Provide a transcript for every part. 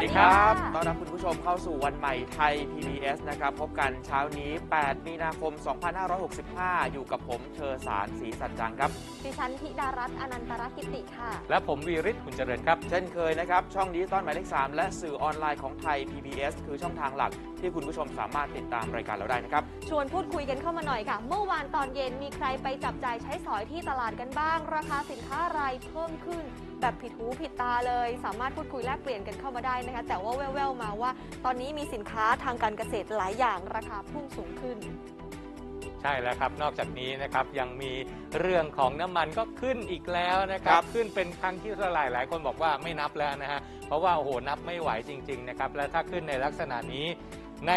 วัสดีครับต้อนรับคุณผู้ชมเข้าสู่วันใหม่ไทย PBS นะครับพบกันเช้านี้8มีนาคม2565อยู่กับผมเชอสารศรีสัจจังครับดิฉันธิดารัตน์อนันตรกิติค่ะและผมวีริศขุนเจริญครับเช่นเคยนะครับช่องดิจิตอลหมายเลข3และสื่อออนไลน์ของไทย PBS คือช่องทางหลักที่คุณผู้ชมสามารถติดตามรายการเราได้นะครับชวนพูดคุยกันเข้ามาหน่อยค่ะเมื่อวานตอนเย็นมีใครไปจับจ่ายใช้สอยที่ตลาดกันบ้างราคาสินค้าอะไรเพิ่มขึ้นแบบผิดหูผิดตาเลยสามารถพูดคุยแลกเปลี่ยนกันเข้ามาได้นะคะแต่ว่าแว่วๆมาว่าตอนนี้มีสินค้าทางการเกษตรหลายอย่างราคาพุ่งสูงขึ้นใช่แล้วครับนอกจากนี้นะครับยังมีเรื่องของน้ำมันก็ขึ้นอีกแล้วนะครับขึ้นเป็นครั้งที่เท่าไหร่หลายคนบอกว่าไม่นับแล้วนะฮะเพราะว่าโอ้โหนับไม่ไหวจริงๆนะครับและถ้าขึ้นในลักษณะนี้ใน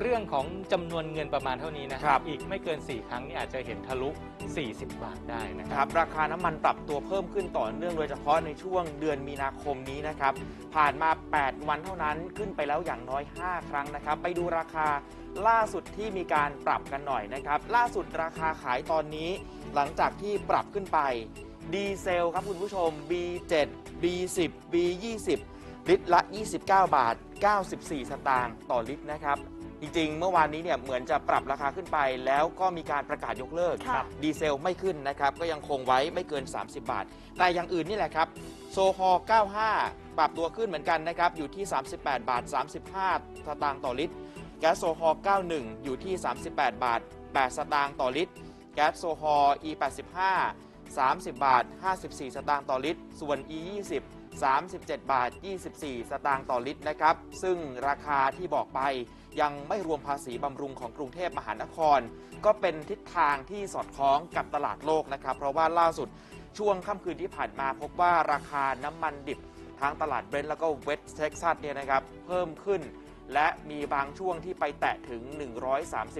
เรื่องของจำนวนเงินประมาณเท่านี้นะครับอีกไม่เกิน4ครั้งนี่อาจจะเห็นทะลุ40บาทได้นะครับราคาน้ำมันปรับตัวเพิ่มขึ้นต่อเนื่องโดยเฉพาะในช่วงเดือนมีนาคมนี้นะครับผ่านมา8วันเท่านั้นขึ้นไปแล้วอย่างน้อย5ครั้งนะครับไปดูราคาล่าสุดที่มีการปรับกันหน่อยนะครับล่าสุดราคาขายตอนนี้หลังจากที่ปรับขึ้นไปดีเซลครับคุณผู้ชม B7 B10 B20ลิตรละ29.94 บาทต่อลิตรนะครับจริงๆเมื่อวานนี้เนี่ยเหมือนจะปรับราคาขึ้นไปแล้วก็มีการประกาศยกเลิกดีเซลไม่ขึ้นนะครับก็ยังคงไว้ไม่เกิน30บาทแต่อย่างอื่นนี่แหละครับโซฮอล์95ปรับตัวขึ้นเหมือนกันนะครับอยู่ที่38.35 บาทต่อลิตรแก๊สโซฮอล์91อยู่ที่38.8 บาทต่อลิตรแก๊สโซฮอล์ E85 30.54 บาทต่อลิตรส่วน E2037.24 บาทต่อลิตรนะครับซึ่งราคาที่บอกไปยังไม่รวมภาษีบำรุงของกรุงเทพมหานครก็เป็นทิศทางที่สอดคล้องกับตลาดโลกนะครับเพราะว่าล่าสุดช่วงค่ำคืนที่ผ่านมาพบว่าราคาน้ำมันดิบทางตลาดเบรนท์แล้วก็เวสต์เท็กซัสเนี่ยนะครับเพิ่มขึ้นและมีบางช่วงที่ไปแตะถึง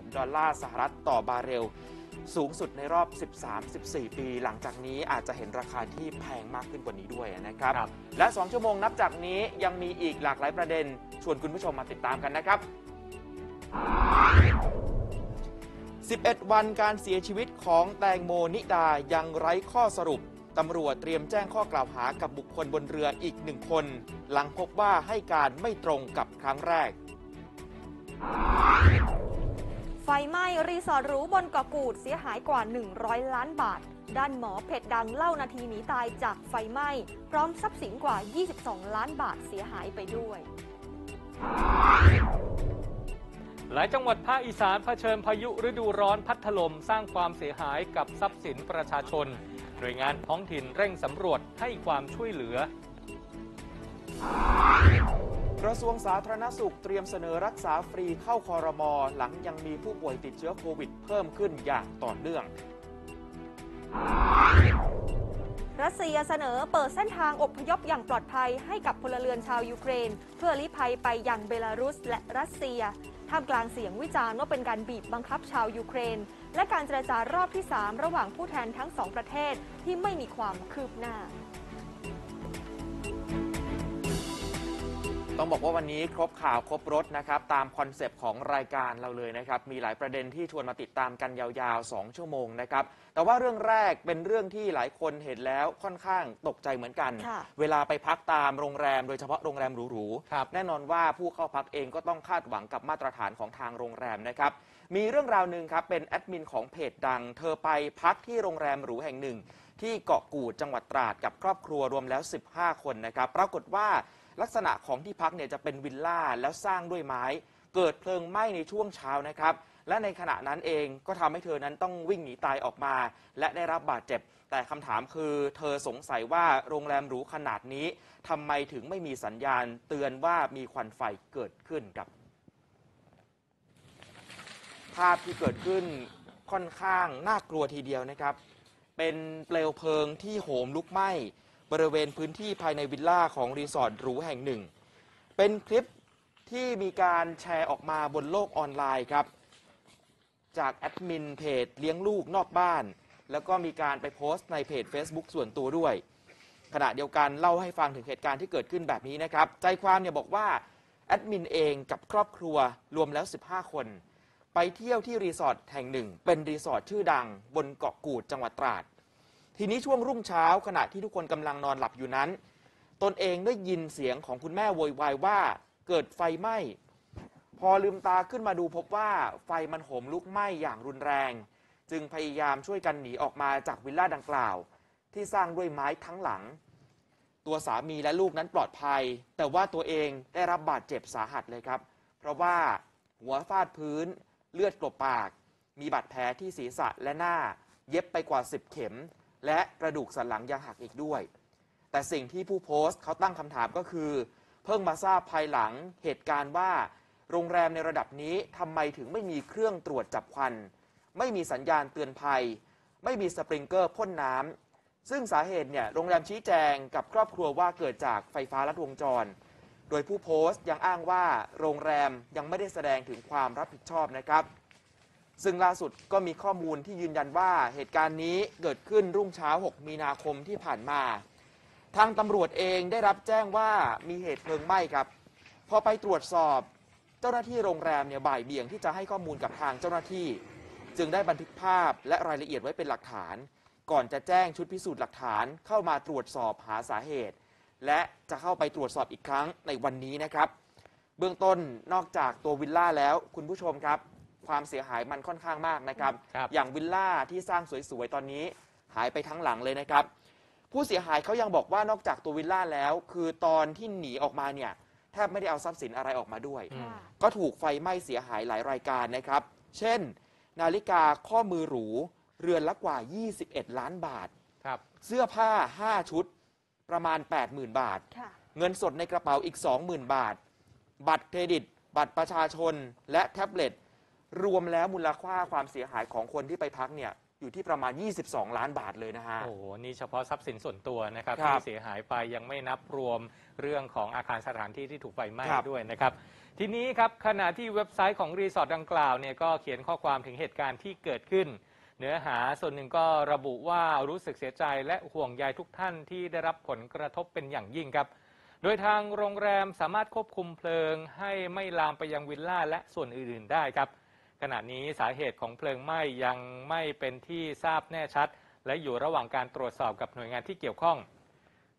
$130ต่อบาร์เรลสูงสุดในรอบ 13-14 ปีหลังจากนี้อาจจะเห็นราคาที่แพงมากขึ้นกว่านี้ด้วยนะครับและ2ชั่วโมงนับจากนี้ยังมีอีกหลากหลายประเด็นชวนคุณผู้ชมมาติดตามกันนะครับ11 วันการเสียชีวิตของแตงโมนิดายังไร้ข้อสรุปตำรวจเตรียมแจ้งข้อกล่าวหากับบุคคลบนเรืออีก1คนหลังพบว่าให้การไม่ตรงกับครั้งแรกไฟไหม้รีสอร์ทหรูบนเกาะกูดเสียหายกว่า100 ล้านบาทด้านหมอเผ็ดดังเล่านาทีหนีตายจากไฟไหม้พร้อมทรัพย์สินกว่า22 ล้านบาทเสียหายไปด้วยหลายจังหวัดภาคอีสานเผชิญพายุฤดูร้อนพัดถล่มสร้างความเสียหายกับทรัพย์สินประชาชนหน่วยงานท้องถิ่นเร่งสำรวจให้ความช่วยเหลือกระทรวงสาธารณสุขเตรียมเสนอรักษาฟรีเข้าครม.หลังยังมีผู้ป่วยติดเชื้อโควิดเพิ่มขึ้นอย่างต่อเนื่องรัสเซียเสนอเปิดเส้นทางอพยพอย่างปลอดภัยให้กับพลเรือนชาวยูเครนเพื่อลี้ภัยไปยังเบลารุสและรัสเซียท่ามกลางเสียงวิจารณ์ว่าเป็นการบีบบังคับชาวยูเครนและการเจรจารอบที่3ระหว่างผู้แทนทั้ง2ประเทศที่ไม่มีความคืบหน้าต้องบอกว่าวันนี้ครบข่าวครบรถนะครับตามคอนเซปต์ของรายการเราเลยนะครับมีหลายประเด็นที่ชวนมาติดตามกันยาวๆ2ชั่วโมงนะครับแต่ว่าเรื่องแรกเป็นเรื่องที่หลายคนเห็นแล้วค่อนข้างตกใจเหมือนกันเวลาไปพักตามโรงแรมโดยเฉพาะโรงแรมหรูๆแน่นอนว่าผู้เข้าพักเองก็ต้องคาดหวังกับมาตรฐานของทางโรงแรมนะครับมีเรื่องราวหนึ่งครับเป็นแอดมินของเพจดังเธอไปพักที่โรงแรมหรูแห่งหนึ่งที่เกาะกูดจังหวัดตราดกับครอบครัวรวมแล้ว15คนนะครับปรากฏว่าลักษณะของที่พักเนี่ยจะเป็นวิลล่าแล้วสร้างด้วยไม้เกิดเพลิงไหม้ในช่วงเช้านะครับและในขณะนั้นเองก็ทำให้เธอนั้นต้องวิ่งหนีตายออกมาและได้รับบาดเจ็บแต่คำถามคือเธอสงสัยว่าโรงแรมหรูขนาดนี้ทำไมถึงไม่มีสัญญาณเตือนว่ามีควันไฟเกิดขึ้นครับภาพที่เกิดขึ้นค่อนข้างน่ากลัวทีเดียวนะครับเป็นเปลวเพลิงที่โหมลุกไหม้บริเวณพื้นที่ภายในวิลล่าของรีสอร์ทหรูแห่งหนึ่งเป็นคลิปที่มีการแชร์ออกมาบนโลกออนไลน์ครับจากแอดมินเพจเลี้ยงลูกนอกบ้านแล้วก็มีการไปโพสต์ในเพจ Facebook ส่วนตัวด้วยขณะเดียวกันเล่าให้ฟังถึงเหตุการณ์ที่เกิดขึ้นแบบนี้นะครับใจความเนี่ยบอกว่าแอดมินเองกับครอบครัวรวมแล้ว15คนไปเที่ยวที่รีสอร์ทแห่งหนึ่งเป็นรีสอร์ทชื่อดังบนเกาะกูดจังหวัดตราดทีนี้ช่วงรุ่งเช้าขณะที่ทุกคนกำลังนอนหลับอยู่นั้น ตนเองได้ยินเสียงของคุณแม่โวยวายว่าเกิดไฟไหม้พอลืมตาขึ้นมาดูพบว่าไฟมันโหมลุกไหม้อย่างรุนแรงจึงพยายามช่วยกันหนีออกมาจากวิลล่าดังกล่าวที่สร้างด้วยไม้ทั้งหลังตัวสามีและลูกนั้นปลอดภัยแต่ว่าตัวเองได้รับบาดเจ็บสาหัสเลยครับเพราะว่าหัวฟาดพื้นเลือดกลบปากมีบาดแผลที่ศีรษะและหน้าเย็บไปกว่า10เข็มและกระดูกสันหลังยังหักอีกด้วยแต่สิ่งที่ผู้โพสต์เขาตั้งคำถามก็คือเพิ่งมาทราบภายหลังเหตุการณ์ว่าโรงแรมในระดับนี้ทำไมถึงไม่มีเครื่องตรวจจับควันไม่มีสัญญาณเตือนภัยไม่มีสปริงเกอร์พ่นน้ำซึ่งสาเหตุเนี่ยโรงแรมชี้แจงกับครอบครัวว่าเกิดจากไฟฟ้าลัดวงจรโดยผู้โพสต์ยังอ้างว่าโรงแรมยังไม่ได้แสดงถึงความรับผิดชอบนะครับซึ่งล่าสุดก็มีข้อมูลที่ยืนยันว่าเหตุการณ์นี้เกิดขึ้นรุ่งเช้า6มีนาคมที่ผ่านมาทางตำรวจเองได้รับแจ้งว่ามีเหตุเพลิงไหม้ครับพอไปตรวจสอบเจ้าหน้าที่โรงแรมเนี่ยบ่ายเบี่ยงที่จะให้ข้อมูลกับทางเจ้าหน้าที่จึงได้บันทึกภาพและรายละเอียดไว้เป็นหลักฐานก่อนจะแจ้งชุดพิสูจน์หลักฐานเข้ามาตรวจสอบหาสาเหตุและจะเข้าไปตรวจสอบอีกครั้งในวันนี้นะครับเบื้องต้นนอกจากตัววิลล่าแล้วคุณผู้ชมครับความเสียหายมันค่อนข้างมากนะครับอย่างวิลล่าที่สร้างสวยๆตอนนี้หายไปทั้งหลังเลยนะครับผู้เสียหายเขายังบอกว่านอกจากตัววิลล่าแล้วคือตอนที่หนีออกมาเนี่ยแทบไม่ได้เอาทรัพย์สินอะไรออกมาด้วยก็ถูกไฟไหม้เสียหายหลายรายการนะครับเช่นนาฬิกาข้อมือหรูเรือนละกว่า21ล้านบาทเสื้อผ้า5ชุดประมาณ 80,000 บาทเงินสดในกระเป๋าอีก 20,000 บาทบัตรเครดิตบัตรประชาชนและแท็บเล็ตรวมแล้วมูลค่าความเสียหายของคนที่ไปพักเนี่ยอยู่ที่ประมาณ22ล้านบาทเลยนะฮะโอ้โหนี่เฉพาะทรัพย์สินส่วนตัวนะครับที่เสียหายไปยังไม่นับรวมเรื่องของอาคารสถานที่ที่ถูกไฟไหม้ด้วยนะครับทีนี้ครับขณะที่เว็บไซต์ของรีสอร์ทดังกล่าวเนี่ยก็เขียนข้อความถึงเหตุการณ์ที่เกิดขึ้นเนื้อหาส่วนหนึ่งก็ระบุว่ารู้สึกเสียใจและห่วงใยทุกท่านที่ได้รับผลกระทบเป็นอย่างยิ่งครับโดยทางโรงแรมสามารถควบคุมเพลิงให้ไม่ลามไปยังวิลล่าและส่วนอื่นๆได้ครับขณะนี้สาเหตุของเพลิงไหม้ยังไม่เป็นที่ทราบแน่ชัดและอยู่ระหว่างการตรวจสอบกับหน่วยงานที่เกี่ยวข้อง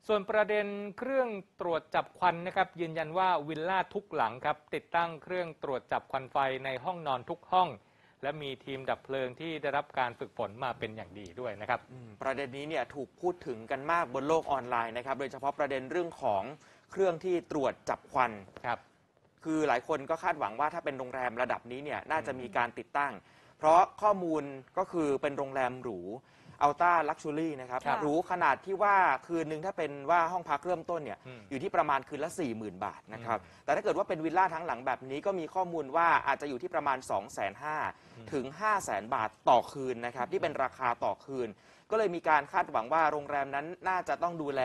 ส่วนประเด็นเครื่องตรวจจับควันนะครับยืนยันว่าวิลล่าทุกหลังครับติดตั้งเครื่องตรวจจับควันไฟในห้องนอนทุกห้องและมีทีมดับเพลิงที่ได้รับการฝึกฝนมาเป็นอย่างดีด้วยนะครับประเด็นนี้เนี่ยถูกพูดถึงกันมากบนโลกออนไลน์นะครับโดยเฉพาะประเด็นเรื่องของเครื่องที่ตรวจจับควันครับคือหลายคนก็คาดหวังว่าถ้าเป็นโรงแรมระดับนี้เนี่ยน่าจะมีการติดตั้งเพราะข้อมูลก็คือเป็นโรงแรมหรูอัลต้าลักชัวรี่นะครับหรูขนาดที่ว่าคืนนึงถ้าเป็นว่าห้องพักเริ่มต้นเนี่ยอยู่ที่ประมาณคืนละ 40,000 บาทนะครับแต่ถ้าเกิดว่าเป็นวิลล่าทั้งหลังแบบนี้ก็มีข้อมูลว่าอาจจะอยู่ที่ประมาณ 250,000 ถึง 500,000 บาทต่อคืนนะครับที่เป็นราคาต่อคืนก็เลยมีการคาดหวังว่าโรงแรมนั้นน่าจะต้องดูแล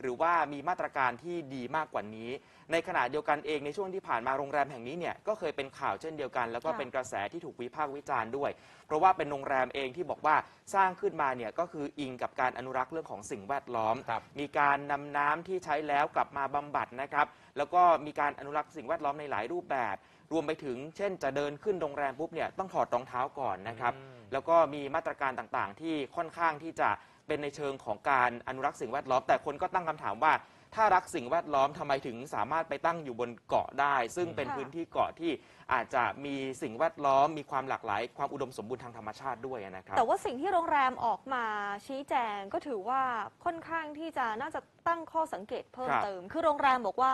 หรือว่ามีมาตรการที่ดีมากกว่านี้ในขณะเดียวกันเองในช่วงที่ผ่านมาโรงแรมแห่งนี้เนี่ยก็เคยเป็นข่าวเช่นเดียวกันแล้วก็เป็นกระแสที่ถูกวิพากษ์วิจารณ์ด้วยเพราะว่าเป็นโรงแรมเองที่บอกว่าสร้างขึ้นมาเนี่ยก็คืออิงกับการอนุรักษ์เรื่องของสิ่งแวดล้อมมีการนำน้ำที่ใช้แล้วกลับมาบำบัดนะครับแล้วก็มีการอนุรักษ์สิ่งแวดล้อมในหลายรูปแบบรวมไปถึงเช่นจะเดินขึ้นโรงแรมปุ๊บเนี่ยต้องถอดรองเท้าก่อนนะครับแล้วก็มีมาตรการต่างๆที่ค่อนข้างที่จะเป็นในเชิงของการอนุรักษ์สิ่งแวดล้อมแต่คนก็ตั้งคำถามว่าถ้ารักสิ่งแวดล้อมทำไมถึงสามารถไปตั้งอยู่บนเกาะได้ซึ่งเป็นพื้นที่เกาะที่อาจจะมีสิ่งแวดล้อมมีความหลากหลายความอุดมสมบูรณ์ทางธรรมชาติด้วยนะครับแต่ว่าสิ่งที่โรงแรมออกมาชี้แจงก็ถือว่าค่อนข้างที่จะน่าจะตั้งข้อสังเกตเพิ่มเติมคือโรงแรมบอกว่า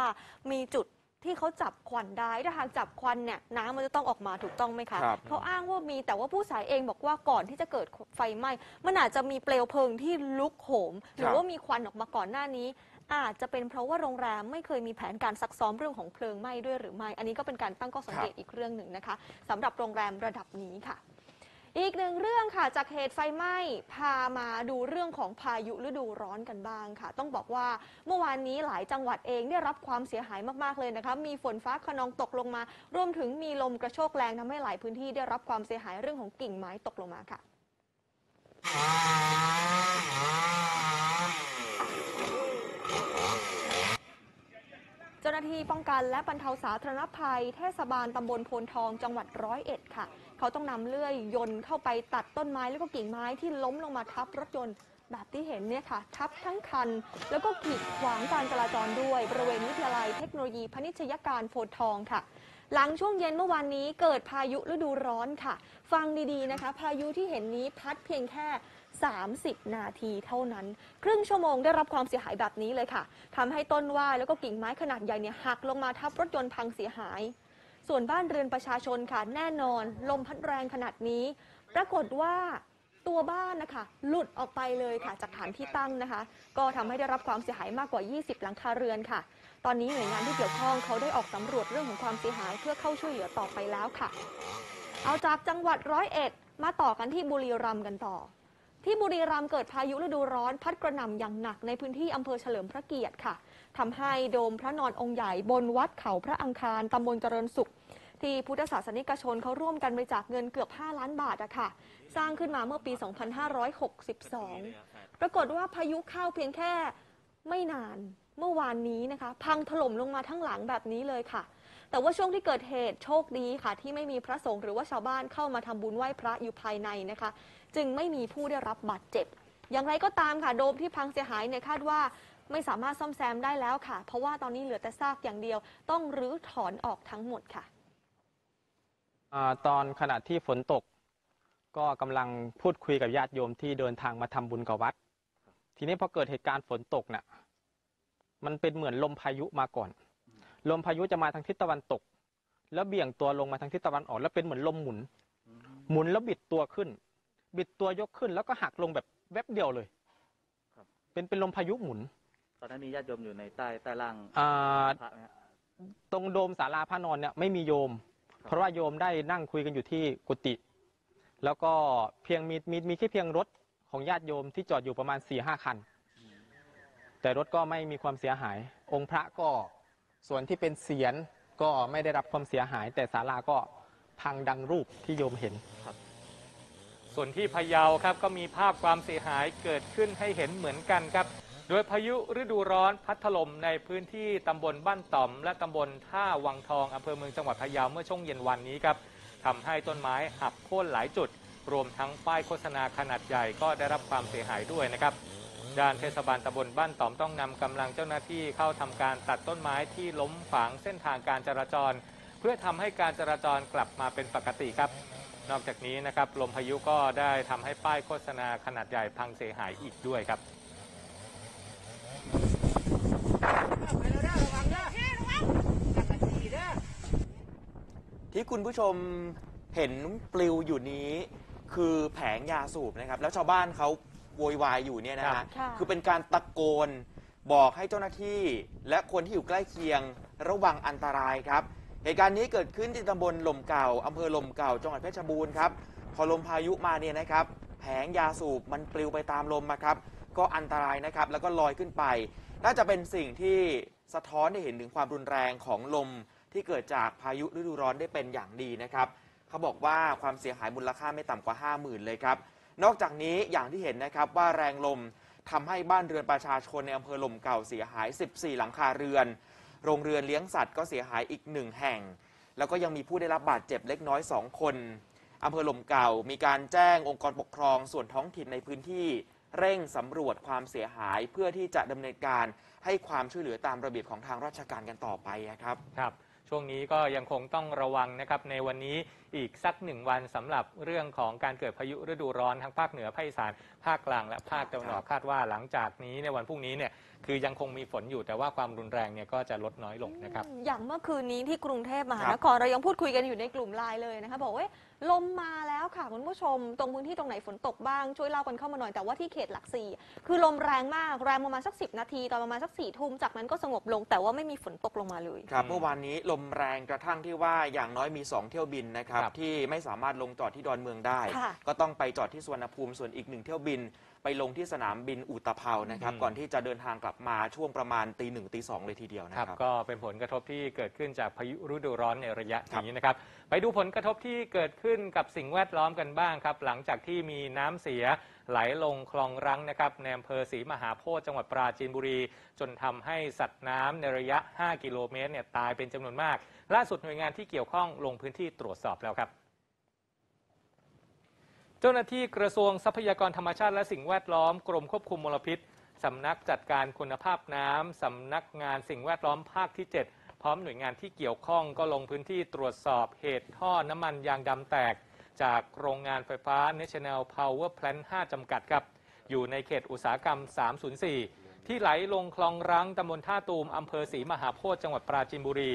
มีจุดที่เขาจับควันได้ถ้าหากจับควันเนี่ยน้ำมันจะต้องออกมาถูกต้องไหมคะเขาอ้างว่ามีแต่ว่าผู้สายเองบอกว่าก่อนที่จะเกิดไฟไหม้มันอาจจะมีเปลวเพลิงที่ลุกโหมหรือว่ามีควันออกมาก่อนหน้านี้อาจจะเป็นเพราะว่าโรงแรมไม่เคยมีแผนการซักซ้อมเรื่องของเพลิงไหม้ด้วยหรือไม่อันนี้ก็เป็นการตั้งข้อสังเกตอีกเรื่องหนึ่งนะคะสำหรับโรงแรมระดับนี้ค่ะอีกหนึ่งเรื่องค่ะจากเหตุไฟไหม้พามาดูเรื่องของพายุฤดูร้อนกันบ้างค่ะต้องบอกว่าเมื่อวานนี้หลายจังหวัดเองได้รับความเสียหายมากๆเลยนะคะมีฝนฟ้าคะนองตกลงมารวมถึงมีลมกระโชกแรงทำให้หลายพื้นที่ได้รับความเสียหายเรื่องของกิ่งไม้ตกลงมาค่ะเจ้าหน้าที่ป้องกันและบรรเทาสาธารณภัยเทศบาลตำบลโพนทองจังหวัด101ค่ะเขาต้องนำเลื่อยยนต์เข้าไปตัดต้นไม้แล้วก็กิ่งไม้ที่ล้มลงมาทับรถยนต์ แบบที่เห็นเนี่ยค่ะทับทั้งคันแล้วก็กีดขวางการจราจรด้วยบริเวณวิทยาลัยเทคโนโลยีพนิชยการโพธิ์ทองค่ะหลังช่วงเย็นเมื่อวานนี้เกิดพายุฤดูร้อนค่ะฟังดีๆนะคะพายุที่เห็นนี้พัดเพียงแค่30 นาทีเท่านั้นครึ่งชั่วโมงได้รับความเสียหายแบบนี้เลยค่ะทำให้ต้นว่ายแล้วก็กิ่งไม้ขนาดใหญ่เนี่ยหักลงมาทับรถยนต์พังเสียหายส่วนบ้านเรือนประชาชนค่ะแน่นอนลมพัดแรงขนาดนี้ปรากฏว่าตัวบ้านนะคะหลุดออกไปเลยค่ะจากฐานที่ตั้งนะคะก็ทำให้ได้รับความเสียหายมากกว่า20 หลังคาเรือนค่ะตอนนี้หน่วยงานที่เกี่ยวข้องเขาได้ออกสำรวจเรื่องของความเสียหายเพื่อเข้าช่วยเหลือต่อไปแล้วค่ะเอาจากจังหวัด101มาต่อกันที่บุรีรัมย์กันต่อที่บุรีรัมย์เกิดพายุฤดูร้อนพัดกระหน่ำอย่างหนักในพื้นที่อำเภอเฉลิมพระเกียรติค่ะทำให้โดมพระนอนองค์ใหญ่บนวัดเขาพระอังคารตำบลเจริญสุขที่พุทธศาสนิกชนเขาร่วมกันบริจาคเงินเกือบ5 ล้านบาทอะค่ะสร้างขึ้นมาเมื่อปี 2562 ปรากฏว่าพายุเข้าเพียงแค่ไม่นานเมื่อวานนี้นะคะพังถล่มลงมาทั้งหลังแบบนี้เลยค่ะแต่ว่าช่วงที่เกิดเหตุโชคดีค่ะที่ไม่มีพระสงฆ์หรือว่าชาวบ้านเข้ามาทำบุญไหว้พระอยู่ภายในนะคะจึงไม่มีผู้ได้รับบาดเจ็บอย่างไรก็ตามค่ะโดมที่พังเสียหายเนี่ยคาดว่าไม่สามารถซ่อมแซมได้แล้วค่ะเพราะว่าตอนนี้เหลือแต่ซากอย่างเดียวต้องรื้อถอนออกทั้งหมดค่ะตอนขณะที่ฝนตกก็กำลังพูดคุยกับญาติโยมที่เดินทางมาทำบุญกับวัดทีนี้พอเกิดเหตุการณ์ฝนตกเนี่ยมันเป็นเหมือนลมพายุมาก่อนลมพายุจะมาทางทิศตะวันตกแล้วเบี่ยงตัวลงมาทางทิศตะวันออกแล้วเป็นเหมือนลมหมุนหมุนแล้วบิดตัวขึ้นบิดตัวยกขึ้นแล้วก็หักลงแบบแวบเดียวเลยเป็นลมพายุหมุนตอนนั้นมีญาติโยมอยู่ในใต้ล่างตรงโดมศาลาพระนอนเนี่ยไม่มีโยมเพราะว่าโยมได้นั่งคุยกันอยู่ที่กุฏิแล้วก็เพียงมีแค่เพียงรถของญาติโยมที่จอดอยู่ประมาณ 4-5 คันแต่รถก็ไม่มีความเสียหายองค์พระก็ส่วนที่เป็นเศียรก็ไม่ได้รับความเสียหายแต่ศาลาก็พังดังรูปที่โยมเห็นครับส่วนที่พะเยาครับก็มีภาพความเสียหายเกิดขึ้นให้เห็นเหมือนกันครับโดยพายุฤดูร้อนพัดถล่มในพื้นที่ตำบลบ้านต่อมและตำบลท่าวังทองอำเภอเมืองจังหวัดพะเยาเมื่อช่วงเย็นวันนี้ครับทำให้ต้นไม้หักโค่นหลายจุดรวมทั้งป้ายโฆษณาขนาดใหญ่ก็ได้รับความเสียหายด้วยนะครับด้านเทศบาลตำบลบ้านต่อมต้องนำกำลังเจ้าหน้าที่เข้าทำการตัดต้นไม้ที่ล้มขวางเส้นทางการจราจรเพื่อทำให้การจราจรกลับมาเป็นปกติครับนอกจากนี้นะครับลมพายุก็ได้ทำให้ป้ายโฆษณาขนาดใหญ่พังเสียหายอีกด้วยครับที่คุณผู้ชมเห็นปลิวอยู่นี้คือแผงยาสูบนะครับแล้วชาวบ้านเขาโวยวายอยู่เนี่ยนะฮะคือเป็นการตะโกนบอกให้เจ้าหน้าที่และคนที่อยู่ใกล้เคียงระวังอันตรายครับเหตุการณ์นี้เกิดขึ้นที่ตำบลลมเก่าอำเภอลมเก่าจังหวัดเพชรบูรณ์ครับพอลมพายุมาเนี่ยนะครับแผงยาสูบมันปลิวไปตามลมมาครับก็อันตรายนะครับแล้วก็ลอยขึ้นไปน่าจะเป็นสิ่งที่สะท้อนให้เห็นถึงความรุนแรงของลมที่เกิดจากพายุฤดูร้อนได้เป็นอย่างดีนะครับเขาบอกว่าความเสียหายมูลค่าไม่ต่ำกว่า 50,000 เลยครับนอกจากนี้อย่างที่เห็นนะครับว่าแรงลมทำให้บ้านเรือนประชาชนในอำเภอลมเก่าเสียหาย 14 หลังคาเรือนโรงเรือนเลี้ยงสัตว์ก็เสียหายอีก1 แห่งแล้วก็ยังมีผู้ได้รับบาดเจ็บเล็กน้อย2 คนอำเภอลมเก่ามีการแจ้งองค์กรปกครองส่วนท้องถิ่นในพื้นที่เร่งสำรวจความเสียหายเพื่อที่จะดำเนินการให้ความช่วยเหลือตามระเบียบของทางราชการกันต่อไปนะครับครับช่วงนี้ก็ยังคงต้องระวังนะครับในวันนี้อีกสัก1 วันสำหรับเรื่องของการเกิดพายุฤดูร้อนทั้งภาคเหนือภาคอีสานภาคกลางและภาคตะวันออกคาดว่าหลังจากนี้ในวันพรุ่งนี้เนี่ยคือยังคงมีฝนอยู่แต่ว่าความรุนแรงเนี่ยก็จะลดน้อยลงนะครับอย่างเมื่อคืนนี้ที่กรุงเทพมหานครเรายังพูดคุยกันอยู่ในกลุ่มไลน์เลยนะคะบอกว่าลมมาแล้วค่ะคุณผู้ชมตรงพื้นที่ตรงไหนฝนตกบ้างช่วยเล่ากันเข้ามาหน่อยแต่ว่าที่เขตหลักสี่คือลมแรงมากแรงประมาณสัก10 นาทีตอนประมาณสัก4 ทุ่มจากนั้นก็สงบลงแต่ว่าไม่มีฝนตกลงมาเลยครับเมื่อวานนี้ลมแรงกระทั่งที่ว่าอย่างน้อยมี2 เที่ยวบินนะครับที่ไม่สามารถลงจอดที่ดอนเมืองได้ก็ต้องไปจอดที่สุวรรณภูมิส่วนอีก1 เที่ยวบินไปลงที่สนามบินอุตภาวนะครับก่อนที่จะเดินทางกลับมาช่วงประมาณตี 1 ตี 2เลยทีเดียวนะครับก็เป็นผลกระทบที่เกิดขึ้นจากพายุฤดูร้อนในระยะนี้นะครับไปดูผลกระทบที่เกิดขึ้นกับสิ่งแวดล้อมกันบ้างครับหลังจากที่มีน้ำเสียไหลลงคลองรังนะครับในอำเภอศรีมหาโพธิ์จังหวัดปราจีนบุรีจนทำให้สัตว์น้ำในระยะ5 กิโลเมตรเนี่ยตายเป็นจำนวนมากล่าสุดหน่วยงานที่เกี่ยวข้องลงพื้นที่ตรวจสอบแล้วครับ เจ้าหน้าที่กระทรวงทรัพยากรธรรมชาติและสิ่งแวดล้อมกรมควบคุมมลพิษสำนักจัดการคุณภาพน้ำสำนักงานสิ่งแวดล้อมภาคที่ 7พร้อมหน่วยงานที่เกี่ยวข้องก็ลงพื้นที่ตรวจสอบเหตุท่อน้ำมันยางดำแตกจากโรงงานไฟฟ้า National Power Plant 5 จำกัดครับอยู่ในเขตอุตสาหกรรม 304 ที่ไหลลงคลองรังตำบลท่าตูมอำเภอศรีมหาโพธิ์จังหวัดปราจีนบุรี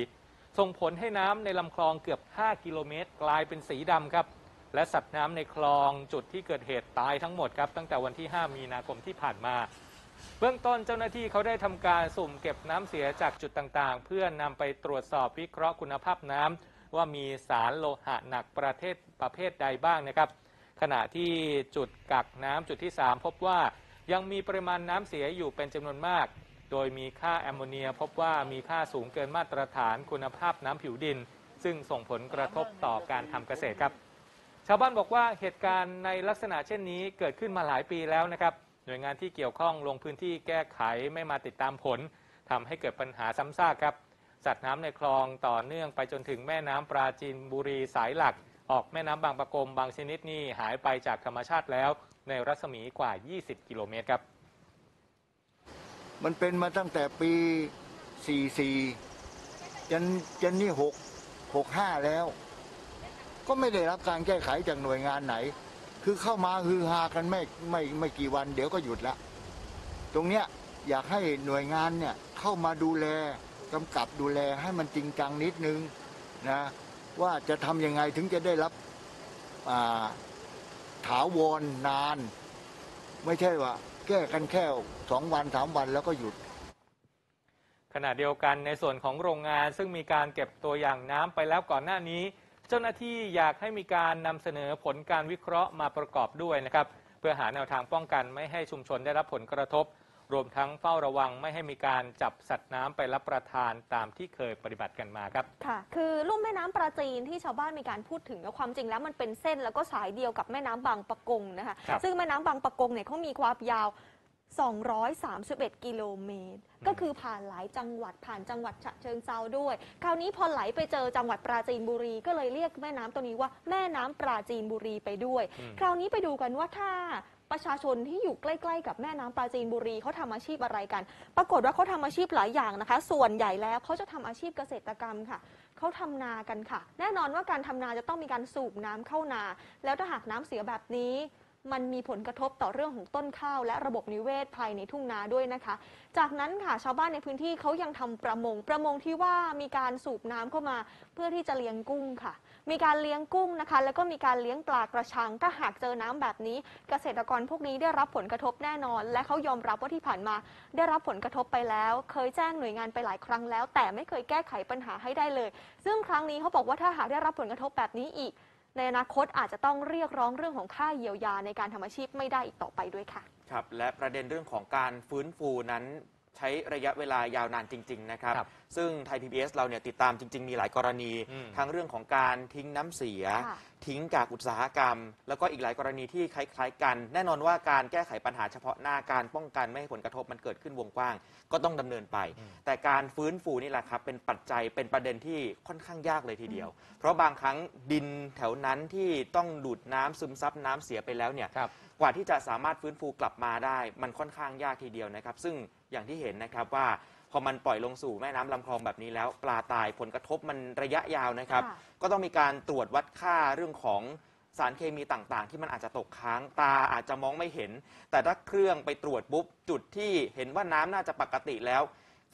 ส่งผลให้น้ำในลำคลองเกือบ5กิโลเมตรกลายเป็นสีดำครับและสัตว์น้ำในคลองจุดที่เกิดเหตุตายทั้งหมดครับตั้งแต่วันที่5มีนาคมที่ผ่านมาเบื้องต้นเจ้าหน้าที่เขาได้ทำการสุ่มเก็บน้ำเสียจากจุดต่างๆเพื่อนำไปตรวจสอบวิเคราะห์คุณภาพน้ำว่ามีสารโลหะหนักประเภทใดบ้างนะครับขณะที่จุดกักน้ำจุดที่3พบว่ายังมีปริมาณน้ำเสียอยู่เป็นจำนวนมากโดยมีค่าแอมโมเนียพบว่ามีค่าสูงเกินมาตรฐานคุณภาพน้ำผิวดินซึ่งส่งผลกระทบต่อการทำเกษตรครับชาวบ้านบอกว่าเหตุการณ์ในลักษณะเช่นนี้เกิดขึ้นมาหลายปีแล้วนะครับหน่วยงานที่เกี่ยวข้องลงพื้นที่แก้ไขไม่มาติดตามผลทำให้เกิดปัญหาซ้ำซากครับสัตว์น้ำในคลองต่อเนื่องไปจนถึงแม่น้ำปราจีนบุรีสายหลักออกแม่น้ำบางปะกงบางชนิดนี่หายไปจากธรรมชาติแล้วในรัศมีกว่า20กิโลเมตรครับมันเป็นมาตั้งแต่ปี44จนนี่65แล้วก็ไม่ได้รับการแก้ไขจากหน่วยงานไหนคือเข้ามาฮือฮากันไม่กี่วันเดี๋ยวก็หยุดละตรงเนี้ยอยากให้หน่วยงานเนี่ยเข้ามาดูแลกำกับดูแลให้มันจริงจังนิดนึงนะว่าจะทำยังไงถึงจะได้รับถาวรนานไม่ใช่ว่าแก้กันแค่2-3 วันแล้วก็หยุดขณะเดียวกันในส่วนของโรงงานซึ่งมีการเก็บตัวอย่างน้ำไปแล้วก่อนหน้านี้เจ้าหน้าที่อยากให้มีการนำเสนอผลการวิเคราะห์มาประกอบด้วยนะครับเพื่อหาแนวทางป้องกันไม่ให้ชุมชนได้รับผลกระทบรวมทั้งเฝ้าระวังไม่ให้มีการจับสัตว์น้ำไปรับประทานตามที่เคยปฏิบัติกันมาครับค่ะคือลุ่มแม่น้ำปราจีนที่ชาวบ้านมีการพูดถึงแล้วความจริงแล้วมันเป็นเส้นแล้วก็สายเดียวกับแม่น้ำบางปะกงนะคะซึ่งแม่น้ำบางปะกงเนี่ยเขามีความยาว231กิโลเมตรก็คือผ่านหลายจังหวัดผ่านจังหวัดฉะเชิงเทราด้วยคราวนี้พอไหลไปเจอจังหวัดปราจีนบุรีก็เลยเรียกแม่น้ำตัวนี้ว่าแม่น้ำปราจีนบุรีไปด้วยคราวนี้ไปดูกันว่าถ้าประชาชนที่อยู่ใกล้ๆกับแม่น้ำปราจีนบุรีเขาทำอาชีพอะไรกันปรากฏว่าเขาทำอาชีพหลายอย่างนะคะส่วนใหญ่แล้วเขาจะทำอาชีพเกษตรกรรมค่ะเขาทำนากันค่ะแน่นอนว่าการทำนาจะต้องมีการสูบน้ำเข้านาแล้วถ้าหากน้ำเสียแบบนี้มันมีผลกระทบต่อเรื่องของต้นข้าวและระบบนิเวศภายในทุ่งนาด้วยนะคะจากนั้นค่ะชาวบ้านในพื้นที่เขายังทำประมงที่ว่ามีการสูบน้ำเข้ามาเพื่อที่จะเลี้ยงกุ้งค่ะมีการเลี้ยงกุ้งนะคะแล้วก็มีการเลี้ยงปลากระชังถ้าหากเจอน้ำแบบนี้เกษตรกรพวกนี้ได้รับผลกระทบแน่นอนและเขายอมรับว่าที่ผ่านมาได้รับผลกระทบไปแล้วเคยแจ้งหน่วยงานไปหลายครั้งแล้วแต่ไม่เคยแก้ไขปัญหาให้ได้เลยซึ่งครั้งนี้เขาบอกว่าถ้าหากได้รับผลกระทบแบบนี้อีกในอนาคตอาจจะต้องเรียกร้องเรื่องของค่าเยียวยาในการทำอาชีพไม่ได้อีกต่อไปด้วยค่ะครับและประเด็นเรื่องของการฟื้นฟูนั้นใช้ระยะเวลายาวนานจริงๆนะครับซึ่งไทย PBS เราเนี่ยติดตามจริงๆมีหลายกรณีทั้งเรื่องของการทิ้งน้ำเสียทิ้งกากอุตสาหกรรมแล้วก็อีกหลายกรณีที่คล้ายๆกันแน่นอนว่าการแก้ไขปัญหาเฉพาะหน้าการป้องกันไม่ให้ผลกระทบมันเกิดขึ้นวงกว้างก็ต้องดำเนินไปแต่การฟื้นฟูนี่แหละครับเป็นปัจจัยเป็นประเด็นที่ค่อนข้างยากเลยทีเดียวเพราะบางครั้งดินแถวนั้นที่ต้องดูดน้ำซึมซับน้ำเสียไปแล้วเนี่ยกว่าที่จะสามารถฟื้นฟูกลับมาได้มันค่อนข้างยากทีเดียวนะครับซึ่งอย่างที่เห็นนะครับว่าพอมันปล่อยลงสู่แม่น้ำลำคลองแบบนี้แล้วปลาตายผลกระทบมันระยะยาวนะครับก็ต้องมีการตรวจวัดค่าเรื่องของสารเคมีต่างๆที่มันอาจจะตกค้างตาอาจจะมองไม่เห็นแต่ถ้าเครื่องไปตรวจปุ๊บจุดที่เห็นว่าน้ำน่าจะปกติแล้ว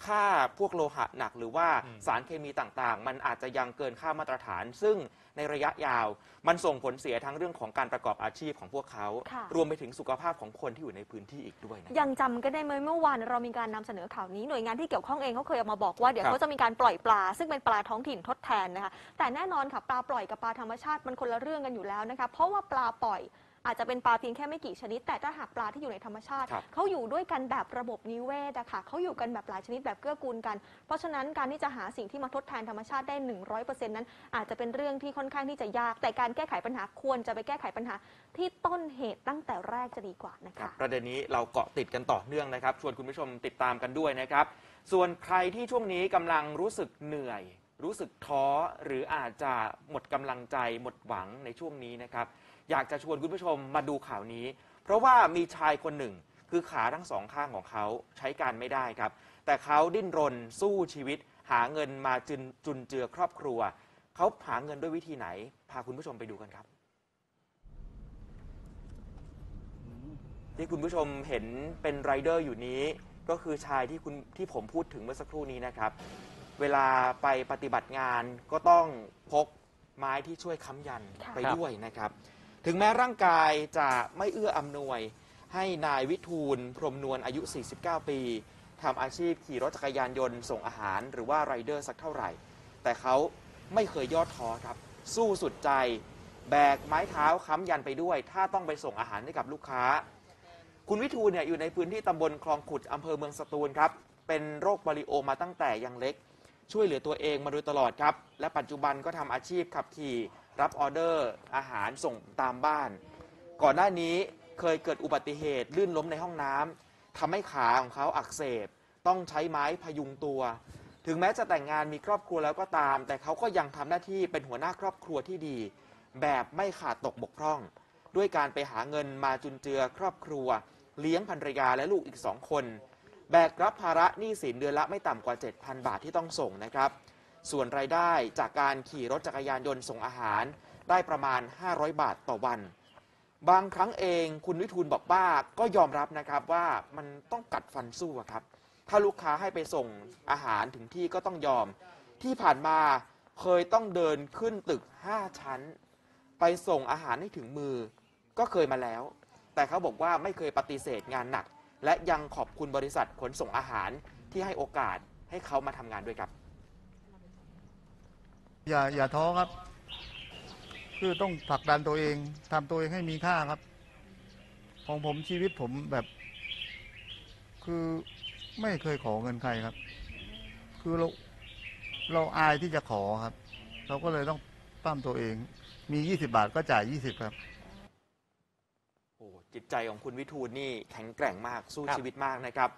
ค่าพวกโลหะหนักหรือว่าสารเคมีต่างๆมันอาจจะยังเกินค่ามาตรฐานซึ่งในระยะยาวมันส่งผลเสียทั้งเรื่องของการประกอบอาชีพของพวกเขารวมไปถึงสุขภาพของคนที่อยู่ในพื้นที่อีกด้วยนะยังจำกันได้ไหมเมื่อวานเรามีการนำเสนอข่าวนี้หน่วยงานที่เกี่ยวข้องเองเขาเคยเอามาบอกว่าเดี๋ยวเขาจะมีการปล่อยปลาซึ่งเป็นปลาท้องถิ่นทดแทนนะคะแต่แน่นอนค่ะปลาปล่อยกับปลาธรรมชาติมันคนละเรื่องกันอยู่แล้วนะคะเพราะว่าปลาปล่อยอาจจะเป็นปลาเพียงแค่ไม่กี่ชนิดแต่ถ้าหากปลาที่อยู่ในธรรมชาติเขาอยู่ด้วยกันแบบระบบนิเวศนะคะเขาอยู่กันแบบหลายชนิดแบบเกื้อกูลกันเพราะฉะนั้นการที่จะหาสิ่งที่มาทดแทนธรรมชาติได้ 100% นั้นอาจจะเป็นเรื่องที่ค่อนข้างที่จะยากแต่การแก้ไขปัญหาควรจะไปแก้ไขปัญหาที่ต้นเหตุตั้งแต่แรกจะดีกว่านะคะประเด็นนี้เราเกาะติดกันต่อเนื่องนะครับชวนคุณผู้ชมติดตามกันด้วยนะครับส่วนใครที่ช่วงนี้กำลังรู้สึกเหนื่อยรู้สึกท้อหรืออาจจะหมดกำลังใจหมดหวังในช่วงนี้นะครับ อยากจะชวนคุณผู้ชมมาดูข่าวนี้เพราะว่ามีชายคนหนึ่งคือขาทั้งสองข้างของเขาใช้การไม่ได้ครับแต่เขาดิ้นรนสู้ชีวิตหาเงินมาจุนเจือครอบครัวเขาหาเงินด้วยวิธีไหนพาคุณผู้ชมไปดูกันครับที่คุณผู้ชมเห็นเป็นไรเดอร์อยู่นี้ก็คือชายที่ผมพูดถึงเมื่อสักครู่นี้นะครับเวลาไปปฏิบัติงานก็ต้องพกไม้ที่ช่วยค้ำยันไปด้วยนะครับถึงแม้ร่างกายจะไม่เอื้ออำนวยให้นายวิทูลพรหมนวลอายุ49ปีทำอาชีพขี่รถจักรยานยนต์ส่งอาหารหรือว่าไรเดอร์สักเท่าไหร่แต่เขาไม่เคยย่อท้อครับสู้สุดใจแบกไม้เท้าค้ำยันไปด้วยถ้าต้องไปส่งอาหารให้กับลูกค้าคุณวิทูลเนี่ยอยู่ในพื้นที่ตำบลคลองขุดอำเภอเมืองสตูลครับเป็นโรคปลิโอมาตั้งแต่ยังเล็กช่วยเหลือตัวเองมาโดยตลอดครับและปัจจุบันก็ทำอาชีพขับขี่รับออเดอร์อาหารส่งตามบ้านก่อนหน้านี้เคยเกิดอุบัติเหตุลื่นล้มในห้องน้ำทำให้ขาของเขาอักเสบต้องใช้ไม้พยุงตัวถึงแม้จะแต่งงานมีครอบครัวแล้วก็ตามแต่เขาก็ยังทำหน้าที่เป็นหัวหน้าครอบครัวที่ดีแบบไม่ขาดตกบกพร่องด้วยการไปหาเงินมาจุนเจือครอบครัวเลี้ยงภรรยาและลูกอีก2คนแบกรับภาระหนี้สินเดือนละไม่ต่ำกว่า 7,000 บาทที่ต้องส่งนะครับส่วนรายได้จากการขี่รถจักรยานยนต์ส่งอาหารได้ประมาณ500บาทต่อวันบางครั้งเองคุณวิทูลบอกว่าก็ยอมรับนะครับว่ามันต้องกัดฟันสู้ครับถ้าลูกค้าให้ไปส่งอาหารถึงที่ก็ต้องยอมที่ผ่านมาเคยต้องเดินขึ้นตึก5ชั้นไปส่งอาหารให้ถึงมือก็เคยมาแล้วแต่เขาบอกว่าไม่เคยปฏิเสธงานหนักและยังขอบคุณบริษัทขนส่งอาหารที่ให้โอกาสให้เขามาทำงานด้วยครับอย่าท้อครับคือต้องผลักดันตัวเองทำตัวเองให้มีค่าครับของผมชีวิตผมแบบคือไม่เคยขอเงินใครครับคือเราอายที่จะขอครับเราก็เลยต้องปั้มตัวเองมี20บาทก็จ่าย20ครับโอ้จิตใจของคุณวิทูลนี่แข็งแกร่งมากสู้ชีวิตมากนะครับ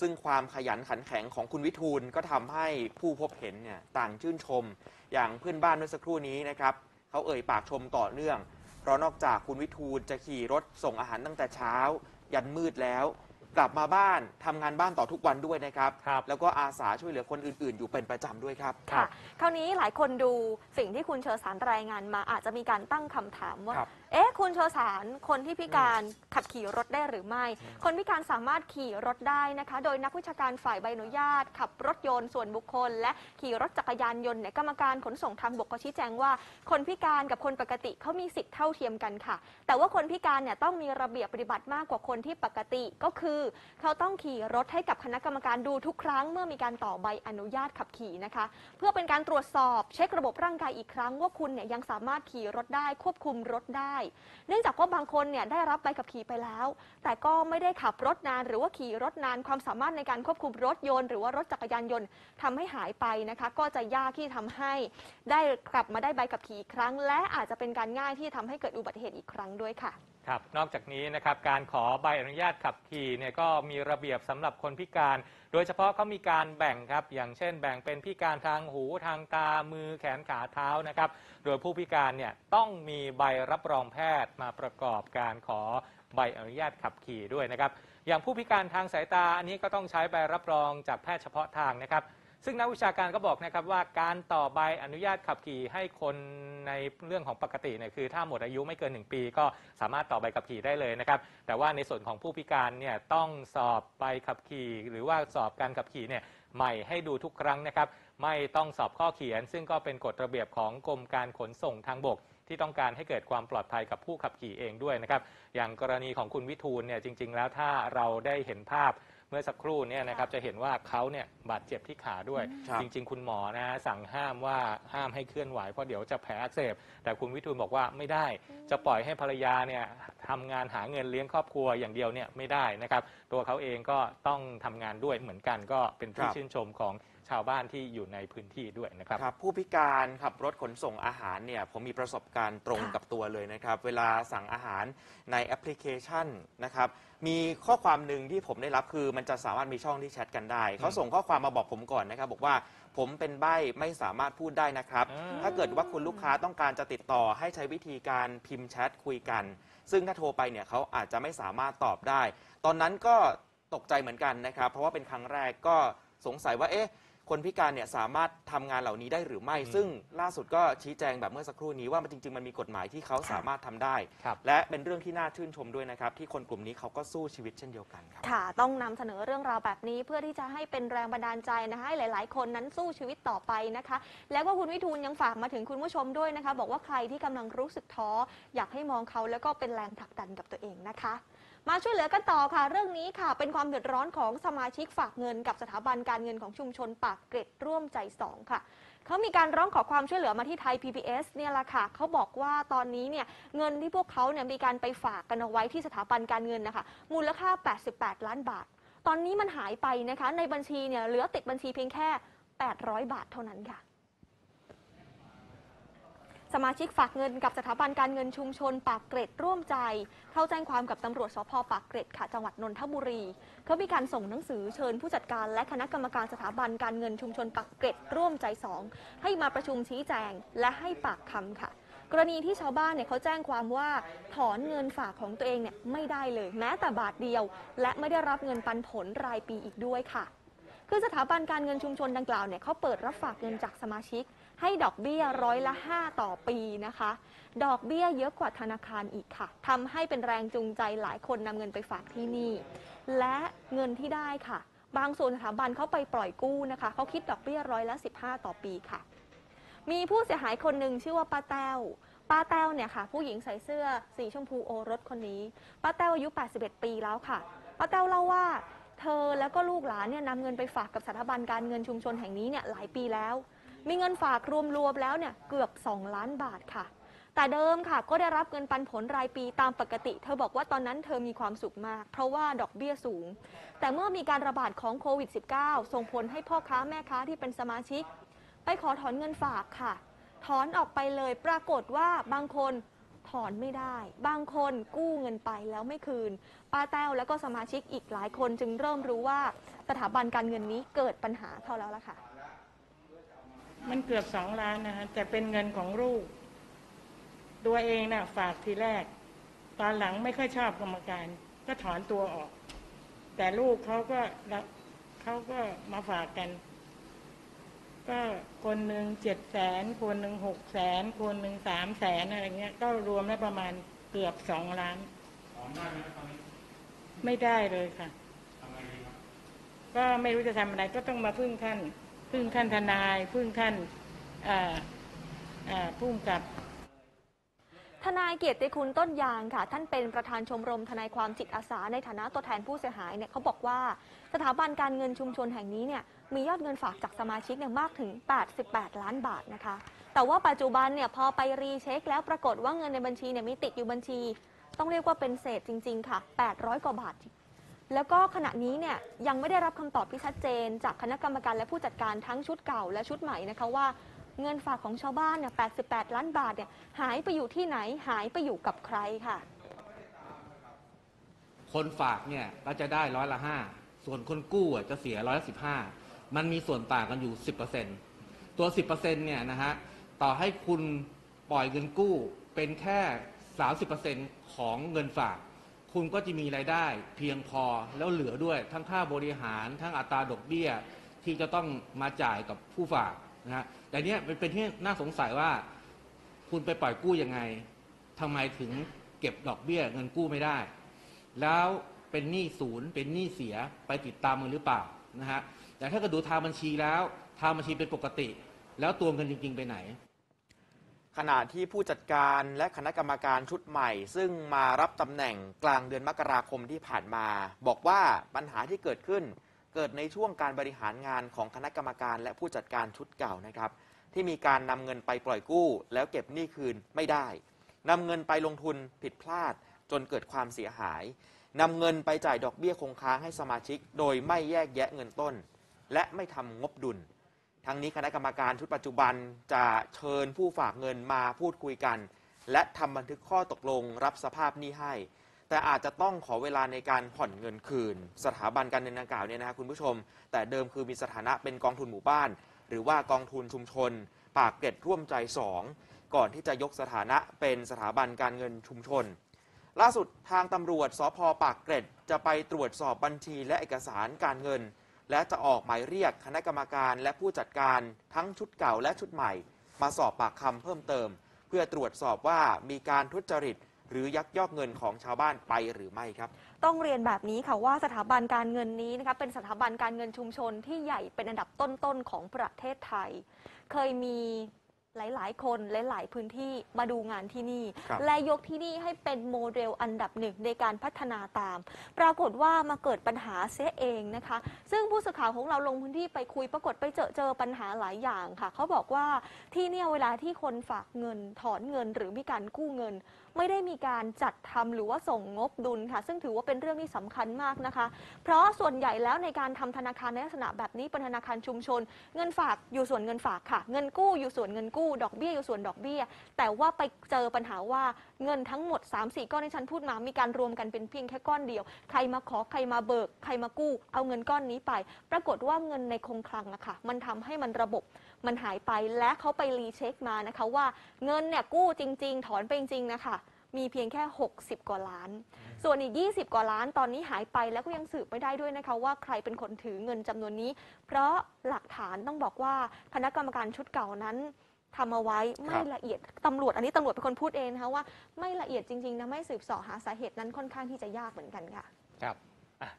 ซึ่งความขยันขันแข็งของคุณวิทูลก็ทำให้ผู้พบเห็นเนี่ยต่างชื่นชมอย่างเพื่อนบ้านเมื่อสักครู่นี้นะครับเขาเอ่ยปากชมต่อเนื่องเพราะนอกจากคุณวิทูลจะขี่รถส่งอาหารตั้งแต่เช้ายันมืดแล้วกลับมาบ้านทำงานบ้านต่อทุกวันด้วยนะครับแล้วก็อาสาช่วยเหลือคนอื่นๆอยู่เป็นประจำด้วยครับค่ะคราวนี้หลายคนดูสิ่งที่คุณเชอสารรายงานมาอาจจะมีการตั้งคำถามว่าเอ๊ะคุณเชอสารคนที่พิการขับขี่รถได้หรือไม่คนพิการสามารถขี่รถได้นะคะโดยนักวิชาการฝ่ายใบอนุญาตขับรถยนต์ส่วนบุคคลและขี่รถจักรยานยนต์เนี่ยกรรมการขนส่งทางบกก็ชี้แจงว่าคนพิการกับคนปกติเขามีสิทธิ์เท่าเทียมกันค่ะแต่ว่าคนพิการเนี่ยต้องมีระเบียบปฏิบัติมากกว่าคนที่ปกติก็คือเขาต้องขี่รถให้กับคณะกรรมการดูทุกครั้งเมื่อมีการต่อใบอนุญาตขับขี่นะคะเพื่อเป็นการตรวจสอบเช็คระบบร่างกายอีกครั้งว่าคุณเนี่ยยังสามารถขี่รถได้ควบคุมรถได้เนื่องจากว่าบางคนเนี่ยได้รับใบขับขี่ไปแล้วแต่ก็ไม่ได้ขับรถนานหรือว่าขี่รถนานความสามารถในการควบคุมรถยนต์หรือว่ารถจักรยานยนต์ทำให้หายไปนะคะก็จะยากที่ทำให้ได้กลับมาได้ใบขับขี่อีกครั้งและอาจจะเป็นการง่ายที่ทำให้เกิดอุบัติเหตุอีกครั้งด้วยค่ะครับนอกจากนี้นะครับการขอใบอนุญาตขับขี่เนี่ยก็มีระเบียบสำหรับคนพิการโดยเฉพาะเขามีการแบ่งครับอย่างเช่นแบ่งเป็นพิการทางหูทางตามือแขนขาเท้านะครับโดยผู้พิการเนี่ยต้องมีใบรับรองแพทย์มาประกอบการขอใบอนุญาตขับขี่ด้วยนะครับอย่างผู้พิการทางสายตาอันนี้ก็ต้องใช้ใบรับรองจากแพทย์เฉพาะทางนะครับซึ่งนักวิชาการก็บอกนะครับว่าการต่อใบอนุญาตขับขี่ให้คนในเรื่องของปกติเนี่ยคือถ้าหมดอายุไม่เกิน1ปีก็สามารถต่อใบขับขี่ได้เลยนะครับแต่ว่าในส่วนของผู้พิการเนี่ยต้องสอบใบขับขี่หรือว่าสอบการขับขี่เนี่ยใหม่ให้ดูทุกครั้งนะครับไม่ต้องสอบข้อเขียนซึ่งก็เป็นกฎระเบียบของกรมการขนส่งทางบกที่ต้องการให้เกิดความปลอดภัยกับผู้ขับขี่เองด้วยนะครับอย่างกรณีของคุณวิทูลเนี่ยจริงๆแล้วถ้าเราได้เห็นภาพเมื่อสักครู่เนี่ยนะครับจะเห็นว่าเขาเนี่ยบาดเจ็บที่ขาด้วยจริงๆคุณหมอนะสั่งห้ามว่าห้ามให้เคลื่อนไหวเพราะเดี๋ยวจะแผลอักเสบแต่คุณวิทูลบอกว่าไม่ได้จะปล่อยให้ภรรยาเนี่ยทำงานหาเงินเลี้ยงครอบครัวอย่างเดียวเนี่ยไม่ได้นะครับตัวเขาเองก็ต้องทำงานด้วยเหมือนกันก็เป็นที่ชื่นชมของช ชาวบ้านที่อยู่ในพื้นที่ด้วยนะครับผู้พิการขับรถขนส่งอาหารเนี่ยผมมีประสบการณ์ตรงกับตัวเลยนะครับเวลาสั่งอาหารในแอปพลิเคชันนะครับมีข้อความหนึ่งที่ผมได้รับคือมันจะสามารถมีช่องที่แชทกันได้เขาส่งข้อความมาบอกผมก่อนนะครับบอกว่าผมเป็นใบ้ไม่สามารถพูดได้นะครับถ้าเกิดว่าคุณลูกค้าต้องการจะติดต่อให้ใช้วิธีการพิมพ์แชทคุยกันซึ่งถ้าโทรไปเนี่ยเขาอาจจะไม่สามารถตอบได้ตอนนั้นก็ตกใจเหมือนกันนะครับเพราะว่าเป็นครั้งแรกก็สงสัยว่าเอ๊ะคนพิการเนี่ยสามารถทำงานเหล่านี้ได้หรือไม่ซึ่งล่าสุดก็ชี้แจงแบบเมื่อสักครู่นี้ว่ามันจริงๆมันมีกฎหมายที่เขาสามารถทำได้และเป็นเรื่องที่น่าชื่นชมด้วยนะครับที่คนกลุ่มนี้เขาก็สู้ชีวิตเช่นเดียวกันครับค่ะต้องนำเสนอเรื่องราวแบบนี้เพื่อที่จะให้เป็นแรงบันดาลใจนะคะให้หลายๆคนนั้นสู้ชีวิตต่อไปนะคะแล้วก็คุณวิทูลยังฝากมาถึงคุณผู้ชมด้วยนะคะบอกว่าใครที่กำลังรู้สึกท้ออยากให้มองเขาแล้วก็เป็นแรงผลักดันกับตัวเองนะคะมาช่วยเหลือกันต่อค่ะเรื่องนี้ค่ะเป็นความเดือดร้อนของสมาชิกฝากเงินกับสถาบันการเงินของชุมชนปากเกร็ดร่วมใจ2ค่ะเขามีการร้องขอความช่วยเหลือมาที่ไทย PBS เนี่ยแหละค่ะเขาบอกว่าตอนนี้เนี่ยเงินที่พวกเขาเนี่ยมีการไปฝากกันเอาไว้ที่สถาบันการเงินนะคะมูลค่า88ล้านบาทตอนนี้มันหายไปนะคะในบัญชีเนี่ยเหลือติดบัญชีเพียงแค่800บาทเท่านั้นค่ะสมาชิกฝากเงินกับสถาบันการเงินชุมชนปากเกร็ดร่วมใจเข้าแจ้งความกับตำรวจสภ.ปากเกร็ดค่ะจังหวัดนนทบุรีเขามีการส่งหนังสือเชิญผู้จัดการและคณะกรรมการสถาบันการเงินชุมชนปากเกร็ดร่วมใจ2ให้มาประชุมชี้แจงและให้ปากคำค่ะกรณีที่ชาวบ้านเนี่ยเขาแจ้งความว่าถอนเงินฝากของตัวเองเนี่ยไม่ได้เลยแม้แต่บาทเดียวและไม่ได้รับเงินปันผลรายปีอีกด้วยค่ะคือสถาบันการเงินชุมชนดังกล่าวเนี่ยเขาเปิดรับฝากเงินจากสมาชิกให้ดอกเบี้ย5%ต่อปีนะคะดอกเบี้ยเยอะกว่าธนาคารอีกค่ะทำให้เป็นแรงจูงใจหลายคนนำเงินไปฝากที่นี่และเงินที่ได้ค่ะบางส่วนสถาบันเขาไปปล่อยกู้นะคะเขาคิดดอกเบี้ย15%ต่อปีค่ะมีผู้เสียหายคนหนึ่งชื่อว่าป้าแต้วเนี่ยค่ะผู้หญิงใส่เสื้อสีชมพูโอรสคนนี้ป้าแต้วอายุ81ปีแล้วค่ะป้าแต้วเล่าว่าเธอแล้วก็ลูกหลานเนี่ยนำเงินไปฝากกับสถาบันการเงินชุมชนแห่งนี้เนี่ยหลายปีแล้วมีเงินฝากรวมๆแล้วเนี่ยเกือบ2ล้านบาทค่ะแต่เดิมค่ะก็ได้รับเงินปันผลรายปีตามปกติเธอบอกว่าตอนนั้นเธอมีความสุขมากเพราะว่าดอกเบี้ยสูงแต่เมื่อมีการระบาดของโควิด -19 ส่งผลให้พ่อค้าแม่ค้าที่เป็นสมาชิกไปขอถอนเงินฝากค่ะถอนออกไปเลยปรากฏว่าบางคนถอนไม่ได้บางคนกู้เงินไปแล้วไม่คืนป้าแต้วแล้วก็สมาชิกอีกหลายคนจึงเริ่มรู้ว่าสถาบันการเงินนี้เกิดปัญหาเข้าแล้วล่ะค่ะมันเกือบ2ล้านนะคะแต่เป็นเงินของลูกตัวเองนะฝากทีแรกตอนหลังไม่ค่อยชอบกรรมการก็ถอนตัวออกแต่ลูกเขาก็มาฝากกันก็คนหนึ่ง700,000คนหนึ่ง600,000คนหนึ่ง300,000อะไรเงี้ยก็รวมได้ประมาณเกือบ2ล้านถอนได้ไหมตอนนี้ไม่ได้เลยค่ะทำไงดีครับก็ไม่รู้จะทำอะไรก็ต้องมาพึ่งท่านทนายพึ่งท่านผู้กับทนายเกียรติคุณต้นยางค่ะท่านเป็นประธานชมรมทนายความจิตอาสาในฐานะตัวแทนผู้เสียหายเนี่ยเขาบอกว่าสถาบันการเงินชุมชนแห่งนี้เนี่ยมียอดเงินฝากจากสมาชิกเนี่ยมากถึง88ล้านบาทนะคะแต่ว่าปัจจุบันเนี่ยพอไปรีเช็คแล้วปรากฏว่าเงินในบัญชีเนี่ยมีติดอยู่บัญชีต้องเรียกว่าเป็นเศษจริงๆค่ะ800กว่าบาทแล้วก็ขณะนี้เนี่ยยังไม่ได้รับคำตอบที่ชัดเจนจากคณะกรรมการและผู้จัดการทั้งชุดเก่าและชุดใหม่นะคะว่าเงินฝากของชาวบ้านเนี่ย88ล้านบาทเนี่ยหายไปอยู่ที่ไหนหายไปอยู่กับใครค่ะคนฝากเนี่ยก็จะได้ร้อยละ 5ส่วนคนกู้จะเสียร้อยละ 15มันมีส่วนต่างกันอยู่ 10% ตัว 10% เนี่ยนะฮะต่อให้คุณปล่อยเงินกู้เป็นแค่ 30% ของเงินฝากคุณก็จะมีรายได้เพียงพอแล้วเหลือด้วยทั้งค่าบริหารทั้งอัตราดอกเบี้ยที่จะต้องมาจ่ายกับผู้ฝากนะฮะแต่เนี้ยเป็นที่น่าสงสัยว่าคุณไปปล่อยกู้ยังไงทำไมถึงเก็บดอกเบี้ยเงินกู้ไม่ได้แล้วเป็นหนี้ศูนย์เป็นหนี้เสียไปติดตามมือหรือเปล่านะฮะแต่ถ้าเกิดดูทางบัญชีแล้วทางบัญชีเป็นปกติแล้วตัวเงินจริงๆไปไหนขณะที่ผู้จัดการและคณะกรรมการชุดใหม่ซึ่งมารับตำแหน่งกลางเดือนมกราคมที่ผ่านมาบอกว่าปัญหาที่เกิดขึ้นเกิดในช่วงการบริหารงานของคณะกรรมการและผู้จัดการชุดเก่านะครับที่มีการนำเงินไปปล่อยกู้แล้วเก็บหนี้คืนไม่ได้นำเงินไปลงทุนผิดพลาดจนเกิดความเสียหายนำเงินไปจ่ายดอกเบี้ยคงค้างให้สมาชิกโดยไม่แยกแยะเงินต้นและไม่ทำงบดุล ทั้งนี้คณะกรรมการชุดปัจจุบันจะเชิญผู้ฝากเงินมาพูดคุยกันและทำบันทึกข้อตกลงรับสภาพหนี้ให้แต่อาจจะต้องขอเวลาในการผ่อนเงินคืนสถาบันการเงินดังกล่าวเนี่ยนะครับคุณผู้ชมแต่เดิมคือมีสถานะเป็นกองทุนหมู่บ้านหรือว่ากองทุนชุมชนปากเกร็ดร่วมใจ2ก่อนที่จะยกสถานะเป็นสถาบันการเงินชุมชนล่าสุดทางตำรวจสภ.ปากเกร็ดจะไปตรวจสอบบัญชีและเอกสารการเงินและจะออกหมายเรียกคณะกรรมการและผู้จัดการทั้งชุดเก่าและชุดใหม่มาสอบปากคำเพิ่มเติมเพื่อตรวจสอบว่ามีการทุจริตหรือยักยอกเงินของชาวบ้านไปหรือไม่ครับต้องเรียนแบบนี้ค่ะว่าสถาบันการเงินนี้นะคะเป็นสถาบันการเงินชุมชนที่ใหญ่เป็นอันดับต้นๆของประเทศไทยเคยมีหลายๆคนหลายๆพื้นที่มาดูงานที่นี่และยกที่นี่ให้เป็นโมเดลอันดับหนึ่งในการพัฒนาตามปรากฏว่ามาเกิดปัญหาเสียเองนะคะซึ่งผู้สื่อข่าวของเราลงพื้นที่ไปคุยปรากฏไปเจอปัญหาหลายอย่างค่ะเขาบอกว่าที่เนี่ยเวลาที่คนฝากเงินถอนเงินหรือมีการกู้เงินไม่ได้มีการจัดทำหรือว่าส่งงบดุลค่ะซึ่งถือว่าเป็นเรื่องที่สำคัญมากนะคะเพราะส่วนใหญ่แล้วในการทำธนาคารในลักษณะแบบนี้เป็นธนาคารชุมชนเงินฝากอยู่ส่วนเงินฝากค่ะเงินกู้อยู่ส่วนเงินกู้ดอกเบี้ยอยู่ส่วนดอกเบี้ยแต่ว่าไปเจอปัญหาว่าเงินทั้งหมด 3-4 ก้อนที่ฉันพูดมามีการรวมกันเป็นเพียงแค่ก้อนเดียวใครมาขอใครมาเบิกใครมากู้เอาเงินก้อนนี้ไปปรากฏว่าเงินในคงคลังอะค่ะมันทำให้มันระบบมันหายไปและเขาไปรีเช็คมานะคะว่าเงินเนี่ยกู้จริงๆถอนไปจริงๆนะคะมีเพียงแค่60กว่าล้านส่วนอีก20กว่าล้านตอนนี้หายไปแล้วก็ยังสืบไม่ได้ด้วยนะคะว่าใครเป็นคนถือเงินจำนวนนี้เพราะหลักฐานต้องบอกว่าคณะกรรมการชุดเก่านั้นทำเอาไว้ไม่ละเอียดตำรวจอันนี้ตำรวจเป็นคนพูดเองนะคะว่าไม่ละเอียดจริงๆนะไม่สืบเสาะหาสาเหตุนั้นค่อนข้างที่จะยากเหมือนกันค่ะครับ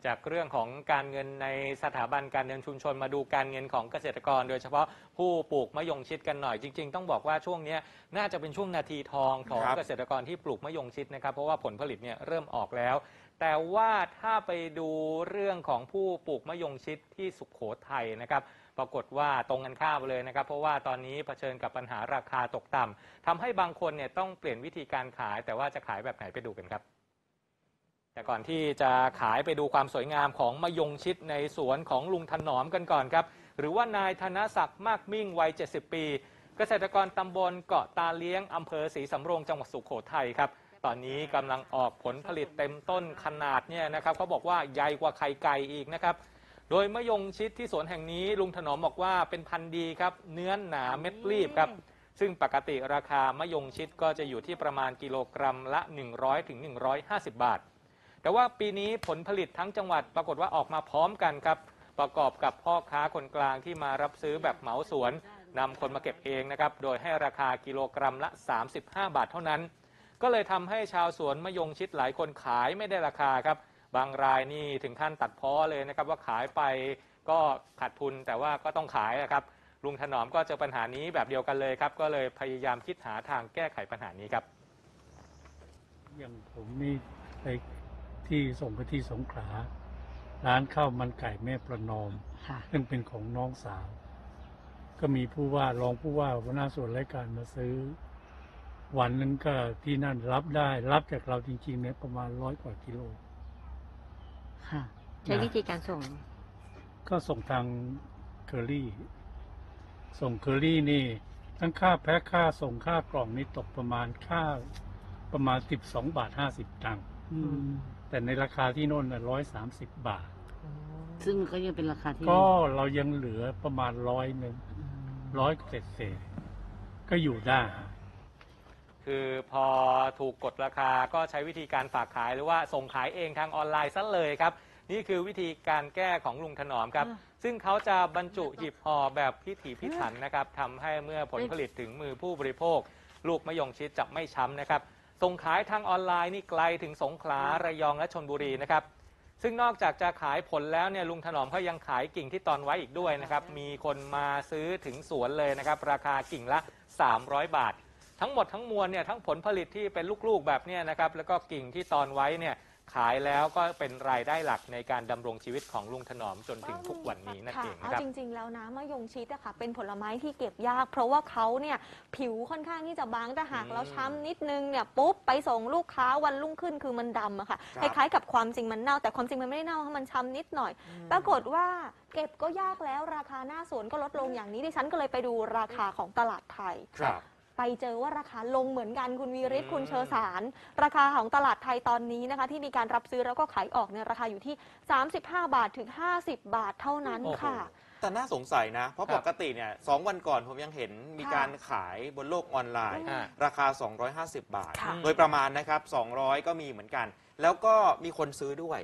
จากเรื่องของการเงินในสถาบันการเงินชุมชนมาดูการเงินของเกษตรกรโดยเฉพาะผู้ปลูกมะยงชิดกันหน่อยจริงๆต้องบอกว่าช่วงนี้น่าจะเป็นช่วงนาทีทองของเกษตรกรที่ปลูกมะยงชิดนะครับเพราะว่าผลผลิตเนี่ยเริ่มออกแล้วแต่ว่าถ้าไปดูเรื่องของผู้ปลูกมะยงชิดที่สุโขทัยนะครับปรากฏว่าตรงกันข้ามเลยนะครับเพราะว่าตอนนี้เผชิญกับปัญหาราคาตกต่ำทำให้บางคนเนี่ยต้องเปลี่ยนวิธีการขายแต่ว่าจะขายแบบไหนไปดูกันครับแต่ก่อนที่จะขายไปดูความสวยงามของมะยงชิดในสวนของลุงถนอมกันก่อนครับหรือว่านายธนศักดิ์มากมิ่งวัย70ปีเกษตรกรตำบลเกาะตาเลี้ยงอำเภอศรีสำโรงจังหวัดสุโขทัยครับตอนนี้กำลังออกผลผลิตเต็มต้นขนาดเนี่ยนะครับเขาบอกว่าใหญ่กว่าไข่ไก่อีกนะครับโดยมะยงชิดที่สวนแห่งนี้ลุงถนอมบอกว่าเป็นพันธุ์ดีครับเนื้อหนาเม็ดรีบครับซึ่งปกติราคามะยงชิดก็จะอยู่ที่ประมาณกิโลกรัมละ 100-150 บาทแต่ว่าปีนี้ผลผลิตทั้งจังหวัดปรากฏว่าออกมาพร้อมกันครับประกอบกับพ่อค้าคนกลางที่มารับซื้อแบบเหมาสวนนำคนมาเก็บเองนะครับโดยให้ราคากิโลกรัมละ35บาทเท่านั้นก็เลยทำให้ชาวสวนมะยงชิดหลายคนขายไม่ได้ราคาครับบางรายนี่ถึงขั้นตัดพ้อเลยนะครับว่าขายไปก็ขาดทุนแต่ว่าก็ต้องขายนะครับลุงถนอมก็เจอปัญหานี้แบบเดียวกันเลยครับก็เลยพยายามคิดหาทางแก้ไขปัญหานี้ครับอย่างผมนี่ไปที่ส่งไปที่สงขลาร้านข้าวมันไก่แม่ประนอมซึ่งเป็นของน้องสาวก็มีผู้ว่ารองผู้ว่าหัวหน้าส่วนรายการมาซื้อวันนึงก็ที่นั่นรับได้รับจากเราจริงๆเนี่ยประมาณ100 กว่ากิโลค่ะใช้วิธีการส่งก็ส่งทางเคอรี่ส่งเคอรี่นี่ทั้งค่าแพ็คค่าส่งค่ากล่องนี่ตกประมาณ12.50 บาทแต่ในราคาที่โน่น130 บาทซึ่งก็ยังเป็นราคาที่ก็เรายังเหลือประมาณ100 100 เศษก็อยู่ได้คือพอถูกกดราคาก็ใช้วิธีการฝากขายหรือว่าส่งขายเองทางออนไลน์ซะเลยครับนี่คือวิธีการแก้ของลุงถนอมครับซึ่งเขาจะบรรจุหีบห่อแบบพิถีพิถันนะครับทำให้เมื่อผลผลิตถึงมือผู้บริโภคลูกมะยงชิดจะไม่ช้ำนะครับส่งขายทางออนไลน์นี่ไกลถึงสงขลาระยองและชลบุรีนะครับซึ่งนอกจากจะขายผลแล้วเนี่ยลุงถนอมเขายังขายกิ่งที่ตอนไว้อีกด้วยนะครับมีคนมาซื้อถึงสวนเลยนะครับราคากิ่งละ300บาททั้งหมดทั้งมวลเนี่ยทั้งผลผลิตที่เป็นลูกๆแบบนี้นะครับแล้วก็กิ่งที่ตอนไว้เนี่ย ขายแล้วก็เป็นรายได้หลักในการดำรงชีวิตของลุงถนอมจนถึงทุกวันนี้นั่นเองนะครับจริงๆแล้วนะมะยงชิดนะคะเป็นผลไม้ที่เก็บยากเพราะว่าเขาเนี่ยผิวค่อนข้างที่จะบางแต่หากแล้วช้ำนิดนึงเนี่ยปุ๊บไปส่งลูกค้าวันรุ่งขึ้นคือมันดำอะค่ะคล้ายๆกับความจริงมันเน่าแต่ความจริงมันไม่ได้เน่ามันช้ำนิดหน่อยปรากฏว่าเก็บก็ยากแล้วราคาหน้าสวนก็ลดลงอย่างนี้ดิฉันก็เลยไปดูราคาของตลาดไทยไปเจอว่าราคาลงเหมือนกันคุณวีริศคุณเชอสารราคาของตลาดไทยตอนนี้นะคะที่มีการรับซื้อแล้วก็ขายออกเนี่ยราคาอยู่ที่35 บาทถึง50 บาทเท่านั้นค่ะแต่น่าสงสัยนะเพราะปกติเนี่ย2 วันก่อนผมยังเห็นมีการขายบนโลกออนไลน์ราคา250 บาทโดยประมาณนะครับ200ก็มีเหมือนกันแล้วก็มีคนซื้อด้วย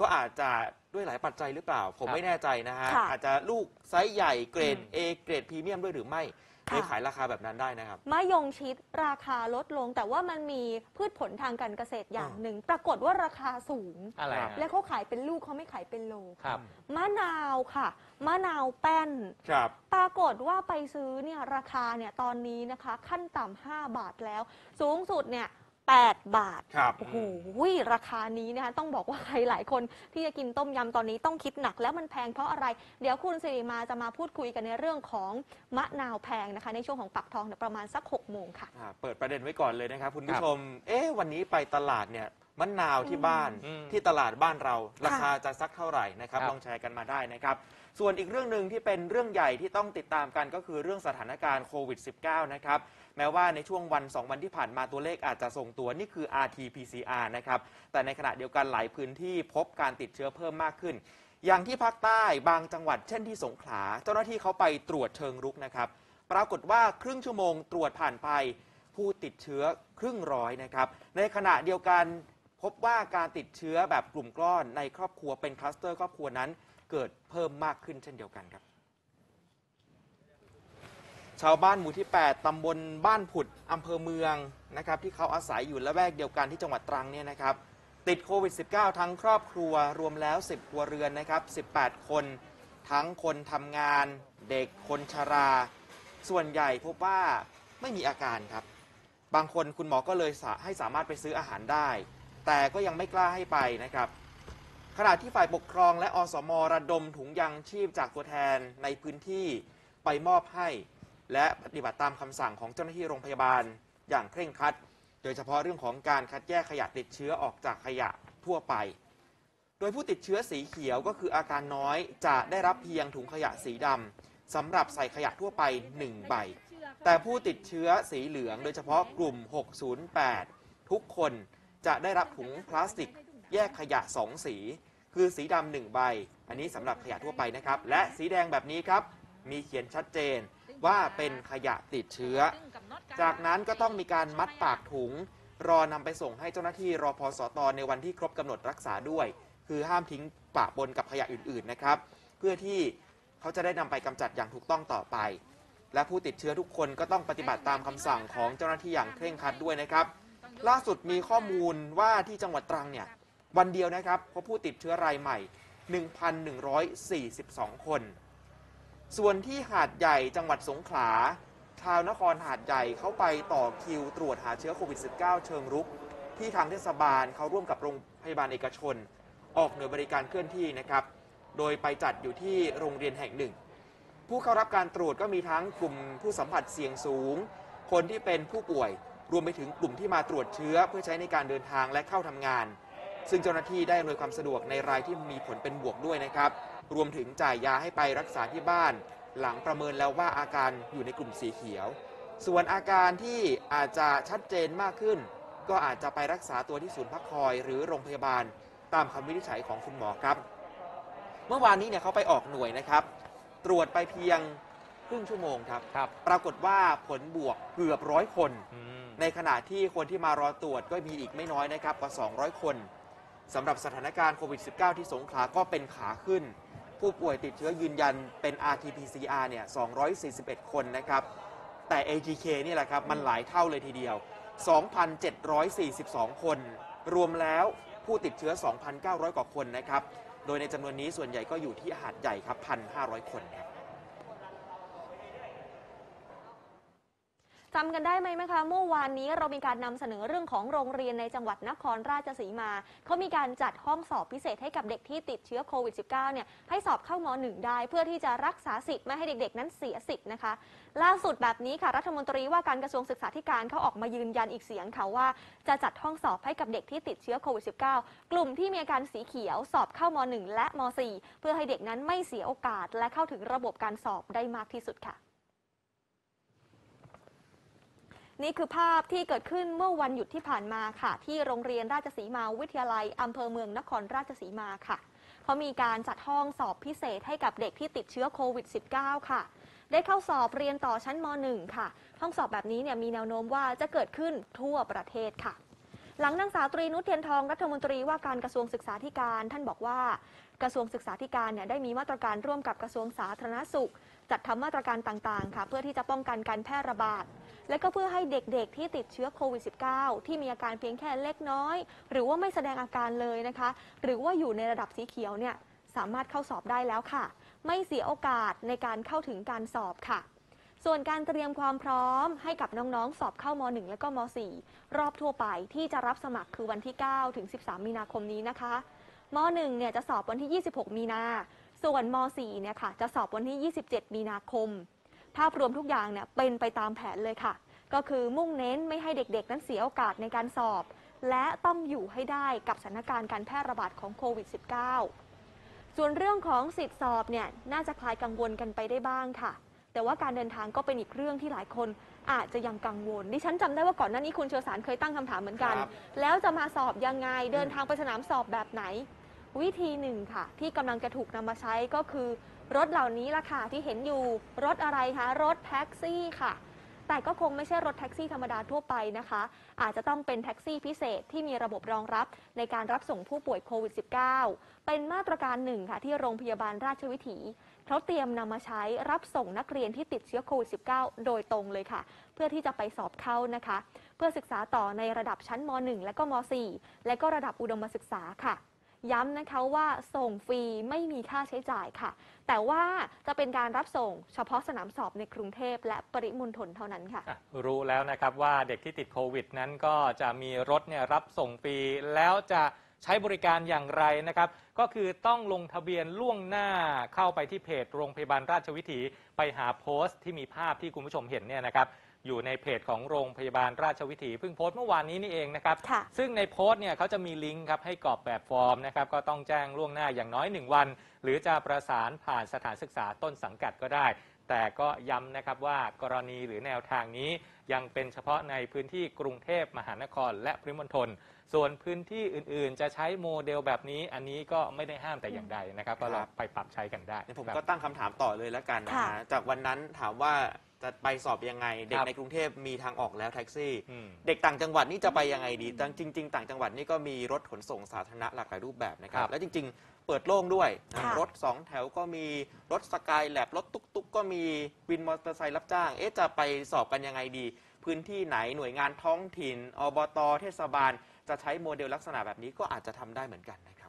ก็อาจจะด้วยหลายปัจจัยหรือเปล่าผมไม่แน่ใจนะฮะอาจจะลูกไซส์ใหญ่เกรด A เกรดพรีเมียมด้วยหรือไม่ไม่ขายราคาแบบนั้นได้นะครับมะยงชิดราคาลดลงแต่ว่ามันมีพืชผลทางการเกษตรอย่างหนึ่งปรากฏว่าราคาสูงอะไรและเขาขายเป็นลูกเขาไม่ขายเป็นโลครับมะนาวค่ะมะนาวแป้นครับปรากฏว่าไปซื้อเนี่ยราคาเนี่ยตอนนี้นะคะขั้นต่ำ5 บาทแล้วสูงสุดเนี่ย8 บาทครับโอ้โหราคานี้นะคะต้องบอกว่าใครหลายคนที่จะกินต้มยำตอนนี้ต้องคิดหนักแล้วมันแพงเพราะอะไรเดี๋ยวคุณสิริมาจะมาพูดคุยกันในเรื่องของมะนาวแพงนะคะในช่วงของปักทองประมาณสัก 18:00 น.ค่ะเปิดประเด็นไว้ก่อนเลยนะครับคุณผู้ชมวันนี้ไปตลาดเนี่ยมะนาวที่บ้านที่ตลาดบ้านเราราคาจะสักเท่าไหร่นะครับลองแชร์กันมาได้นะครับส่วนอีกเรื่องหนึ่งที่เป็นเรื่องใหญ่ที่ต้องติดตามกันก็คือเรื่องสถานการณ์โควิด -19 นะครับแม้ว่าในช่วงวัน2 วันที่ผ่านมาตัวเลขอาจจะทรงตัวนี่คือ RT-PCR นะครับแต่ในขณะเดียวกันหลายพื้นที่พบการติดเชื้อเพิ่มมากขึ้นอย่างที่ภาคใต้บางจังหวัดเช่นที่สงขลาเจ้าหน้าที่เขาไปตรวจเชิงรุกนะครับปรากฏว่าครึ่งชั่วโมงตรวจผ่านไปผู้ติดเชื้อครึ่งร้อยนะครับในขณะเดียวกันพบว่าการติดเชื้อแบบกลุ่มก้อนในครอบครัวเป็นคลัสเตอร์ครอบครัวนั้นเกิดเพิ่มมากขึ้นเช่นเดียวกันครับชาวบ้านหมู่ที่8ตำบลบ้านผุดอำเภอเมืองนะครับที่เขาอาศัยอยู่ละแวกเดียวกันที่จังหวัดตรังเนี่ยนะครับติดโควิด -19 ทั้งครอบครัวรวมแล้ว10 ครัวเรือนนะครับ18 คนทั้งคนทำงานเด็กคนชราส่วนใหญ่พบว่าไม่มีอาการครับบางคนคุณหมอก็เลยให้สามารถไปซื้ออาหารได้แต่ก็ยังไม่กล้าให้ไปนะครับขณะที่ฝ่ายปกครองและอสม.ระดมถุงยางชีพจากตัวแทนในพื้นที่ไปมอบให้และปฏิบัติตามคำสั่งของเจ้าหน้าที่โรงพยาบาลอย่างเคร่งครัดโดยเฉพาะเรื่องของการคัดแยกขยะติดเชื้อออกจากขยะทั่วไปโดยผู้ติดเชื้อสีเขียวก็คืออาการน้อยจะได้รับเพียงถุงขยะสีดำสำหรับใส่ขยะทั่วไป1 ใบแต่ผู้ติดเชื้อสีเหลืองโดยเฉพาะกลุ่ม608ทุกคนจะได้รับถุงพลาสติกแยกขยะ2 สีคือสีดำ1 ใบอันนี้สำหรับขยะทั่วไปนะครับและสีแดงแบบนี้ครับมีเขียนชัดเจนว่าเป็นขยะติดเชื้อจากนั้นก็ต้องมีการมัดปากถุงรอนำไปส่งให้เจ้าหน้าที่รพสต.ในวันที่ครบกำหนดรักษาด้วยคือห้ามทิ้งปะปนกับขยะอื่นๆนะครับเพื่อที่เขาจะได้นำไปกำจัดอย่างถูกต้องต่อไปและผู้ติดเชื้อทุกคนก็ต้องปฏิบัติตามคำสั่งของเจ้าหน้าที่อย่างเคร่งครัดด้วยนะครับล่าสุดมีข้อมูลว่าที่จังหวัดตรังเนี่ยวันเดียวนะครับพบผู้ติดเชื้อรายใหม่ 1,142 คนส่วนที่หาดใหญ่จังหวัดสงขลาชาวนครหาดใหญ่เข้าไปต่อคิวตรวจหาเชื้อโควิด -19 เชิงรุกที่ทางเทศบาลเขาร่วมกับโรงพยาบาลเอกชนออกหน่วยบริการเคลื่อนที่นะครับโดยไปจัดอยู่ที่โรงเรียนแห่งหนึ่งผู้เข้ารับการตรวจก็มีทั้งกลุ่มผู้สัมผัสเสี่ยงสูงคนที่เป็นผู้ป่วยรวมไปถึงกลุ่มที่มาตรวจเชื้อเพื่อใช้ในการเดินทางและเข้าทำงานซึ่งเจ้าหน้าที่ได้อำนวยความสะดวกในรายที่มีผลเป็นบวกด้วยนะครับรวมถึงจ่ายยาให้ไปรักษาที่บ้านหลังประเมินแล้วว่าอาการอยู่ในกลุ่มสีเขียวส่วนอาการที่อาจจะชัดเจนมากขึ้นก็อาจจะไปรักษาตัวที่ศูนย์พักคอยหรือโรงพยาบาลตามคำวินิจฉัยของคุณหมอครับเมื่อวานนี้เนี่ยเขาไปออกหน่วยนะครับตรวจไปเพียงครึ่งชั่วโมงครับปรากฏว่าผลบวกเกือบ100 คนในขณะที่คนที่มารอตรวจก็มีอีกไม่น้อยนะครับกว่า200 คนสำหรับสถานการณ์โควิด -19 ที่สงขลาก็เป็นขาขึ้นผู้ป่วยติดเชื้อยืนยันเป็น RT-PCR เนี่ย241 คนนะครับแต่ ATK นี่แหละครับมันหลายเท่าเลยทีเดียว 2,742 คนรวมแล้วผู้ติดเชื้อ 2,900 กว่าคนนะครับโดยในจำนวนนี้ส่วนใหญ่ก็อยู่ที่หาดใหญ่ครับ 1,500 คนครับ จำกันได้ไหมคะเมื่อวานนี้เรามีการนำเสนอเรื่องของโรงเรียนในจังหวัดนครราชสีมาเขามีการจัดห้องสอบพิเศษให้กับเด็กที่ติดเชื้อโควิด -19 เนี่ยให้สอบเข้าม.1 ได้เพื่อที่จะรักษาสิทธิ์ไม่ให้เด็กๆนั้นเสียสิทธิ์นะคะล่าสุดแบบนี้ค่ะรัฐมนตรีว่าการกระทรวงศึกษาธิการเขาออกมายืนยันอีกเสียงค่ะว่าจะจัดห้องสอบให้กับเด็กที่ติดเชื้อโควิด -19 กลุ่มที่มีอาการสีเขียวสอบเข้าม.1 และม.4 เพื่อให้เด็กนั้นไม่เสียโอกาสและเข้าถึงระบบการสอบได้มากที่สุดค่ะนี่คือภาพที่เกิดขึ้นเมื่อวันหยุดที่ผ่านมาค่ะที่โรงเรียนราชสีมาวิทยาลัยอำเภอเมืองนครราชสีมาค่ะเขามีการจัดห้องสอบพิเศษให้กับเด็กที่ติดเชื้อโควิด -19 ค่ะได้เข้าสอบเรียนต่อชั้นม .1 ค่ะห้องสอบแบบนี้เนี่ยมีแนวโน้มว่าจะเกิดขึ้นทั่วประเทศค่ะหลังนางสาวตรีนุช เทียนทองรัฐมนตรีว่าการกระทรวงศึกษาธิการท่านบอกว่ากระทรวงศึกษาธิการเนี่ยได้มีมาตรการร่วมกับกระทรวงสาธารณสุขจัดทำมาตรการต่างๆค่ะเพื่อที่จะป้องกันการแพร่ระบาดและก็เพื่อให้เด็กๆที่ติดเชื้อโควิด -19 ที่มีอาการเพียงแค่เล็กน้อยหรือว่าไม่แสดงอาการเลยนะคะหรือว่าอยู่ในระดับสีเขียวเนี่ยสามารถเข้าสอบได้แล้วค่ะไม่เสียโอกาสในการเข้าถึงการสอบค่ะส่วนการเตรียมความพร้อมให้กับน้องๆสอบเข้าม .1 และก็ม .4 รอบทั่วไปที่จะรับสมัครคือวันที่ 9-13 มีนาคมนี้นะคะม .1 เนี่ยจะสอบวันที่ 26 มีนาส่วนม .4 เนี่ยค่ะจะสอบวันที่ 27 มีนาคมภาพรวมทุกอย่างเนี่ยเป็นไปตามแผนเลยค่ะก็คือมุ่งเน้นไม่ให้เด็กๆนั้นเสียโอกาสในการสอบและต้องอยู่ให้ได้กับสถานการณ์การแพร่ระบาดของโควิด -19 ส่วนเรื่องของสิทธิสอบเนี่ยน่าจะคลายกังวลกันไปได้บ้างค่ะแต่ว่าการเดินทางก็เป็นอีกเรื่องที่หลายคนอาจจะยังกังวลดิฉันจำได้ว่าก่อนหน้านี้คุณเชอสารเคยตั้งคำถามเหมือนกันแล้วจะมาสอบยังไงเดินทางไปสนามสอบแบบไหนวิธีหนึ่งค่ะที่กำลังจะถูกนำมาใช้ก็คือรถเหล่านี้ล่ะค่ะที่เห็นอยู่รถอะไรคะรถแท็กซี่ค่ะแต่ก็คงไม่ใช่รถแท็กซี่ธรรมดาทั่วไปนะคะอาจจะต้องเป็นแท็กซี่พิเศษที่มีระบบรองรับในการรับส่งผู้ป่วยโควิด -19 เป็นมาตรการหนึ่งค่ะที่โรงพยาบาลราชวิถีเขาเตรียมนำมาใช้รับส่งนักเรียนที่ติดเชื้อโควิด -19 โดยตรงเลยค่ะเพื่อที่จะไปสอบเข้านะคะเพื่อศึกษาต่อในระดับชั้นม .1 และก็ม .4 และก็ระดับอุดมศึกษาค่ะย้ำนะคะว่าส่งฟรีไม่มีค่าใช้จ่ายค่ะแต่ว่าจะเป็นการรับส่งเฉพาะสนามสอบในกรุงเทพและปริมณฑลเท่านั้นค่ะรู้แล้วนะครับว่าเด็กที่ติดโควิดนั้นก็จะมีรถเนี่ยรับส่งฟรีแล้วจะใช้บริการอย่างไรนะครับก็คือต้องลงทะเบียนล่วงหน้าเข้าไปที่เพจโรงพยาบาลราชวิถีไปหาโพสต์ที่มีภาพที่คุณผู้ชมเห็นเนี่ยนะครับอยู่ในเพจของโรงพยาบาลราชวิถีเพิ่งโพสต์เมื่อวานนี้นี่เองนะครับซึ่งในโพสต์เนี่ยเขาจะมีลิงก์ครับให้กรอกแบบฟอร์มนะครับก็ต้องแจ้งล่วงหน้าอย่างน้อย1วันหรือจะประสานผ่านสถานศึกษาต้นสังกัดก็ได้แต่ก็ย้ำนะครับว่ากรณีหรือแนวทางนี้ยังเป็นเฉพาะในพื้นที่กรุงเทพมหานครและปริมณฑลส่วนพื้นที่อื่นๆจะใช้โมเดลแบบนี้อันนี้ก็ไม่ได้ห้ามแต่อย่างใดนะครับก็เราไปปรับใช้กันได้ผมก็ตั้งคำถามต่อเลยแล้วกันนะจากวันนั้นถามว่าจะไปสอบยังไงเด็กในกรุงเทพมีทางออกแล้วแท็กซี่เด็กต่างจังหวัดนี่จะไปยังไงดีจริงๆต่างจังหวัดนี่ก็มีรถขนส่งสาธารณะหลากหลายรูปแบบนะครับและจริงๆเปิดโล่งด้วยรถ2แถวก็มีรถสกายแลบรถตุ๊กๆก็มีวินมอเตอร์ไซค์รับจ้างจะไปสอบกันยังไงดีพื้นที่ไหนหน่วยงานท้องถิ่นอบต.เทศบาลจะใช้โมเดลลักษณะแบบนี้ก็อาจจะทำได้เหมือนกันนะครับ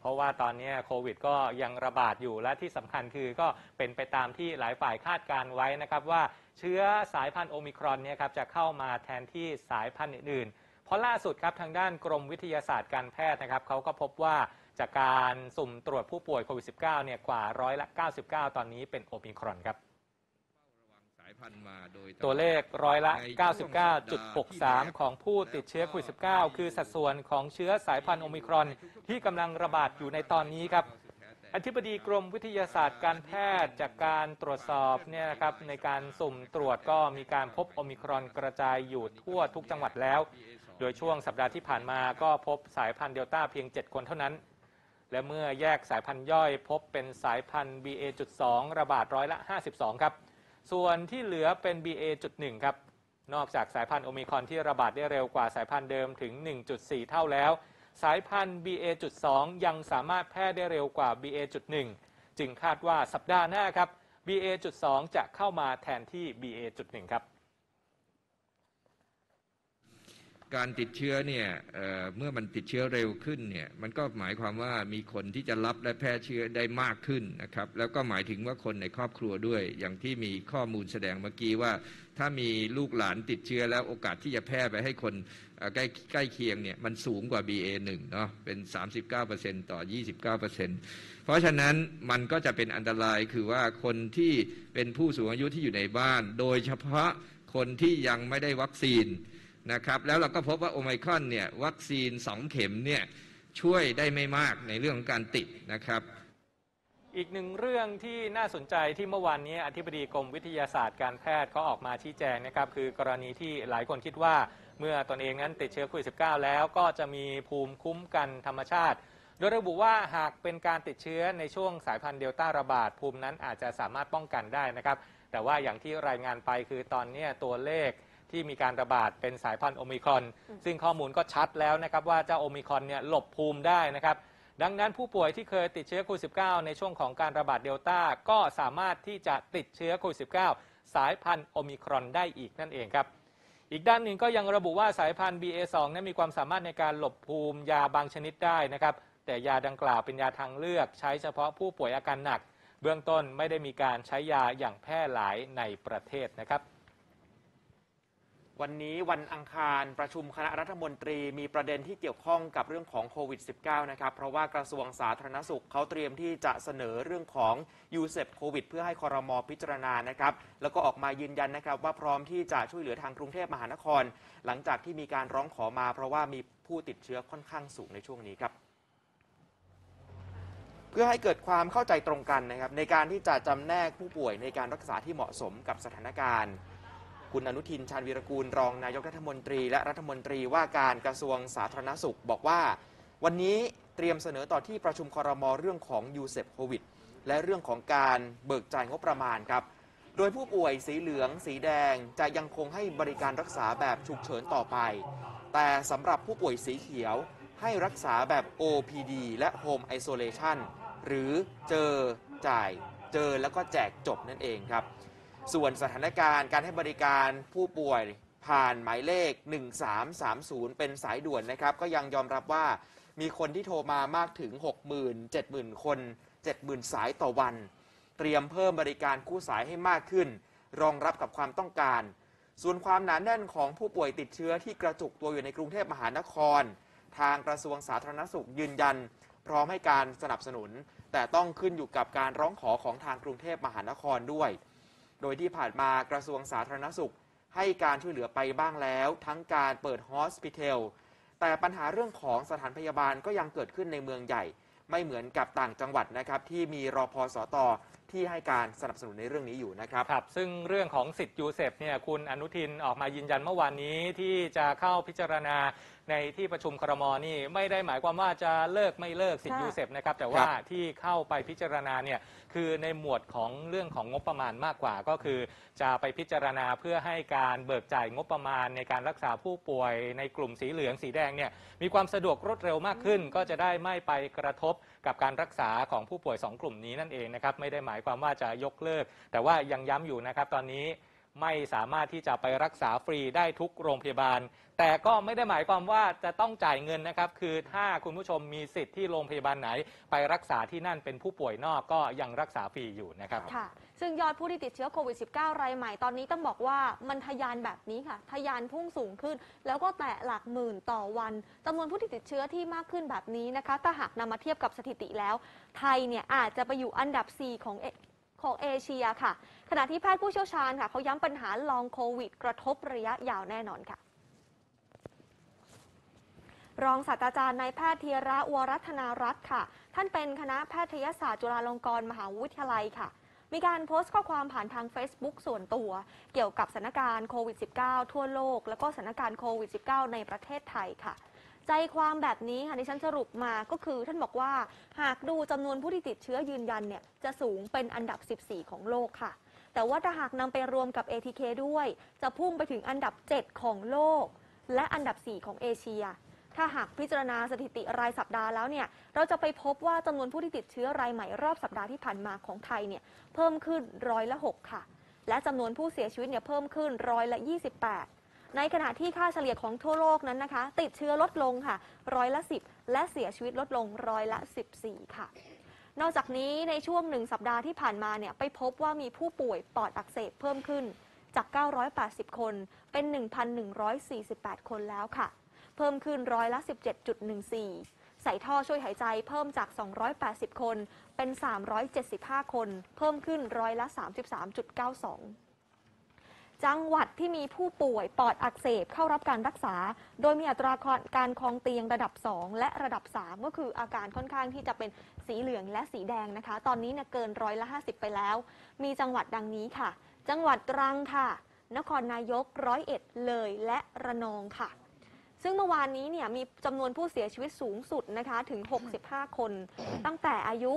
เพราะว่าตอนนี้โควิดก็ยังระบาดอยู่และที่สำคัญคือก็เป็นไปตามที่หลายฝ่ายคาดการไว้นะครับว่าเชื้อสายพันธุ์โอมิครอนเนี่ยครับจะเข้ามาแทนที่สายพันธุ์อื่นๆเพราะล่าสุดครับทางด้านกรมวิทยาศาสตร์การแพทย์นะครับเขาก็พบว่าจากการสุ่มตรวจผู้ป่วยโควิด -19 เนี่ยกว่า99%ตอนนี้เป็นโอมิครอนครับตัวเลข99.63% ของผู้ติดเชื้อโควิด -19 คือสัดส่วนของเชื้อสายพันธุ์โอมิครอนที่กำลังระบาดอยู่ในตอนนี้ครับอธิบดีกรมวิทยาศาสตร์การแพทย์จากการตรวจสอบเนี่ยนะครับในการสุ่มตรวจก็มีการพบโอมิครอนกระจายอยู่ทั่วทุกจังหวัดแล้วโดยช่วงสัปดาห์ที่ผ่านมาก็พบสายพันธุ์เดลต้าเพียง7คนเท่านั้นและเมื่อแยกสายพันธุ์ย่อยพบเป็นสายพันธุ์ BA.2 ระบาด52%ครับส่วนที่เหลือเป็น BA.1 ครับนอกจากสายพันธุ์โอมิครอนที่ระบาดได้เร็วกว่าสายพันธุ์เดิมถึง 1.4 เท่าแล้วสายพันธุ์ BA.2 ยังสามารถแพร่ได้เร็วกว่า BA.1 จึงคาดว่าสัปดาห์หน้าครับ BA.2 จะเข้ามาแทนที่ BA.1 ครับ การติดเชื้อเนี่ยเมื่อมันติดเชื้อเร็วขึ้นเนี่ยมันก็หมายความว่ามีคนที่จะรับและแพร่เชื้อได้มากขึ้นนะครับแล้วก็หมายถึงว่าคนในครอบครัวด้วยอย่างที่มีข้อมูลแสดงเมื่อกี้ว่าถ้ามีลูกหลานติดเชื้อแล้วโอกาสที่จะแพร่ไปให้คนใกล้เคียงเนี่ยมันสูงกว่า BA.1 เนาะเป็น 39% ต่อ 29% เพราะฉะนั้นมันก็จะเป็นอันตรายคือว่าคนที่เป็นผู้สูงอายุที่อยู่ในบ้านโดยเฉพาะคนที่ยังไม่ได้วัคซีนนะครับแล้วเราก็พบว่าโอไมครอนเนี่ยวัคซีน2เข็มเนี่ยช่วยได้ไม่มากในเรื่องของการติดนะครับอีกหนึ่งเรื่องที่น่าสนใจที่เมื่อวานนี้อธิบดีกรมวิทยาศาสตร์การแพทย์ก็ออกมาชี้แจงนะครับคือกรณีที่หลายคนคิดว่าเมื่อตนเองนั้นติดเชื้อโควิด -19 แล้วก็จะมีภูมิคุ้มกันธรรมชาติโดยระบุว่าหากเป็นการติดเชื้อในช่วงสายพันธุ์เดลต้าระบาดภูมินั้นอาจจะสามารถป้องกันได้นะครับแต่ว่าอย่างที่รายงานไปคือตอนนี้ตัวเลขที่มีการระบาดเป็นสายพันธุ์โอมิครอนซึ่งข้อมูลก็ชัดแล้วนะครับว่าเจ้าโอมิครอนเนี่ยหลบภูมิได้นะครับดังนั้นผู้ป่วยที่เคยติดเชื้อโควิด -19 ในช่วงของการระบาดเดลต้าก็สามารถที่จะติดเชื้อโควิด -19 สายพันธุ์โอมิครอนได้อีกนั่นเองครับอีกด้านหนึ่งก็ยังระบุว่าสายพันธุ์ BA.2 นั้นมีความสามารถในการหลบภูมิยาบางชนิดได้นะครับแต่ยาดังกล่าวเป็นยาทางเลือกใช้เฉพาะผู้ป่วยอาการหนักเบื้องต้นไม่ได้มีการใช้ยาอย่างแพร่หลายในประเทศนะครับวันนี้วันอังคารประชุมคณะรัฐมนตรีมีประเด็นที่เกี่ยวข้องกับเรื่องของโควิด -19 นะครับเพราะว่ากระทรวงสาธารณสุขเขาเตรียมที่จะเสนอเรื่องของยูเซฟโควิดเพื่อให้ครม.พิจารณานะครับแล้วก็ออกมายืนยันนะครับว่าพร้อมที่จะช่วยเหลือทางกรุงเทพมหานครหลังจากที่มีการร้องขอมาเพราะว่ามีผู้ติดเชื้อค่อนข้างสูงในช่วงนี้ครับเพื่อให้เกิดความเข้าใจตรงกันนะครับในการที่จะจำแนกผู้ป่วยในการรักษาที่เหมาะสมกับสถานการณ์คุณอนุทินชาญวีรกูลรองนายกรัฐมนตรีและรัฐมนตรีว่าการกระทรวงสาธารณสุขบอกว่าวันนี้เตรียมเสนอต่อที่ประชุมครม.เรื่องของยูเซฟโควิดและเรื่องของการเบิกจ่ายงบประมาณครับโดยผู้ป่วยสีเหลืองสีแดงจะยังคงให้บริการรักษาแบบฉุกเฉินต่อไปแต่สำหรับผู้ป่วยสีเขียวให้รักษาแบบ OPD และ Home Isolation หรือเจอจ่ายเจอแล้วก็แจกจบนั่นเองครับส่วนสถานการณ์การให้บริการผู้ป่วยผ่านหมายเลข1330เป็นสายด่วนนะครับก็ยังยอมรับว่ามีคนที่โทรมามากถึง 60,000-70,000 คน 70,000 สายต่อวันเตรียมเพิ่มบริการคู่สายให้มากขึ้นรองรับกับความต้องการส่วนความหนาแน่นของผู้ป่วยติดเชื้อที่กระจุกตัวอยู่ในกรุงเทพมหานครทางกระทรวงสาธารณสุขยืนยันพร้อมให้การสนับสนุนแต่ต้องขึ้นอยู่กับการร้องขอของทางกรุงเทพมหานครด้วยโดยที่ผ่านมากระทรวงสาธารณสุขให้การช่วยเหลือไปบ้างแล้วทั้งการเปิดฮอสพิทอลแต่ปัญหาเรื่องของสถานพยาบาลก็ยังเกิดขึ้นในเมืองใหญ่ไม่เหมือนกับต่างจังหวัดนะครับที่มีรพสต.ที่ให้การสนับสนุนในเรื่องนี้อยู่นะครับครับซึ่งเรื่องของสิทธิ์ยูเซฟเนี่ยคุณอนุทินออกมายืนยันเมื่อวานนี้ที่จะเข้าพิจารณาในที่ประชุมครม.นี่ไม่ได้หมายความว่าจะเลิกไม่เลิกสิทธิ์ยูเซฟนะครับแต่ว่าที่เข้าไปพิจารณาเนี่ยคือในหมวดของเรื่องของงบประมาณมากกว่าก็คือจะไปพิจารณาเพื่อให้การเบิกจ่ายงบประมาณในการรักษาผู้ป่วยในกลุ่มสีเหลืองสีแดงเนี่ยมีความสะดวกรวดเร็วมากขึ้นก็จะได้ไม่ไปกระทบกับการรักษาของผู้ป่วย2กลุ่มนี้นั่นเองนะครับไม่ได้หมายความว่าจะยกเลิกแต่ว่ายังย้ำอยู่นะครับตอนนี้ไม่สามารถที่จะไปรักษาฟรีได้ทุกโรงพยาบาลแต่ก็ไม่ได้หมายความว่าจะต้องจ่ายเงินนะครับคือถ้าคุณผู้ชมมีสิทธิ์ที่โรงพยาบาลไหนไปรักษาที่นั่นเป็นผู้ป่วยนอกก็ยังรักษาฟรีอยู่นะครับค่ะซึ่งยอดผู้ที่ติดเชื้อโควิด -19 รายใหม่ตอนนี้ต้องบอกว่ามันทะยานแบบนี้ค่ะทะยานพุ่งสูงขึ้นแล้วก็แตะหลักหมื่นต่อวันจำนวนผู้ที่ติดเชื้อที่มากขึ้นแบบนี้นะคะถ้าหากนำมาเทียบกับสถิติแล้วไทยเนี่ยอาจจะไปอยู่อันดับ4ของเอเชียค่ะขณะที่แพทย์ผู้เชี่ยวชาญค่ะเขาย้ำปัญหาลองโควิดกระทบระยะยาวแน่นอนค่ะรองศาสตราจารย์นายแพทย์ธีระ วรัตนรัตน์ค่ะท่านเป็นคณะแพทยศาสตร์จุฬาลงกรณ์มหาวิทยาลัยค่ะมีการโพสต์ข้อความผ่านทาง Facebook ส่วนตัวเกี่ยวกับสถานการณ์โควิด -19 ทั่วโลกแล้วก็สถานการณ์โควิด -19 ในประเทศไทยค่ะใจความแบบนี้ค่ะดิฉันสรุปมาก็คือท่านบอกว่าหากดูจำนวนผู้ที่ติดเชื้อยืนยันเนี่ยจะสูงเป็นอันดับ14ของโลกค่ะแต่ว่าถ้าหากนำไปรวมกับ ATK ด้วยจะพุ่งไปถึงอันดับ7ของโลกและอันดับ4ของเอเชียถ้าหากพิจารณาสถิติรายสัปดาห์แล้วเนี่ยเราจะไปพบว่าจำนวนผู้ที่ติดเชื้อรายใหม่รอบสัปดาห์ที่ผ่านมาของไทยเนี่ยเพิ่มขึ้น106ค่ะและจำนวนผู้เสียชีวิตเนี่ยเพิ่มขึ้น128 ในขณะที่ค่าเฉลี่ยของทั่วโลกนั้นนะคะติดเชื้อลดลงค่ะ10%และเสียชีวิตลดลง14%ค่ะนอกจากนี้ในช่วง1สัปดาห์ที่ผ่านมาเนี่ยไปพบว่ามีผู้ป่วยปอดอักเสบเพิ่มขึ้นจาก980คนเป็น 1,148 คนแล้วค่ะเพิ่มขึ้น17.14% ใส่ท่อช่วยหายใจเพิ่มจาก280คนเป็น375คนเพิ่มขึ้น33.92%จังหวัดที่มีผู้ป่วยปอดอักเสบเข้ารับการรักษาโดยมีอัตราการครองเตียงระดับ2และระดับ3ก็คืออาการค่อนข้างที่จะเป็นสีเหลืองและสีแดงนะคะตอนนี้เนี่ยเกิน50%ไปแล้วมีจังหวัดดังนี้ค่ะจังหวัดตรังค่ะนครนายก101เลยและระนองค่ะซึ่งเมื่อวานนี้เนี่ยมีจำนวนผู้เสียชีวิตสูงสุดนะคะถึง65คนตั้งแต่อายุ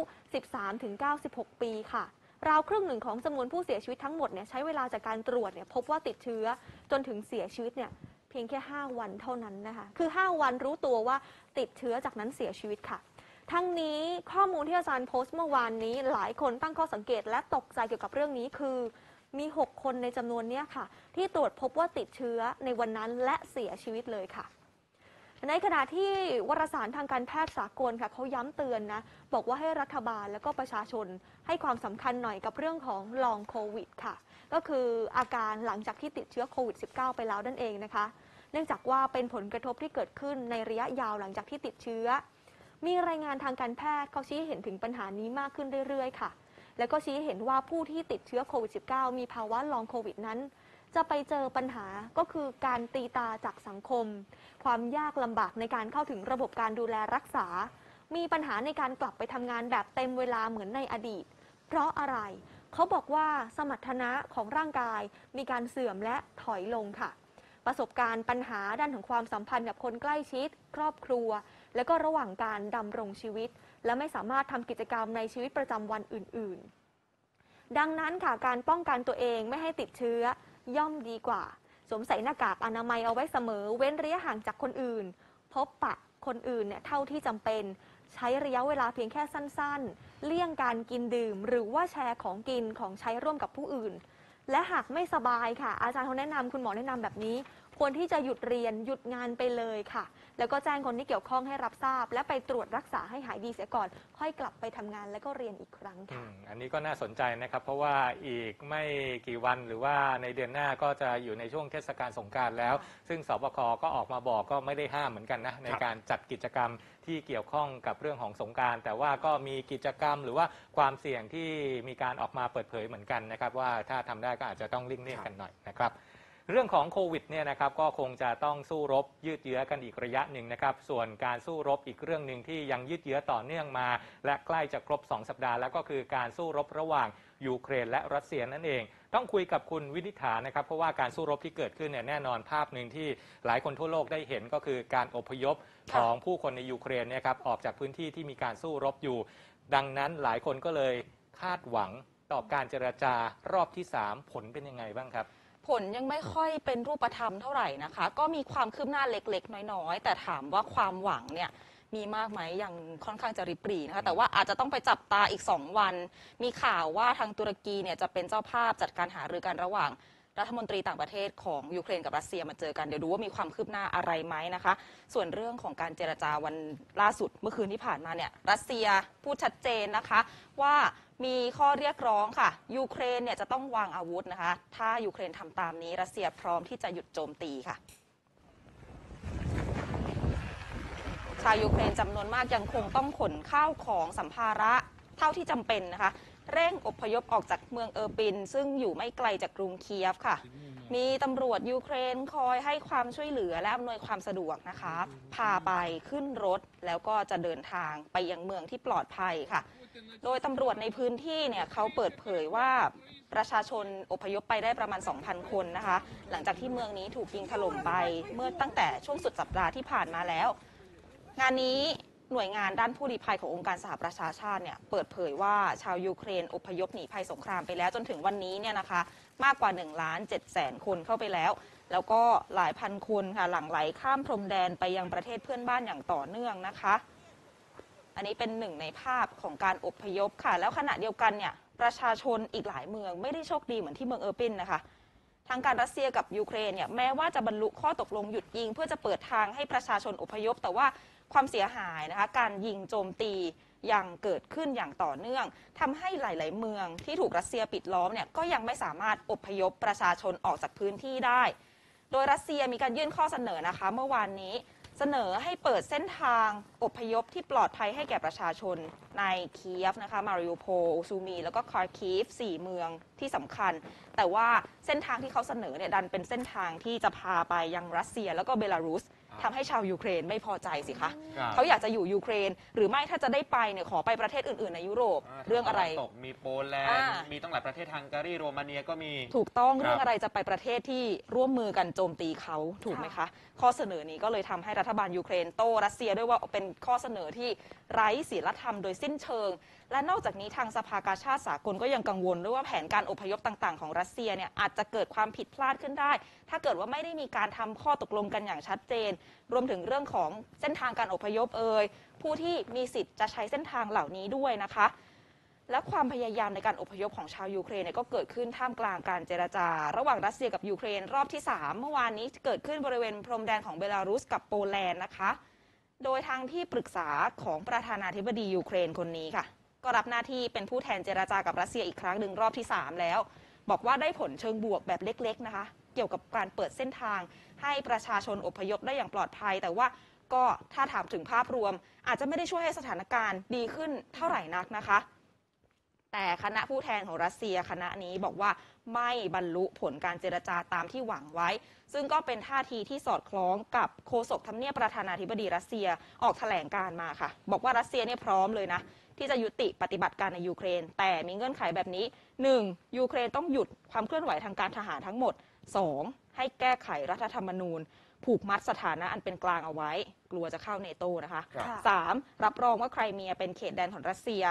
13-96 ปีค่ะราวครึ่งหนึ่งของจำนวนผู้เสียชีวิตทั้งหมดเนี่ยใช้เวลาจากการตรวจเนี่ยพบว่าติดเชื้อจนถึงเสียชีวิตเนี่ยเพียงแค่5วันเท่านั้นนะคะคือ5วันรู้ตัวว่าติดเชื้อจากนั้นเสียชีวิตค่ะทั้งนี้ข้อมูลที่อาจารย์โพสต์เมื่อวานนี้หลายคนตั้งข้อสังเกตและตกใจเกี่ยวกับเรื่องนี้คือมี6คนในจำนวนนี้ค่ะที่ตรวจพบว่าติดเชื้อในวันนั้นและเสียชีวิตเลยค่ะในขณะที่วารสารทางการแพทย์สากลค่ะเขาย้ำเตือนนะบอกว่าให้รัฐบาลและก็ประชาชนให้ความสำคัญหน่อยกับเรื่องของลองโควิดค่ะก็คืออาการหลังจากที่ติดเชื้อโควิด -19 ไปแล้วนั่นเองนะคะเนื่องจากว่าเป็นผลกระทบที่เกิดขึ้นในระยะยาวหลังจากที่ติดเชื้อมีรายงานทางการแพทย์เขาชี้เห็นถึงปัญหานี้มากขึ้นเรื่อยๆค่ะแล้วก็ชี้เห็นว่าผู้ที่ติดเชื้อโควิด -19 มีภาวะลองโควิดนั้นจะไปเจอปัญหาก็คือการตีตาจากสังคมความยากลำบากในการเข้าถึงระบบการดูแลรักษามีปัญหาในการกลับไปทำงานแบบเต็มเวลาเหมือนในอดีตเพราะอะไรเขาบอกว่าสมรรถนะของร่างกายมีการเสื่อมและถอยลงค่ะประสบการณ์ปัญหาด้านของความสัมพันธ์กับคนใกล้ชิดครอบครัวและก็ระหว่างการดำรงชีวิตและไม่สามารถทำกิจกรรมในชีวิตประจำวันอื่นๆดังนั้นค่ะการป้องกันตัวเองไม่ให้ติดเชื้อย่อมดีกว่าสวมใส่หน้ากากอนามัยเอาไว้เสมอเว้นระยะห่างจากคนอื่นพบปะคนอื่นเนี่ยเท่าที่จำเป็นใช้ระยะเวลาเพียงแค่สั้นๆเลี่ยงการกินดื่มหรือว่าแชร์ของกินของใช้ร่วมกับผู้อื่นและหากไม่สบายค่ะอาจารย์เขาแนะนำคุณหมอแนะนำแบบนี้ควรที่จะหยุดเรียนหยุดงานไปเลยค่ะแล้วก็แจ้งคนที่เกี่ยวข้องให้รับทราบและไปตรวจรักษาให้หายดีเสียก่อนค่อยกลับไปทำงานแล้วก็เรียนอีกครั้งค่ะอันนี้ก็น่าสนใจนะครับเพราะว่าอีกไม่กี่วันหรือว่าในเดือนหน้าก็จะอยู่ในช่วงเทศกาลสงกรานต์แล้วซึ่งสบค.ก็ออกมาบอกก็ไม่ได้ห้ามเหมือนกันนะในการจัดกิจกรรมที่เกี่ยวข้องกับเรื่องของสงกรานต์แต่ว่าก็มีกิจกรรมหรือว่าความเสี่ยงที่มีการออกมาเปิดเผยเหมือนกันนะครับว่าถ้าทำได้ก็อาจจะต้องเลี่ยงกันหน่อยนะครับเรื่องของโควิดเนี่ยนะครับก็คงจะต้องสู้รบยืดเยื้อกันอีกระยะหนึ่งนะครับส่วนการสู้รบอีกเรื่องหนึ่งที่ยังยืดเยื้อต่อเนื่องมาและใกล้จะครบ2สัปดาห์แล้วก็คือการสู้รบระหว่างยูเครนและรัสเซียนั่นเองต้องคุยกับคุณวินิษฐานะครับเพราะว่าการสู้รบที่เกิดขึ้นเนี่ยแน่นอนภาพหนึ่งที่หลายคนทั่วโลกได้เห็นก็คือการอพยพของผู้คนในยูเครนเนี่ยครับออกจากพื้นที่ที่มีการสู้รบอยู่ดังนั้นหลายคนก็เลยคาดหวังต่อการเจรจารอบที่3ผลเป็นยังไงบ้างครับผลยังไม่ค่อยเป็นรูปธรรมเท่าไหร่นะคะก็มีความคืบหน้าเล็กๆน้อยๆแต่ถามว่าความหวังเนี่ยมีมากไหมยังค่อนข้างจะริบหรี่นะคะแต่ว่าอาจจะต้องไปจับตาอีก2วันมีข่าวว่าทางตุรกีเนี่ยจะเป็นเจ้าภาพจัดการหารือกันระหว่างรัฐมนตรีต่างประเทศของยูเครนกับรัสเซียมาเจอกันเดี๋ยวดูว่ามีความคืบหน้าอะไรไหมนะคะส่วนเรื่องของการเจรจาวันล่าสุดเมื่อคืนที่ผ่านมาเนี่ยรัสเซียพูดชัดเจนนะคะว่ามีข้อเรียกร้องค่ะยูเครนเนี่ยจะต้องวางอาวุธนะคะถ้ายูเครนทำตามนี้รัสเซียพร้อมที่จะหยุดโจมตีค่ะชาวยูเครนจำนวนมากยังคงต้องขนข้าวของสัมภาระเท่าที่จำเป็นนะคะเร่งอพยพออกจากเมืองเออร์ปินซึ่งอยู่ไม่ไกลจากกรุงเคียฟค่ะมีตำรวจยูเครนคอยให้ความช่วยเหลือและอำนวยความสะดวกนะคะพาไปขึ้นรถแล้วก็จะเดินทางไปยังเมืองที่ปลอดภัยค่ะโดยตำรวจในพื้นที่เนี่ยเขาเปิดเผยว่าประชาชนอพยพไปได้ประมาณ 2,000 คนนะคะหลังจากที่เมืองนี้ถูกยิงถล่มไปเมื่อตั้งแต่ช่วงสุดสัปดาห์ที่ผ่านมาแล้วงานนี้หน่วยงานด้านผู้ลี้ภัยขององค์การสหประชาชาติเนี่ยเปิดเผยว่าชาวยูเครนอพยพหนีภัยสงครามไปแล้วจนถึงวันนี้เนี่ยนะคะมากกว่า 1,700,000 คนเข้าไปแล้วแล้วก็หลายพันคนค่ะหลั่งไหลข้ามพรมแดนไปยังประเทศเพื่อนบ้านอย่างต่อเนื่องนะคะอันนี้เป็นหนึ่งในภาพของการอพยพค่ะแล้วขณะเดียวกันเนี่ยประชาชนอีกหลายเมืองไม่ได้โชคดีเหมือนที่เมืองเออร์ปินนะคะ ทางการรัสเซียกับยูเครนเนี่ยแม้ว่าจะบรรลุข้อตกลงหยุดยิงเพื่อจะเปิดทางให้ประชาชนอพยพแต่ว่าความเสียหายนะคะการยิงโจมตียังเกิดขึ้นอย่างต่อเนื่องทำให้หลายๆเมืองที่ถูกรัสเซียปิดล้อมเนี่ยก็ยังไม่สามารถอพยพประชาชนออกจากพื้นที่ได้โดยรัสเซียมีการยื่นข้อเสนอนะคะเมื่อวานนี้เสนอให้เปิดเส้นทางอพยพที่ปลอดภัยให้แก่ประชาชนในเคียฟนะคะมาริโอโพลซูมีแล้วก็คาร์คีฟ4เมืองที่สำคัญแต่ว่าเส้นทางที่เขาเสนอเนี่ยดันเป็นเส้นทางที่จะพาไปยังรัสเซียแล้วก็เบลารุสทำให้ชาวยูเครนไม่พอใจสิคะเขาอยากจะอยู่ยูเครนหรือไม่ถ้าจะได้ไปเนี่ยขอไปประเทศอื่นๆในยุโรปเรื่องอะไรตกมีโปแลนด์มีตั้งหลายประเทศฮังการีโรมาเนียก็มีถูกต้องเรื่องอะไรจะไปประเทศที่ร่วมมือกันโจมตีเขาถูกไหมคะข้อเสนอนี้ก็เลยทำให้รัฐบาลยูเครนโต้รัสเซียด้วยว่าเป็นข้อเสนอที่ไร้ศีลธรรมโดยสิ้นเชิงและนอกจากนี้ทางสภากาชาดสากลก็ยังกังวลด้วยว่าแผนการอพยพต่างๆของรัสเซียเนี่ยอาจจะเกิดความผิดพลาดขึ้นได้ถ้าเกิดว่าไม่ได้มีการทำข้อตกลงกันอย่างชัดเจนรวมถึงเรื่องของเส้นทางการอพยพผู้ที่มีสิทธิ์จะใช้เส้นทางเหล่านี้ด้วยนะคะและความพยายามในการอพยพของชาวยูเครนก็เกิดขึ้นท่ามกลางการเจรจาระหว่างรัสเซียกับยูเครนรอบที่3เมื่อวานนี้เกิดขึ้นบริเวณพรมแดนของเบลารุสกับโปแลนด์นะคะโดยทางที่ปรึกษาของประธานาธิบดียูเครนคนนี้ค่ะก็รับหน้าที่เป็นผู้แทนเจรจากับรัสเซียอีกครั้งหนึ่งรอบที่3แล้วบอกว่าได้ผลเชิงบวกแบบเล็กๆนะคะเกี่ยวกับการเปิดเส้นทางให้ประชาชนอพยพได้อย่างปลอดภัยแต่ว่าก็ถ้าถามถึงภาพรวมอาจจะไม่ได้ช่วยให้สถานการณ์ดีขึ้นเท่าไหร่นักนะคะแต่คณะผู้แทนของรัสเซียคณะนี้บอกว่าไม่บรรลุผลการเจรจาตามที่หวังไว้ซึ่งก็เป็นท่าทีที่สอดคล้องกับโฆษกทำเนียบประธานาธิบดีรัสเซียออกแถลงการมาค่ะบอกว่ารัสเซียเนี่ยพร้อมเลยนะที่จะยุติปฏิบัติการในยูเครนแต่มีเงื่อนไขแบบนี้ 1. ยูเครนต้องหยุดความเคลื่อนไหวทางการทหารทั้งหมด 2. ให้แก้ไขรัฐธรรมนูญผูกมัดสถานะอันเป็นกลางเอาไว้กลัวจะเข้าเนโตนะคะ 3. รับรองว่าไครเมียเป็นเขตแดนของรัสเซีย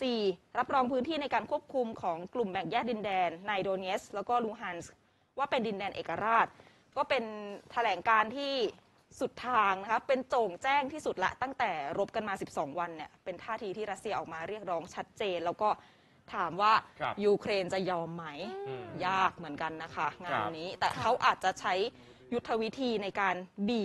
4. รับรองพื้นที่ในการควบคุมของกลุ่มแบ่งแยกดินแดนในโดเนตส์แล้วก็ลูฮันส์ว่าเป็นดินแดนเอกราชก็เป็นแถลงการที่สุดทางนะคะเป็นโจ่งแจ้งที่สุดละตั้งแต่รบกันมา12วันเนี่ยเป็นท่าทีที่รัสเซียออกมาเรียกร้องชัดเจนแล้วก็ถามว่ายูเครนจะยอมไหมยากเหมือนกันนะคะงานนี้แต่เขาอาจจะใช้ยุทธวิธีในการบี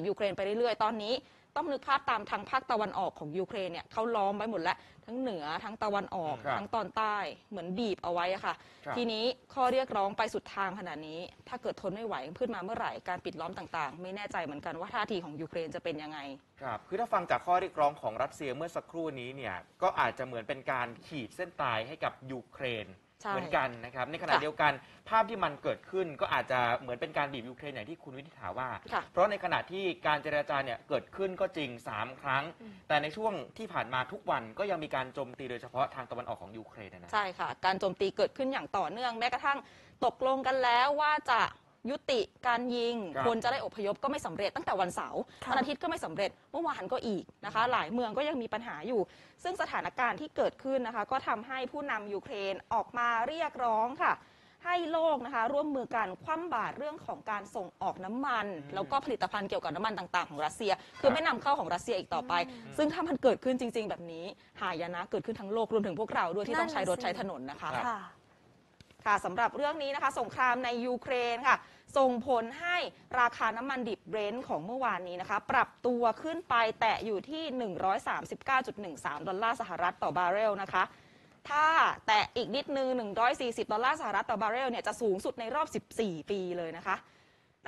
บยูเครนไปเรื่อยๆตอนนี้ต้องนึกภาพตามทางภาคตะวันออกของยูเครนเนี่ยเขาล้อมไว้หมดแล้วทั้งเหนือทั้งตะวันออกทั้งตอนใต้เหมือนบีบเอาไว้ค่ะทีนี้ข้อเรียกร้องไปสุดทางขนาดนี้ถ้าเกิดทนไม่ไหวขึ้นมาเมื่อไหร่การปิดล้อมต่างๆไม่แน่ใจเหมือนกันว่าท่าทีของยูเครนจะเป็นยังไงครับคือถ้าฟังจากข้อเรียกร้องของรัสเซียเมื่อสักครู่นี้เนี่ยก็อาจจะเหมือนเป็นการขีดเส้นตายให้กับยูเครนเหมือนกันนะครับในขณะเดียวกันภาพที่มันเกิดขึ้นก็อาจจะเหมือนเป็นการบีบยูเครนอย่างที่คุณวินิษฐาว่าเพราะในขณะที่การเจรจาเนี่ยเกิดขึ้นก็จริง3ครั้งแต่ในช่วงที่ผ่านมาทุกวันก็ยังมีการโจมตีโดยเฉพาะทางตะวันออกของยูเครนนะใช่ค่ะการโจมตีเกิดขึ้นอย่างต่อเนื่องแม้กระทั่งตกลงกันแล้วว่าจะยุติการยิงคนจะได้อพยพก็ไม่สำเร็จตั้งแต่วันเสาร์วันอาทิตย์ก็ไม่สำเร็จเมื่อวานก็อีกนะคะหลายเมืองก็ยังมีปัญหาอยู่ซึ่งสถานการณ์ที่เกิดขึ้นนะคะก็ทำให้ผู้นำยูเครนออกมาเรียกร้องค่ะให้โลกนะคะร่วมมือกันคว่ำบาตรเรื่องของการส่งออกน้ำมันแล้วก็ผลิตภัณฑ์เกี่ยวกับน้ำมันต่างๆของรัสเซียคือไม่นำเข้าของรัสเซียอีกต่อไปซึ่งถ้ามันเกิดขึ้นจริงๆแบบนี้หายนะเกิดขึ้นทั้งโลกรวมถึงพวกเราด้วยที่ต้องใช้รถใช้ถนนนะคะสำหรับเรื่องนี้นะคะสงครามในยูเครนค่ะส่งผลให้ราคาน้ำมันดิบเบรนท์ของเมื่อวานนี้นะคะปรับตัวขึ้นไปแตะอยู่ที่ 139.13 ดอลลาร์สหรัฐต่อบาร์เรลนะคะถ้าแตะอีกนิดนึง140 ดอลลาร์สหรัฐต่อบาร์เรลเนี่ยจะสูงสุดในรอบ14 ปีเลยนะคะ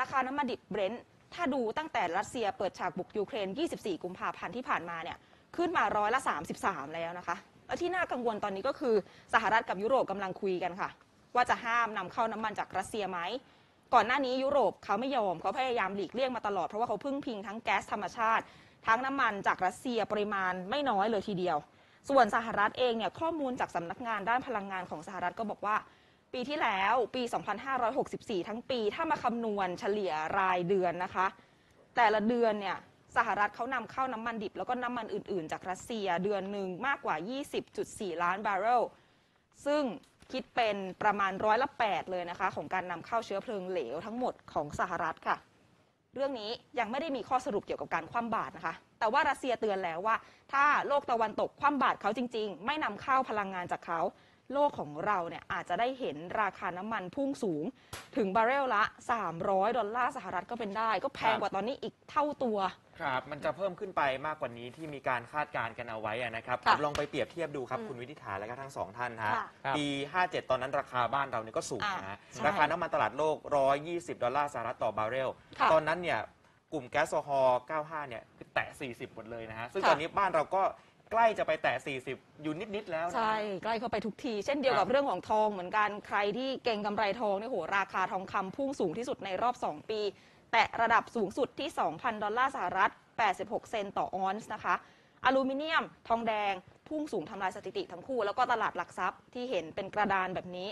ราคาน้ำมันดิบเบรนท์ถ้าดูตั้งแต่รัสเซียเปิดฉากบุกยูเครน24กุมภาพันธ์ที่ผ่านมาเนี่ยขึ้นมา133แล้วนะคะและที่น่ากังวลตอนนี้ก็คือสหรัฐกับยุโรปกำลังคุยกันค่ะว่าจะห้ามนำเข้าน้ำมันจากรัสเซียไหมก่อนหน้านี้ยุโรปเขาไม่ยอมเขาพยายามหลีกเลี่ยงมาตลอดเพราะว่าเขาพึ่งพิงทั้งแก๊สธรรมชาติทั้งน้ำมันจากรัสเซียปริมาณไม่น้อยเลยทีเดียวส่วนสหรัฐเองเนี่ยข้อมูลจากสำนักงานด้านพลังงานของสหรัฐก็บอกว่าปีที่แล้วปี2564ทั้งปีถ้ามาคำนวณเฉลี่ยรายเดือนนะคะแต่ละเดือนเนี่ยสหรัฐเขานำเข้าน้ำมันดิบแล้วก็น้ำมันอื่นๆจากรัสเซียเดือนหนึ่งมากกว่า 20.4 ล้านบาร์เรลซึ่งคิดเป็นประมาณ8%เลยนะคะของการนำเข้าเชื้อเพลิงเหลวทั้งหมดของสหรัฐค่ะเรื่องนี้ยังไม่ได้มีข้อสรุปเกี่ยวกับการคว่ำบาตรนะคะแต่ว่ารัสเซียเตือนแล้วว่าถ้าโลกตะวันตกคว่ำบาตรเขาจริงๆไม่นำเข้าพลังงานจากเขา โลกของเราเนี่ยอาจจะได้เห็นราคาน้ำมันพุ่งสูงถึงบาร์เรลละ$300สหรัฐก็เป็นได้ก็แพงกว่าตอนนี้อีกเท่าตัวครับมันจะเพิ่มขึ้นไปมากกว่านี้ที่มีการคาดการณ์กันเอาไว้นะครับลองไปเปรียบเทียบดูครับคุณวินิษฐาและก็ทั้งสองท่านฮะปี57ตอนนั้นราคาบ้านเราเนี่ยก็สูงนะราคาน้ำมันตลาดโลก$120สหรัฐต่อบาร์เรลตอนนั้นเนี่ยกลุ่มแก๊สโซฮอล์95เนี่ยแตะ40หมดเลยนะฮะซึ่งตอนนี้บ้านเราก็ใกล้จะไปแตะ40อยู่นิดๆแล้วใช่ใกล้เข้าไปทุกทีเช่นเดียวกับเรื่องของทองเหมือนกันใครที่เก่งกำไรทองเนี่ยโหราคาทองคำพุ่งสูงที่สุดในรอบ2ปีแตะระดับสูงสุดที่$2,000สหรัฐ86เซนต์ต่อออนซ์นะคะอลูมิเนียมทองแดงพุ่งสูงทำลายสถิติทั้งคู่แล้วก็ตลาดหลักทรัพย์ที่เห็นเป็นกระดานแบบนี้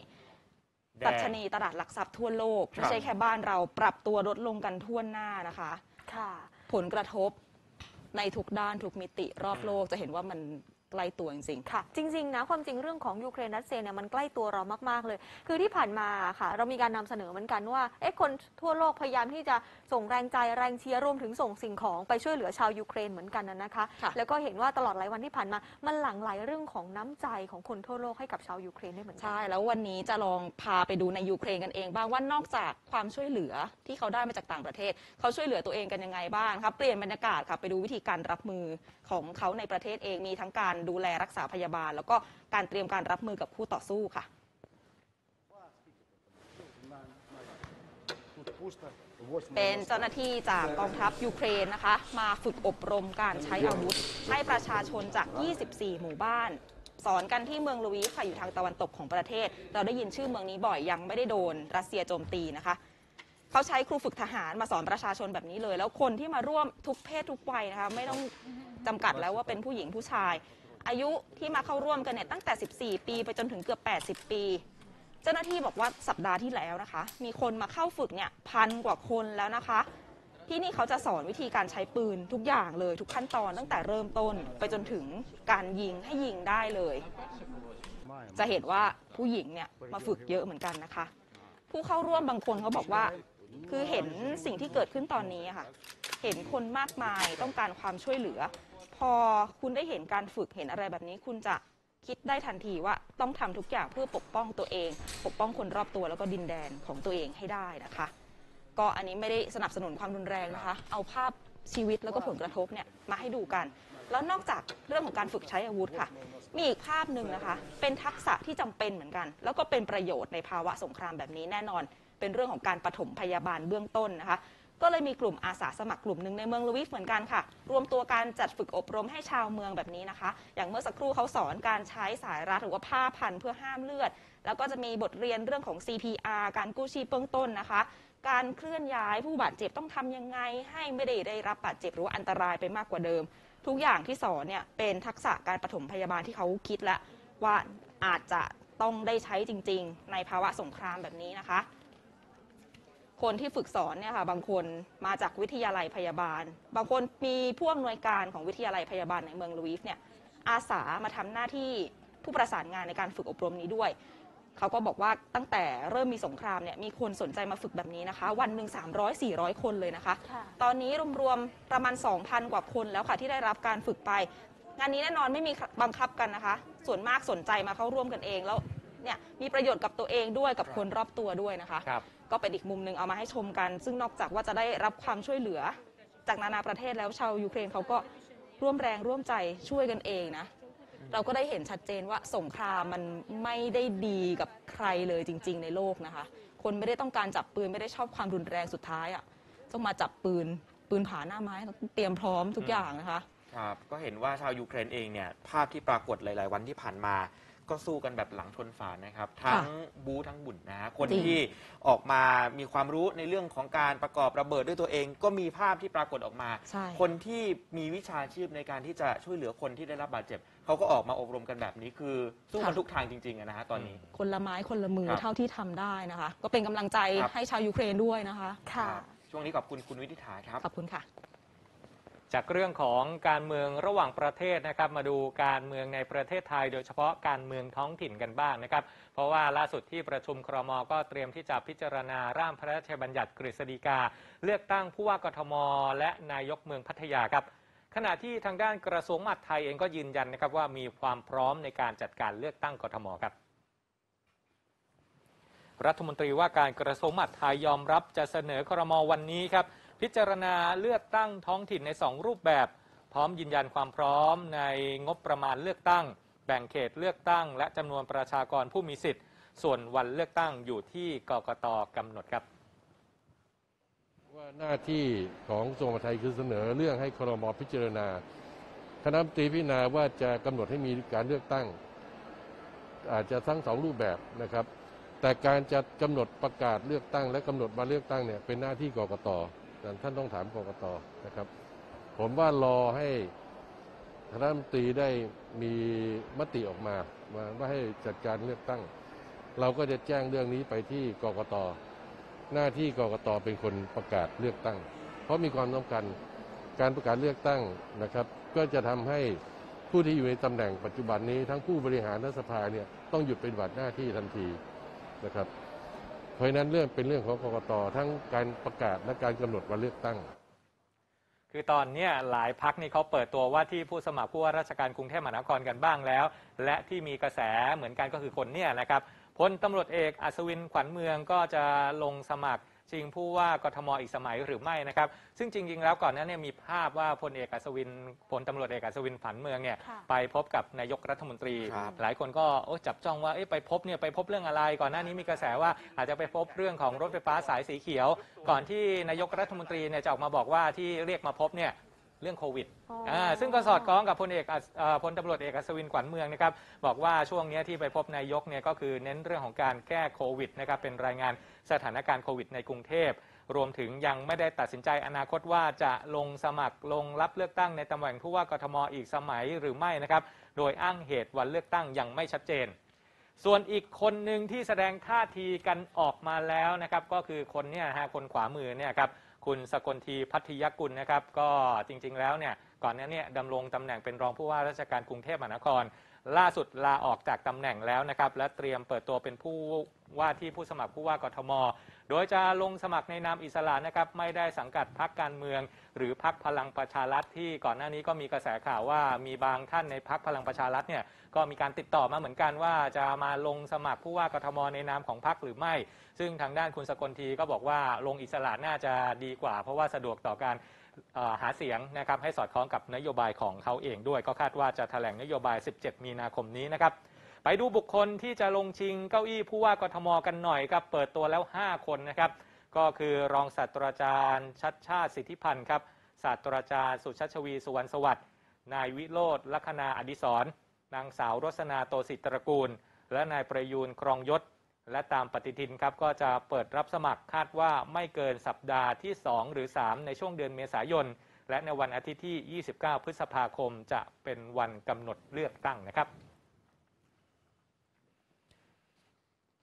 ดัชนีตลาดหลักทรัพย์ทั่วโลกไม่ใช่แค่บ้านเราปรับตัวลดลงกันทั่วหน้านะคะผลกระทบในทุกด้านทุกมิติรอบโลกจะเห็นว่ามันใกล้ตัวจริงๆค่ะจริงๆนะความจริงเรื่องของยูเครนรัสเซียเนี่ยมันใกล้ตัวเรามากๆเลยคือที่ผ่านมาค่ะเรามีการนำเสนอเหมือนกันว่าคนทั่วโลกพยายามที่จะส่งแรงใจแรงเชียร์รวมถึงส่งสิ่งของไปช่วยเหลือชาวยูเครนเหมือนกันนะคะแล้วก็เห็นว่าตลอดหลายวันที่ผ่านมามันหลั่งไหลเรื่องของน้ำใจของคนทั่วโลกให้กับชาวยูเครนได้เหมือนกันใช่แล้ววันนี้จะลองพาไปดูในยูเครนกันเองบ้างว่านอกจากความช่วยเหลือที่เขาได้มาจากต่างประเทศเขาช่วยเหลือตัวเองกันยังไงบ้างครับเปลี่ยนบรรยากาศค่ะไปดูวิธีการรับมือของเขาในประเทศเองมีทั้งการดูแลรักษาพยาบาลแล้วก็การเตรียมการรับมือกับคู่ต่อสู้ค่ะเป็นเจ้าหน้าที่จากกองทัพยูเครนนะคะมาฝึกอบรมการใช้อาวุธให้ประชาชนจาก24หมู่บ้านสอนกันที่เมืองลูวีฟค่ะอยู่ทางตะวันตกของประเทศเราได้ยินชื่อเมืองนี้บ่อยยังไม่ได้โดนรัสเซียโจมตีนะคะเขาใช้ครูฝึกทหารมาสอนประชาชนแบบนี้เลยแล้วคนที่มาร่วมทุกเพศทุกวัยนะคะไม่ต้องจำกัดแล้วว่าเป็นผู้หญิงผู้ชายอายุที่มาเข้าร่วมกันเนี่ยตั้งแต่14ปีไปจนถึงเกือบ80ปีเจ้าหน้าที่บอกว่าสัปดาห์ที่แล้วนะคะมีคนมาเข้าฝึกเนี่ย1,000 กว่าคนแล้วนะคะที่นี่เขาจะสอนวิธีการใช้ปืนทุกอย่างเลยทุกขั้นตอนตั้งแต่เริ่มต้นไปจนถึงการยิงให้ยิงได้เลยจะเห็นว่าผู้หญิงเนี่ยมาฝึกเยอะเหมือนกันนะคะผู้เข้าร่วมบางคนเขาบอกว่าคือเห็นสิ่งที่เกิดขึ้นตอนนี้ค่ะเห็นคนมากมายต้องการความช่วยเหลือพอคุณได้เห็นการฝึกเห็นอะไรแบบนี้คุณจะคิดได้ทันทีว่าต้องทำทุกอย่างเพื่อปกป้องตัวเองปกป้องคนรอบตัวแล้วก็ดินแดนของตัวเองให้ได้นะคะก็อันนี้ไม่ได้สนับสนุนความรุนแรงนะคะเอาภาพชีวิตแล้วก็ผลกระทบเนี่ยมาให้ดูกันแล้วนอกจากเรื่องของการฝึกใช้อาวุธค่ะมีอีกภาพหนึ่งนะคะเป็นทักษะที่จำเป็นเหมือนกันแล้วก็เป็นประโยชน์ในภาวะสงครามแบบนี้แน่นอนเป็นเรื่องของการปฐมพยาบาลเบื้องต้นนะคะก็เลยมีกลุ่มอาสาสมัครกลุ่มหนึ่งในเมืองลูวิฟเหมือนกันค่ะรวมตัวการจัดฝึกอบรมให้ชาวเมืองแบบนี้นะคะอย่างเมื่อสักครู่เขาสอนการใช้สายรัดหรือว่าผ้าพันเพื่อห้ามเลือดแล้วก็จะมีบทเรียนเรื่องของ CPR การกู้ชีพเบื้องต้นนะคะการเคลื่อนย้ายผู้บาดเจ็บต้องทำยังไงให้ไม่ได้รับบาดเจ็บหรือว่าอันตรายไปมากกว่าเดิมทุกอย่างที่สอนเนี่ยเป็นทักษะการปฐมพยาบาลที่เขาคิดแล้วว่าอาจจะต้องได้ใช้จริงๆในภาวะสงครามแบบนี้นะคะคนที่ฝึกสอนเนี่ยค่ะบางคนมาจากวิทยาลัยพยาบาลบางคนมีผู้อำนวยการของวิทยาลัยพยาบาลในเมืองลูวีฟเนี่ยอาสามาทำหน้าที่ผู้ประสานงานในการฝึกอบรมนี้ด้วยเขาก็บอกว่าตั้งแต่เริ่มมีสงครามเนี่ยมีคนสนใจมาฝึกแบบนี้นะคะวันหนึ่ง300-400 คนเลยนะคะตอนนี้รวมๆประมาณ 2,000 กว่าคนแล้วค่ะที่ได้รับการฝึกไปงานนี้แน่นอนไม่มีบังคับกันนะคะส่วนมากสนใจมาเข้าร่วมกันเองแล้วเนี่ยมีประโยชน์กับตัวเองด้วยกับคนรอบตัวด้วยนะคะก็เป็นอีกมุมหนึ่งเอามาให้ชมกันซึ่งนอกจากว่าจะได้รับความช่วยเหลือจากนานาประเทศแล้วชาวยูเครนเขาก็ร่วมแรงร่วมใจช่วยกันเองนะเราก็ได้เห็นชัดเจนว่าสงครามมันไม่ได้ดีกับใครเลยจริงๆในโลกนะคะคนไม่ได้ต้องการจับปืนไม่ได้ชอบความรุนแรงสุดท้ายอ่ะต้องมาจับปืนผาหน้าไม้เตรียมพร้อมทุกอย่างนะคะครับก็เห็นว่าชาวยูเครนเองเนี่ยภาพที่ปรากฏหลายๆวันที่ผ่านมาก็สู้กันแบบหลังชนฝานะครับทั้งบู๊ทั้งบุญนะคนที่ออกมามีความรู้ในเรื่องของการประกอบระเบิดด้วยตัวเองก็มีภาพที่ปรากฏออกมาคนที่มีวิชาชีพในการที่จะช่วยเหลือคนที่ได้รับบาดเจ็บเขาก็ออกมาอบรมกันแบบนี้คือสู้กันทุกทางจริงๆนะฮะตอนนี้คนละไม้คนละมือเท่าที่ทำได้นะคะก็เป็นกำลังใจให้ชาวยูเครนด้วยนะคะค่ะช่วงนี้ขอบคุณคุณวินิษฐาครับขอบคุณค่ะจากเรื่องของการเมืองระหว่างประเทศนะครับมาดูการเมืองในประเทศไทยโดยเฉพาะการเมืองท้องถิ่นกันบ้างนะครับเพราะว่าล่าสุดที่ประชุมครม.ก็เตรียมที่จะพิจารณาร่างพระราชบัญญัติกฤษฎีกาเลือกตั้งผู้ว่ากทม.และนายกเมืองพัทยาครับขณะที่ทางด้านกระทรวงมหาดไทยเองก็ยืนยันนะครับว่ามีความพร้อมในการจัดการเลือกตั้งกทม.ครับ รัฐมนตรีว่าการกระทรวงมหาดไทยยอมรับจะเสนอครม.วันนี้ครับพิจารณาเลือกตั้งท้องถิ่นใน2รูปแบบพร้อมยืนยันความพร้อมในงบประมาณเลือกตั้งแบ่งเขตเลือกตั้งและจำนวนประชากรผู้มีสิทธิ์ส่วนวันเลือกตั้งอยู่ที่กกต.กำหนดครับว่าหน้าที่ของกระทรวงมหาดไทยคือเสนอเรื่องให้ครม.พิจารณาคณะรัฐมนตรีพิจารณาว่าจะกำหนดให้มีการเลือกตั้งอาจจะทั้ง2รูปแบบนะครับแต่การจะกำหนดประกาศเลือกตั้งและกำหนดวันเลือกตั้งเนี่ยเป็นหน้าที่กกต.ท่านต้องถามกกต.นะครับผมว่ารอให้คณะรัฐมนตรีได้มีมติออกมาว่าให้จัดการเลือกตั้งเราก็จะแจ้งเรื่องนี้ไปที่กกต.หน้าที่กกต.เป็นคนประกาศเลือกตั้งเพราะมีความสำคัญการประกาศเลือกตั้งนะครับก็จะทำให้ผู้ที่อยู่ในตำแหน่งปัจจุบันนี้ทั้งผู้บริหารและสภาเนี่ยต้องหยุดปฏิบัติหน้าที่ทันทีนะครับเพราะนั้นเรื่องเป็นเรื่องของกกต.ทั้งการประกาศและการกำหนดวันเลือกตั้งคือตอนนี้หลายพรรคนี่เขาเปิดตัวว่าที่ผู้สมัครผู้ว่าราชการกรุงเทพมหานครกันบ้างแล้วและที่มีกระแสเหมือนกันก็คือคนเนี่ยนะครับพลตำรวจเอกอัศวินขวัญเมืองก็จะลงสมัครชิงผู้ว่ากทมอีกสมัยหรือไม่นะครับซึ่งจริงๆแล้วก่อนหน้านี้มีภาพว่าพลตำรวจเอกอัศวินขวัญเมืองเนี่ยไปพบกับนายกรัฐมนตรีหลายคนก็จับจ้องว่าไปพบเรื่องอะไรก่อนหน้านี้มีกระแสว่าอาจจะไปพบเรื่องของรถไฟฟ้าสายสีเขียวก่อนที่นายกรัฐมนตรีเนี่ยจะออกมาบอกว่าที่เรียกมาพบเนี่ยเรื่องโควิดซึ่งก็สอดคล้องกับพลตำรวจเอกอัศวินขวัญเมืองนะครับบอกว่าช่วงนี้ที่ไปพบนายกเนี่ยก็คือเน้นเรื่องของการแก้โควิดนะครับเป็นรายงานสถานการณ์โควิดในกรุงเทพรวมถึงยังไม่ได้ตัดสินใจอนาคตว่าจะลงสมัครลงรับเลือกตั้งในตำแหน่งผู้ว่ากทม.อีกสมัยหรือไม่นะครับโดยอ้างเหตุวันเลือกตั้งยังไม่ชัดเจนส่วนอีกคนหนึ่งที่แสดงท่าทีกันออกมาแล้วนะครับก็คือคนเนี่ยคนขวามือเนี่ยครับคุณสกลทีพัทยกุลนะครับก็จริงๆแล้วเนี่ยก่อนหน้านี้ดำรงตำแหน่งเป็นรองผู้ว่าราชการกรุงเทพมหานครล่าสุดลาออกจากตำแหน่งแล้วนะครับและเตรียมเปิดตัวเป็นผู้ว่าที่ผู้สมัครผู้ว่ากทมโดยจะลงสมัครในนามอิสระนะครับไม่ได้สังกัดพรรคการเมืองหรือพรรคพลังประชารัฐที่ก่อนหน้านี้ก็มีกระแสข่าวว่ามีบางท่านในพรรคพลังประชารัฐเนี่ยก็มีการติดต่อมาเหมือนกันว่าจะมาลงสมัครผู้ว่ากทมในนามของพรรคหรือไม่ซึ่งทางด้านคุณสกลทีก็บอกว่าลงอิสระน่าจะดีกว่าเพราะว่าสะดวกต่อการหาเสียงนะครับให้สอดคล้องกับนโยบายของเขาเองด้วยก็คาดว่าจะแถลงนโยบาย17มีนาคมนี้นะครับไปดูบุคคลที่จะลงชิงเก้าอี้ผู้ว่ากทมกันหน่อยครับเปิดตัวแล้ว5คนนะครับก็คือรองศาสตราจารย์ชัชชาติสิทธิพันธ์ครับศาสตราจารย์สุชัชวีสุวรรณสวัสดิ์นายวิโรจน์ลัคนาอดิศรนางสาวรสนาโตศิตระกูลและนายประยูรครองยศและตามปฏิทินครับก็จะเปิดรับสมัครคาดว่าไม่เกินสัปดาห์ที่2หรือ3ในช่วงเดือนเมษายนและในวันอาทิตย์ที่29พฤษภาคมจะเป็นวันกำหนดเลือกตั้งนะครับ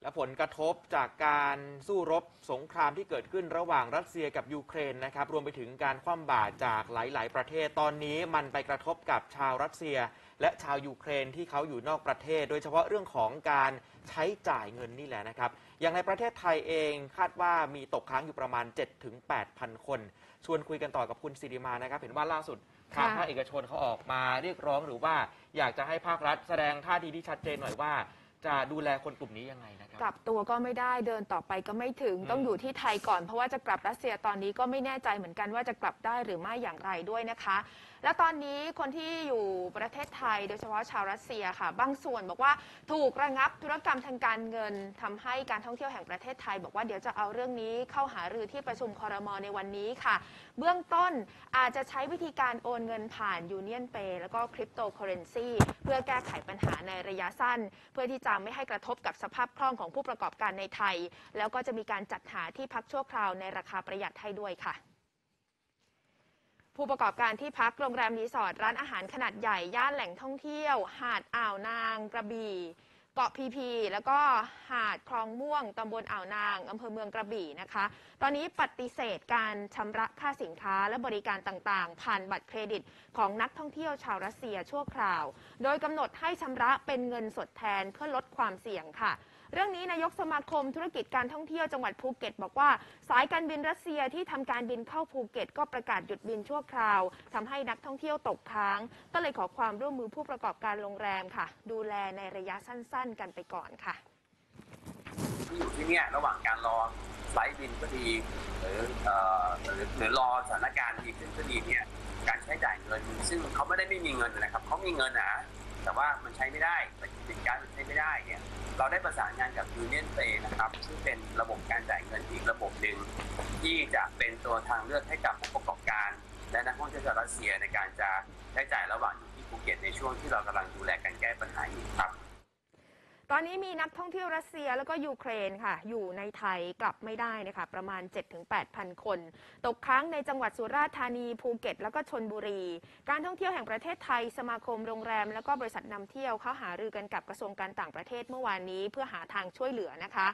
และผลกระทบจากการสู้รบสงครามที่เกิดขึ้นระหว่างรัสเซียกับยูเครนนะครับรวมไปถึงการคว่ำบาตรจากหลายๆประเทศตอนนี้มันไปกระทบกับชาวรัสเซียและชาวยูเครนที่เขาอยู่นอกประเทศโดยเฉพาะเรื่องของการใช้จ่ายเงินนี่แหละนะครับอย่างในประเทศไทยเองคาดว่ามีตกค้างอยู่ประมาณ 7-8,000 คนชวนคุยกันต่อกับคุณศิริมานะครับเห็นว่าล่าสุดทางภาคเอกชนเขาออกมาเรียกร้องหรือว่าอยากจะให้ภาครัฐแสดงท่าทีที่ชัดเจนหน่อยว่าจะดูแลคนกลุ่มนี้ยังไงนะครับกลับตัวก็ไม่ได้เดินต่อไปก็ไม่ถึงต้องอยู่ที่ไทยก่อนเพราะว่าจะกลับรัสเซียตอนนี้ก็ไม่แน่ใจเหมือนกันว่าจะกลับได้หรือไม่อย่างไรด้วยนะคะและตอนนี้คนที่อยู่ประเทศไทยโดยเฉพาะชาวรัสเซียค่ะบางส่วนบอกว่าถูกระงับธุรกรรมทางการเงินทำให้การท่องเที่ยวแห่งประเทศไทยบอกว่าเดี๋ยวจะเอาเรื่องนี้เข้าหารือที่ประชุมครม.ในวันนี้ค่ะเบื้องต้นอาจจะใช้วิธีการโอนเงินผ่าน Union Pay แล้วก็ Cryptocurrency เพื่อแก้ไขปัญหาในระยะสั้นเพื่อที่จะไม่ให้กระทบกับสภาพคล่องของผู้ประกอบการในไทยแล้วก็จะมีการจัดหาที่พักชั่วคราวในราคาประหยัดให้ด้วยค่ะผู้ประกอบการที่พักโรงแรมรีสอร์ทร้านอาหารขนาดใหญ่ย่านแหล่งท่องเที่ยวหาดอ่าวนางกระบี่เกาะพีพีแล้วก็หาดคลองม่วงตำบลอ่าวนางอำเภอเมืองกระบี่นะคะตอนนี้ปฏิเสธการชำระค่าสินค้าและบริการต่างๆผ่านบัตรเครดิตของนักท่องเที่ยวชาวรัสเซียชั่วคราวโดยกำหนดให้ชำระเป็นเงินสดแทนเพื่อลดความเสี่ยงค่ะเรื่องนี้นายกสมาคมธุรกิจการท่องเที่ยวจังหวัดภูเก็ตบอกว่าสายการบินรัสเซียที่ทำการบินเข้าภูเก็ตก็ประกาศหยุดบินชั่วคราวทำให้นักท่องเที่ยวตกค้างก็เลยขอความร่วมมือผู้ประกอบการโรงแรมค่ะดูแลในระยะสั้นๆกันไปก่อนค่ะ ที่อยู่ที่เนี่ยระหว่างการรอไฟล์บินก็ดีหรือรอสถานการณ์ดีขึ้นก็ดีเนี่ยการใช้จ่ายเงินซึ่งเขาไม่ได้ไม่มีเงินนะครับเขามีเงินนะแต่ว่ามันใช้ไม่ได้สินค้ามันใช้ไม่ได้เนี่ยเราได้ประสานงานกับ Union Pay นะครับซึ่งเป็นระบบการจ่ายเงินอีกระบบหนึ่งที่จะเป็นตัวทางเลือกให้กับผู้ประกอบการและนักท่องเที่ยวชาวรัสเซียในการจะใช้จ่ายระหว่างอยู่ที่ภูเก็ตในช่วงที่เรากำลังดูแลการแก้ปัญหาอยู่ครับตอนนี้มีนักท่องเที่ยวรัสเซียแล้วก็ยูเครนค่ะอยู่ในไทยกลับไม่ได้นะคะประมาณ 7-8,000 คนตกค้างในจังหวัดสุราษฎร์ธานีภูเก็ตแล้วก็ชลบุรีการท่องเที่ยวแห่งประเทศไทยสมาคมโรงแรมแล้วก็บริษัทนำเที่ยวเขาหารือกันกับกระทรวงการต่างประเทศเมื่อวานนี้เพื่อหาทางช่วยเหลือนะคะ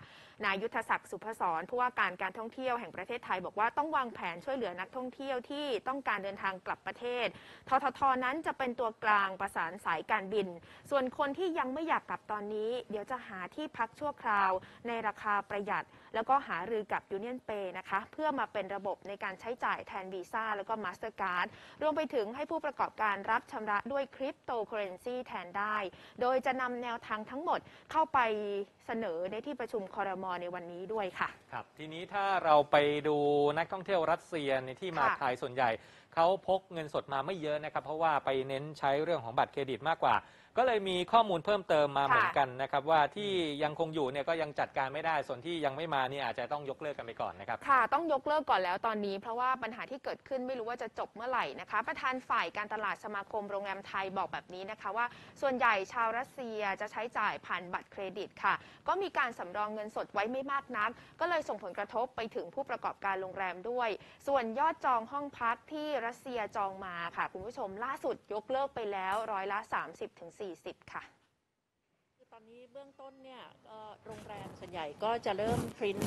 นายยุทธศักดิ์สุภศรผู้ว่าการท่องเที่ยวแห่งประเทศไทยบอกว่าต้องวางแผนช่วยเหลือนักท่องเที่ยวที่ต้องการเดินทางกลับประเทศททท.นั้นจะเป็นตัวกลางประสานสายการบินส่วนคนที่ยังไม่อยากกลับตอนนี้เดี๋ยวจะหาที่พักชั่วคราวในราคาประหยัดแล้วก็หารือกับ Union Pay นะคะเพื่อมาเป็นระบบในการใช้จ่ายแทนวีซ่าแล้วก็ Mastercard รวมไปถึงให้ผู้ประกอบการรับชำระด้วยคริปโตเคอเรนซีแทนได้โดยจะนำแนวทางทั้งหมดเข้าไปเสนอในที่ประชุมครม.ในวันนี้ด้วยค่ะครับทีนี้ถ้าเราไปดูนักท่องเที่ยวรัสเซียในที่มาไทยส่วนใหญ่เขาพกเงินสดมาไม่เยอะนะครับเพราะว่าไปเน้นใช้เรื่องของบัตรเครดิตมากกว่าก็เลยมีข้อมูลเพิ่มเติมมาเหมือนกันนะครับว่าที่ยังคงอยู่เนี่ยก็ยังจัดการไม่ได้ส่วนที่ยังไม่มาเนี่ยอาจจะต้องยกเลิกกันไปก่อนนะครับค่ะต้องยกเลิกก่อนแล้วตอนนี้เพราะว่าปัญหาที่เกิดขึ้นไม่รู้ว่าจะจบเมื่อไหร่นะคะประธานฝ่ายการตลาดสมาคมโรงแรมไทยบอกแบบนี้นะคะว่าส่วนใหญ่ชาวรัสเซียจะใช้จ่ายผ่านบัตรเครดิตค่ะก็มีการสำรองเงินสดไว้ไม่มากนักก็เลยส่งผลกระทบไปถึงผู้ประกอบการโรงแรมด้วยส่วนยอดจองห้องพักที่รัสเซียจองมาค่ะคุณผู้ชมล่าสุดยกเลิกไปแล้ว30-40%ค่ะตอนนี้เบื้องต้นเนี่ยโรงแรมส่วนใหญ่ก็จะเริ่มพริ้น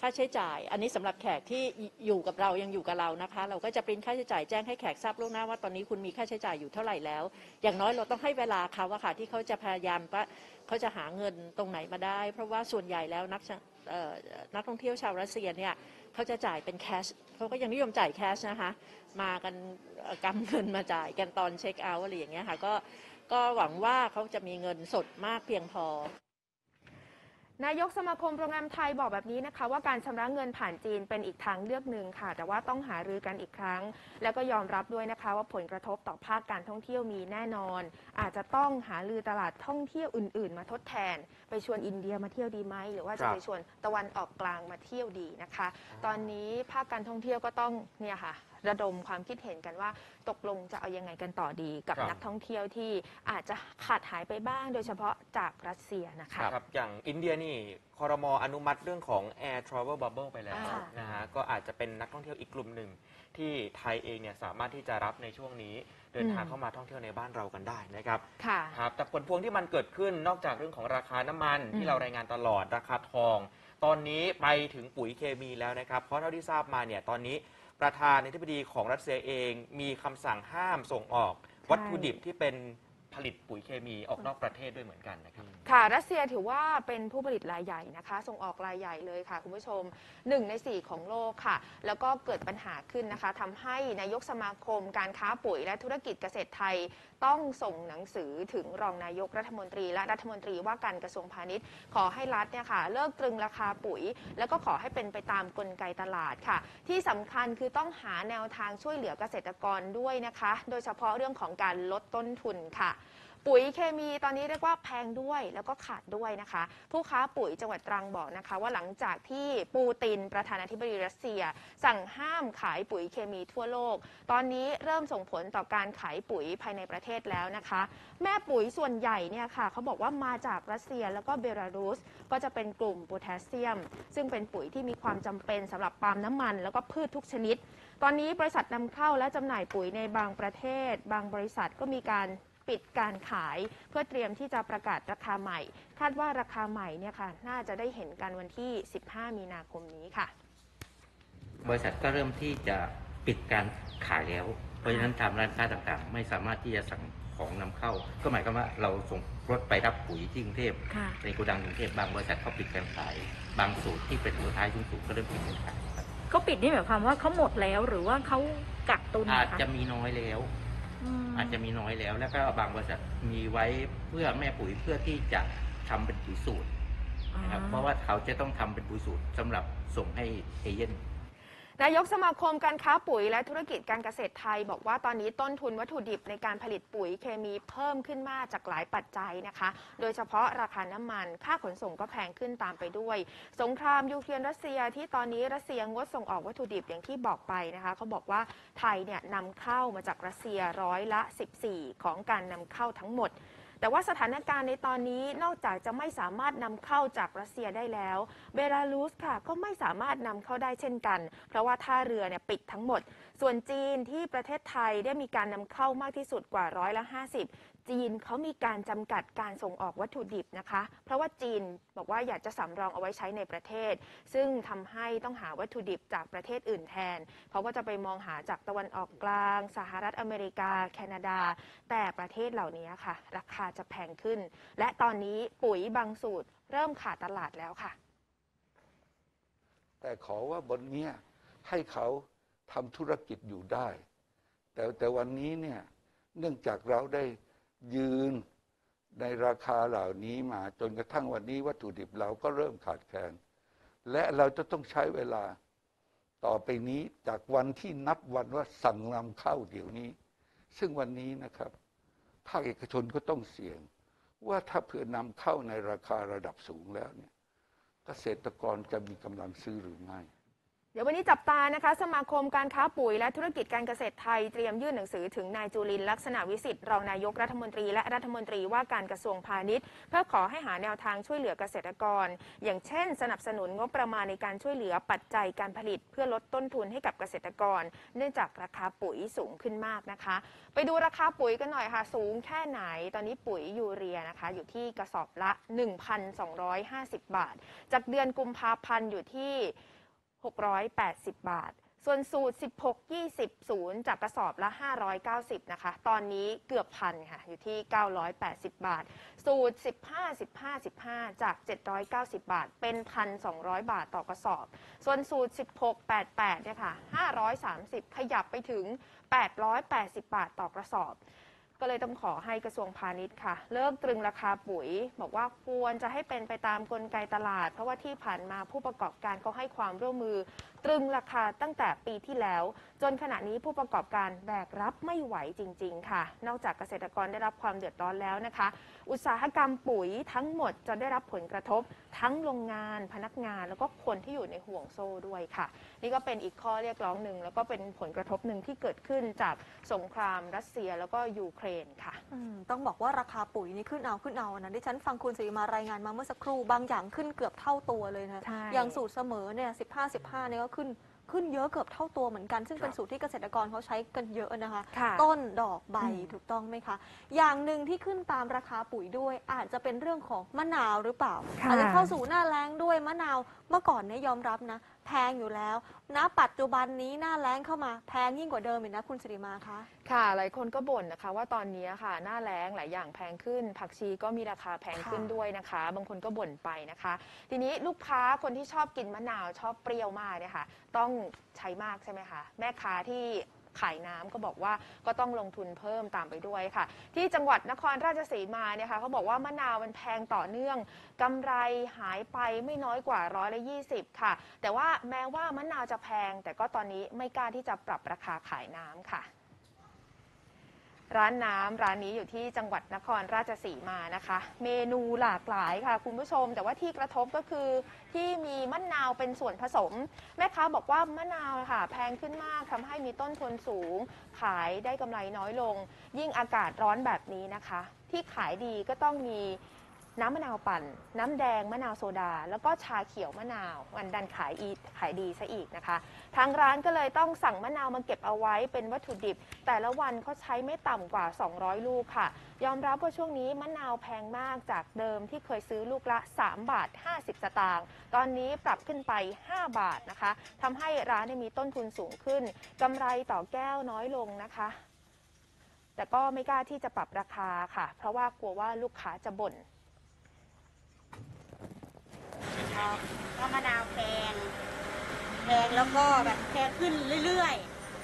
ค่าใช้จ่ายอันนี้สำหรับแขกที่อยู่กับเรายังอยู่กับเรานะคะเราก็จะปริ้นค่าใช้จ่ายแจ้งให้แขกทราบล่วงหน้าว่าตอนนี้คุณมีค่าใช้จ่ายอยู่เท่าไหร่แล้วอย่างน้อยเราต้องให้เวลาเขาอะค่ะที่เขาจะพยายามว่าเขาจะหาเงินตรงไหนมาได้เพราะว่าส่วนใหญ่แล้วนักท่องเที่ยวชาวรัสเซียเนี่ยเขาจะจ่ายเป็นแคชเขาก็ยังนิยมจ่ายแคชนะคะมากันกำเงินมาจ่ายกันตอนเช็คเอาท์อะไรอย่างเงี้ยค่ะก็หวังว่าเขาจะมีเงินสดมากเพียงพอนายกสมาคมโรงแรมไทยบอกแบบนี้นะคะว่าการชำระเงินผ่านจีนเป็นอีกทางเลือกหนึ่งค่ะแต่ว่าต้องหารือกันอีกครั้งแล้วก็ยอมรับด้วยนะคะว่าผลกระทบต่อภาคการท่องเที่ยวมีแน่นอนอาจจะต้องหารือตลาดท่องเที่ยวอื่นๆมาทดแทนไปชวนอินเดียมาเที่ยวดีไหมหรือว่าจะไปชวนตะวันออกกลางมาเที่ยวดีนะคะตอนนี้ภาคการท่องเที่ยวก็ต้องเนี่ยค่ะระดมความคิดเห็นกันว่าตกลงจะเอายังไงกันต่อดีกับนักท่องเที่ยวที่อาจจะขาดหายไปบ้างโดยเฉพาะจากรัสเซียนะคะครับอย่างอินเดียนี่ครม.อนุมัติเรื่องของ Air Travel Bubble ไปแล้วนะฮะก็อาจจะเป็นนักท่องเที่ยวอีกกลุ่มหนึ่งที่ไทยเองเนี่ยสามารถที่จะรับในช่วงนี้เดินทางเข้ามาท่องเที่ยวในบ้านเรากันได้นะครับครับแต่ผลพวงที่มันเกิดขึ้นนอกจากเรื่องของราคาน้ำมันที่เรารายงานตลอดราคาทองตอนนี้ไปถึงปุ๋ยเคมีแล้วนะครับเพราะเท่าที่ทราบมาเนี่ยตอนนี้ประธานาธิบดีของรัสเซียเองมีคำสั่งห้ามส่งออกวัตถุดิบที่เป็นผลิตปุ๋ยเคมีออกนอกประเทศด้วยเหมือนกันนะครับค่ะรัสเซียถือว่าเป็นผู้ผลิตรายใหญ่นะคะส่งออกรายใหญ่เลยค่ะคุณผู้ชม1 ใน 4ของโลกค่ะแล้วก็เกิดปัญหาขึ้นนะคะทำให้นายกสมาคมการค้าปุ๋ยและธุรกิจเกษตรไทยต้องส่งหนังสือถึงรองนายกรัฐมนตรีและรัฐมนตรีว่าการกระทรวงพาณิชย์ขอให้รัฐเนี่ยค่ะเลิกตรึงราคาปุ๋ยแล้วก็ขอให้เป็นไปตามกลไกตลาดค่ะที่สำคัญคือต้องหาแนวทางช่วยเหลือเกษตรกรด้วยนะคะโดยเฉพาะเรื่องของการลดต้นทุนค่ะปุ๋ยเคมีตอนนี้เรียกว่าแพงด้วยแล้วก็ขาดด้วยนะคะผู้ค้าปุ๋ยจังหวัดตรังบอกนะคะว่าหลังจากที่ปูตินประธานาธิบดีรัสเซียสั่งห้ามขายปุ๋ยเคมีทั่วโลกตอนนี้เริ่มส่งผลต่อการขายปุ๋ยภายในประเทศแล้วนะคะแม่ปุ๋ยส่วนใหญ่เนี่ยค่ะเขาบอกว่ามาจากรัสเซียแล้วก็เบลารุสก็จะเป็นกลุ่มโพแทสเซียมซึ่งเป็นปุ๋ยที่มีความจำเป็นสำหรับปาล์มน้ำมันแล้วก็พืชทุกชนิดตอนนี้บริษัทนำเข้าและจำหน่ายปุ๋ยในบางประเทศบางบริษัทก็มีการปิดการขายเพื่อเตรียมที่จะประกาศราคาใหม่คาดว่าราคาใหม่เนี่ยค่ะน่าจะได้เห็นกันวันที่15 มีนาคมนี้ค่ะบริษัทก็เริ่มที่จะปิดการขายแล้วเพราะฉะนั้นทางร้านค้าต่างๆไม่สามารถที่จะสั่งของนำเข้าก็หมายความว่าเราส่งรถไปรับปุ๋ยที่กรุงเทพในโกดังกรุงเทพบางบริษัทก็ปิดการขายบางสูตรที่เป็นหัวท้ายชิ้นสูตรก็เริ่มปิดการขายเขาปิดนี่หมายความว่าเขาหมดแล้วหรือว่าเขากักตุนอาจจะมีน้อยแล้วอาจจะมีน้อยแล้วก็บางบริษัทมีไว้เพื่อแม่ปุ๋ยเพื่อที่จะทำเป็นปุ๋ยสูตร นะครับเพราะว่าเขาจะต้องทำเป็นปุ๋ยสูตรสำหรับส่งให้เอเย่นนายกสมาคมการค้าปุ๋ยและธุรกิจการเกษตรไทยบอกว่าตอนนี้ต้นทุนวัตถุดิบในการผลิตปุ๋ยเคมีเพิ่มขึ้นมากจากหลายปัจจัยนะคะโดยเฉพาะราคาน้ำมันค่าขนส่งก็แพงขึ้นตามไปด้วยสงครามยูเครนรัสเซียที่ตอนนี้รัสเซียงดส่งออกวัตถุดิบอย่างที่บอกไปนะคะเขาบอกว่าไทยเนี่ยนำเข้ามาจากรัสเซีย14%ของการนำเข้าทั้งหมดแต่ว่าสถานการณ์ในตอนนี้นอกจากจะไม่สามารถนำเข้าจากรัสเซียได้แล้วเบลารุสค่ะก็ไม่สามารถนำเข้าได้เช่นกันเพราะว่าท่าเรือเนี่ยปิดทั้งหมดส่วนจีนที่ประเทศไทยได้มีการนำเข้ามากที่สุดกว่า50%จีนเขามีการจำกัดการส่งออกวัตถุดิบนะคะเพราะว่าจีนบอกว่าอยากจะสำรองเอาไว้ใช้ในประเทศซึ่งทำให้ต้องหาวัตถุดิบจากประเทศอื่นแทนเขาก็จะไปมองหาจากตะวันออกกลางสหรัฐอเมริกาแคนาดาแต่ประเทศเหล่านี้ค่ะราคาจะแพงขึ้นและตอนนี้ปุ๋ยบางสูตรเริ่มขาดตลาดแล้วค่ะแต่ขอว่าบนเนี้ยให้เขาทำธุรกิจอยู่ได้แต่วันนี้เนี่ยเนื่องจากเราได้ยืนในราคาเหล่านี้มาจนกระทั่งวันนี้วัตถุดิบเราก็เริ่มขาดแคลนและเราจะต้องใช้เวลาต่อไปนี้จากวันที่นับวันว่าสั่งนำเข้าเดี๋ยวนี้ซึ่งวันนี้นะครับภาคเอกชนก็ต้องเสี่ยงว่าถ้าเผื่อนำเข้าในราคาระดับสูงแล้วเนี่ยเกษตรกรจะมีกำลังซื้อหรือไม่เดี๋ยววันนี้จับตานะคะสมาคมการค้าปุ๋ยและธุรกิจการเกษตรไทยเตรียมยื่นหนังสือถึงนายจุลินทร์ลักษณะวิสิทธิ์รองนายกรัฐมนตรีและรัฐมนตรีว่าการกระทรวงพาณิชย์เพื่อขอให้หาแนวทางช่วยเหลือเกษตรกรอย่างเช่นสนับสนุนงบประมาณในการช่วยเหลือปัจจัยการผลิตเพื่อลดต้นทุนให้กับเกษตรกรเนื่องจากราคาปุ๋ยสูงขึ้นมากนะคะไปดูราคาปุ๋ยกันหน่อยค่ะสูงแค่ไหนตอนนี้ปุ๋ยยูเรียนะคะอยู่ที่กระสอบละ 1,250 บาทจากเดือนกุมภาพันธ์อยู่ที่680 บาทส่วนสูตร 16-20-0 จากกระสอบละ 590 นะคะตอนนี้เกือบพันค่ะอยู่ที่ 980 บาทสูตร 15-15-15 จาก 790 บาทเป็น 1,200 บาทต่อกระสอบส่วนสูตร 16-88 เนี่ยค่ะ 530 ขยับไปถึง 880 บาทต่อกระสอบก็เลยต้องขอให้กระทรวงพาณิชย์ค่ะเลิกตรึงราคาปุ๋ยบอกว่าควรจะให้เป็นไปตามกลไกตลาดเพราะว่าที่ผ่านมาผู้ประกอบการก็ให้ความร่วมมือตรึงราคาตั้งแต่ปีที่แล้วจนขณะนี้ผู้ประกอบการแบกรับไม่ไหวจริงๆค่ะนอกจากเกษตรกรได้รับความเดือดร้อนแล้วนะคะอุตสาหกรรมปุ๋ยทั้งหมดจะได้รับผลกระทบทั้งโรงงานพนักงานแล้วก็คนที่อยู่ในห่วงโซ่ด้วยค่ะนี่ก็เป็นอีกข้อเรียกร้องหนึ่งแล้วก็เป็นผลกระทบหนึ่งที่เกิดขึ้นจากสงครามรัสเซียแล้วก็ยูเครนค่ะต้องบอกว่าราคาปุ๋ยนี่ขึ้นเอานะที่ฉันฟังคุณศิริมารายงานมาเมื่อสักครู่บางอย่างขึ้นเกือบเท่าตัวเลยนะอย่างสูตรเสมอเนี่ย15-15เนี่ยก็ขึ้นเยอะเกือบเท่าตัวเหมือนกันซึ่งเป็นสูตรที่เกษตรกรเขาใช้กันเยอะนะคะต้นดอกใบถูกต้องไหมคะอย่างหนึ่งที่ขึ้นตามราคาปุ๋ยด้วยอาจจะเป็นเรื่องของมะนาวหรือเปล่าอาจจะเข้าสู่หน้าแล้งด้วยมะนาวเมื่อก่อนเนี่ยยอมรับนะแพงอยู่แล้วณปัจจุบันนี้หน้าแล้งเข้ามาแพงยิ่งกว่าเดิมอีกนะคุณศิริมาคะค่ะหลายคนก็บ่นนะคะว่าตอนนี้ค่ะหน้าแล้งหลายอย่างแพงขึ้นผักชีก็มีราคาแพงขึ้นด้วยนะคะบางคนก็บ่นไปนะคะทีนี้ลูกค้าคนที่ชอบกินมะนาวชอบเปรี้ยวมากเนี่ยค่ะต้องใช้มากใช่ไหมคะแม่ค้าที่ขายน้ำก็บอกว่าก็ต้องลงทุนเพิ่มตามไปด้วยค่ะที่จังหวัดนครราชสีมาเนี่ยค่ะเขาบอกว่ามะนาวมันแพงต่อเนื่องกำไรหายไปไม่น้อยกว่า120%ค่ะแต่ว่าแม้ว่ามะนาวจะแพงแต่ก็ตอนนี้ไม่กล้าที่จะปรับราคาขายน้ำค่ะร้านน้ำร้านนี้อยู่ที่จังหวัดนครราชสีมานะคะเมนูหลากหลายค่ะคุณผู้ชมแต่ว่าที่กระทบก็คือที่มีมะนาวเป็นส่วนผสมแม่ค้าบอกว่ามะนาวค่ะแพงขึ้นมากทำให้มีต้นทุนสูงขายได้กำไรน้อยลงยิ่งอากาศร้อนแบบนี้นะคะที่ขายดีก็ต้องมีน้ำมะนาวปั่นน้ำแดงมะนาวโซดาแล้วก็ชาเขียวมะนาวมันดันขายดีซะอีกนะคะทางร้านก็เลยต้องสั่งมะนาวมาเก็บเอาไว้เป็นวัตถุดิบแต่ละวันเขาใช้ไม่ต่ำกว่า200ลูกค่ะยอมรับว่าช่วงนี้มะนาวแพงมากจากเดิมที่เคยซื้อลูกละ3.50 บาทตอนนี้ปรับขึ้นไป5 บาทนะคะทำให้ร้านมีต้นทุนสูงขึ้นกำไรต่อแก้วน้อยลงนะคะแต่ก็ไม่กล้าที่จะปรับราคาค่ะเพราะว่ากลัวว่าลูกค้าจะบ่นก็มะนาวแพงแล้วก็แบบแพงขึ้นเรื่อย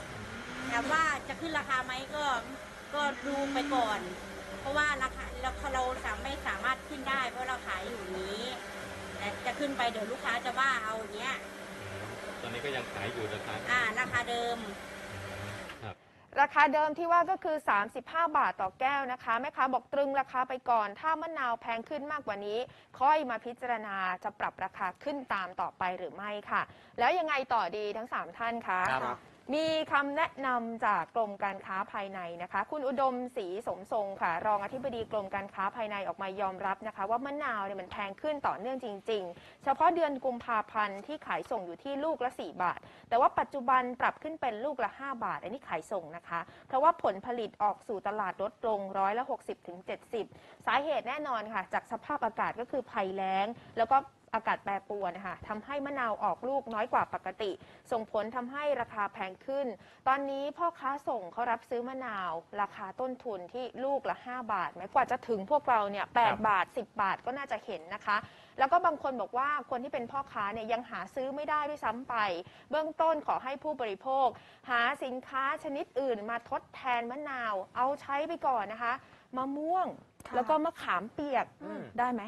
ๆแต่ว่าจะขึ้นราคาไหมก็ดูไปก่อนเพราะว่าราคาเราไม่สามารถขึ้นได้เพราะเราขายอยู่นี้แต่ แต่จะขึ้นไปเดี๋ยวลูกค้าจะว่าเอาอย่างเงี้ยตอนนี้ก็ยังขายอยู่นะคะราคาเดิมที่ว่าก็คือ35บาทต่อแก้วนะคะแม่ค้าบอกตรึงราคาไปก่อนถ้ามะนาวแพงขึ้นมากกว่านี้ค่อยมาพิจารณาจะปรับราคาขึ้นตามต่อไปหรือไม่ค่ะแล้วยังไงต่อดีทั้ง3ท่านคะมีคำแนะนำจากกรมการค้าภายในนะคะคุณอุดมศรีสมทรงค่ะรองอธิบดีกรมการค้าภายในออกมายอมรับนะคะว่ามะนาวเนี่ยมันแพงขึ้นต่อเนื่องจริงๆเฉพาะเดือนกุมภาพันธ์ที่ขายส่งอยู่ที่ลูกละ4บาทแต่ว่าปัจจุบันปรับขึ้นเป็นลูกละ5บาทอันนี้ขายส่งนะคะเพราะว่าผลผลิตออกสู่ตลาดลดลงร้อยละ 60-70 สาเหตุแน่นอนค่ะจากสภาพอากาศก็คือภัยแล้งแล้วก็อากาศแปรปรวนนะคะทำให้มะนาวออกลูกน้อยกว่าปกติส่งผลทำให้ราคาแพงขึ้นตอนนี้พ่อค้าส่งเขารับซื้อมะนาวราคาต้นทุนที่ลูกละ5บาทแม้กว่าจะถึงพวกเราเนี่ย8บาท10บาทก็น่าจะเห็นนะคะแล้วก็บางคนบอกว่าคนที่เป็นพ่อค้าเนี่ยยังหาซื้อไม่ได้ด้วยซ้ำไปเบื้องต้นขอให้ผู้บริโภคหาสินค้าชนิดอื่นมาทดแทนมะนาวเอาใช้ไปก่อนนะคะมะม่วงแล้วก็มะขามเปียกได้ไหม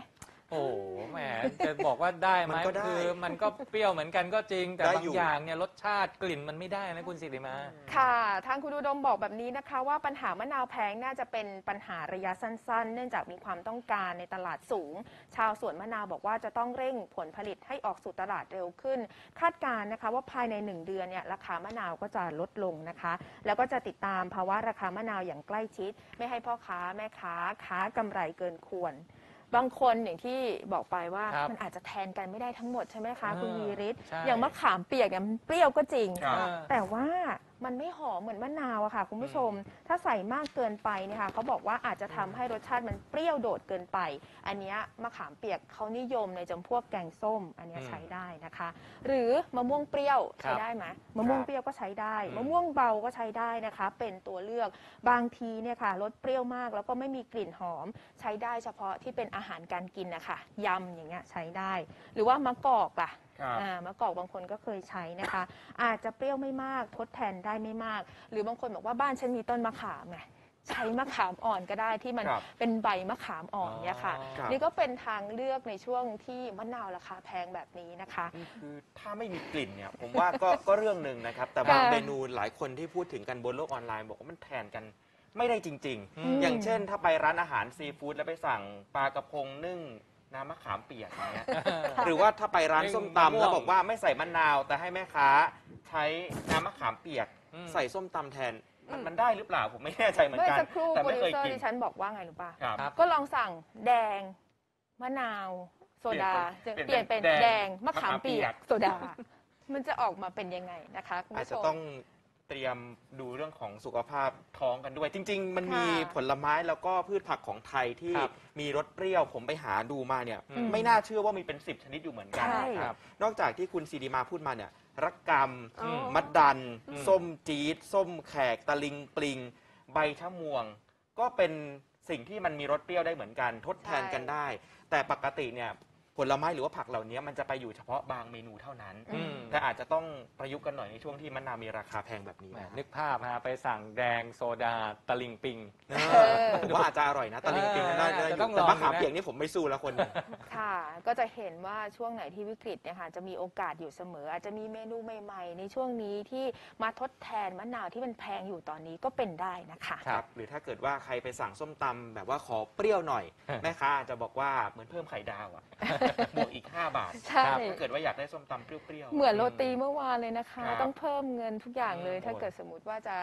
โอ้แหมจะบอกว่าได้ไหมคือมันก็เปรี้ยวเหมือนกันก็จริงแต่บางอย่างเนี่ยรสชาติกลิ่นมันไม่ได้นะคุณสิริมาค่ะทางคุณอุดมบอกแบบนี้นะคะว่าปัญหามะนาวแพงน่าจะเป็นปัญหาระยะสั้นๆเนื่องจากมีความต้องการในตลาดสูงชาวสวนมะนาวบอกว่าจะต้องเร่งผลผลิตให้ออกสู่ตลาดเร็วขึ้นคาดการณ์นะคะว่าภายใน1เดือนเนี่ยราคามะนาวก็จะลดลงนะคะแล้วก็จะติดตามภาวะราคามะนาวอย่างใกล้ชิดไม่ให้พ่อค้าแม่ค้าค้ากำไรเกินควรบางคนอย่างที่บอกไปว่ามันอาจจะแทนกันไม่ได้ทั้งหมดใช่ไหมคะคุณวีริศอย่างมะขามเปียกเนี่ยมันเปรี้ยวก็จริงแต่ว่ามันไม่หอมเหมือนมะนาวอะค่ะคุณผู้ชมถ้าใส่มากเกินไปเนี่ยค่ะเขาบอกว่าอาจจะทำให้รสชาติมันเปรี้ยวโดดเกินไปอันนี้มะขามเปียกเขานิยมในจำพวกแกงส้มอันนี้ใช้ได้นะคะหรือมะม่วงเปรี้ยวใช้ได้ไหมมะม่วงเปรี้ยวก็ใช้ได้มะม่วงเบาก็ใช้ได้นะคะเป็นตัวเลือกบางทีเนี่ยค่ะรสเปรี้ยวมากแล้วก็ไม่มีกลิ่นหอมใช้ได้เฉพาะที่เป็นอาหารการกินนะคะยำอย่างเงี้ยใช้ได้หรือว่ามะกอกอะมะกอกบางคนก็เคยใช้นะคะอาจจะเปรี้ยวไม่มากทดแทนได้ไม่มากหรือบางคนบอกว่าบ้านฉันมีต้นมะขามไงใช้มะขามอ่อนก็ได้ที่มันเป็นใบมะขามอ่อนเนี่ยค่ะนี่ก็เป็นทางเลือกในช่วงที่มะนาวราคาแพงแบบนี้นะคะคือถ้าไม่มีกลิ่นเนี่ยผมว่าก็เรื่องหนึ่งนะครับแต่บางเมนูหลายคนที่พูดถึงกันบนโลกออนไลน์บอกว่ามันแทนกันไม่ได้จริงๆอย่างเช่นถ้าไปร้านอาหารซีฟู้ดแล้วไปสั่งปลากระพงนึ่งน้ำมะขามเปียกอย่างเงี้ยหรือว่าถ้าไปร้านส้มตำแล้วบอกว่าไม่ใส่มะนาวแต่ให้แม่ค้าใช้น้ำมะขามเปียกใส่ส้มตำแทนมันได้หรือเปล่าผมไม่แน่ใจเหมือนกันแต่ไม่เคยกินดิฉันบอกว่าไงรู้ป่ะก็ลองสั่งแดงมะนาวโซดาเปลี่ยนเป็นแดงมะขามเปียกโซดามันจะออกมาเป็นยังไงนะคะคุณผู้ชมอาจจะต้องเตรียมดูเรื่องของสุขภาพท้องกันด้วยจริงๆมันมีผลไม้แล้วก็พืชผักของไทยที่มีรสเปรี้ยวผมไปหาดูมาเนี่ยไม่น่าเชื่อว่ามีเป็น10ชนิดอยู่เหมือนกันนะครับนอกจากที่คุณซีดีมาพูดมาเนี่ยระกำมัดดันส้มจี๊ดส้มแขกตะลิงปลิงใบชะม่วงก็เป็นสิ่งที่มันมีรสเปรี้ยวได้เหมือนกันทดแทนกันได้แต่ปกติเนี่ยผลไม้หรือว่าผักเหล่านี้มันจะไปอยู่เฉพาะบางเมนูเท่านั้นแต่อาจจะต้องประยุกต์กันหน่อยในช่วงที่มะนาวมีราคาแพงแบบนี้นึกภาพฮะไปสั่งแดงโซดาตะลิงปิงผมว่าอาจจะอร่อยนะตะลิงปิงน่าจะอยู่แต่มะขามเปียกนี่ผมไม่สู้ละคนค่ะก็จะเห็นว่าช่วงไหนที่วิกฤตเนี่ยค่ะจะมีโอกาสอยู่เสมออาจจะมีเมนูใหม่ๆในช่วงนี้ที่มาทดแทนมะนาวที่มันแพงอยู่ตอนนี้ก็เป็นได้นะคะครับหรือถ้าเกิดว่าใครไปสั่งส้มตำแบบว่าขอเปรี้ยวหน่อยแม่ค้าจะบอกว่าเหมือนเพิ่มไข่ดาวอะบวกอีก5บาทถ้าเกิดว่าอยากได้ส้มตำเปรี้ยวๆเหมือนโรตีเมื่อวานเลยนะคะต้องเพิ่มเงินทุกอย่างเลยถ้าเกิดสมมติว่าจะ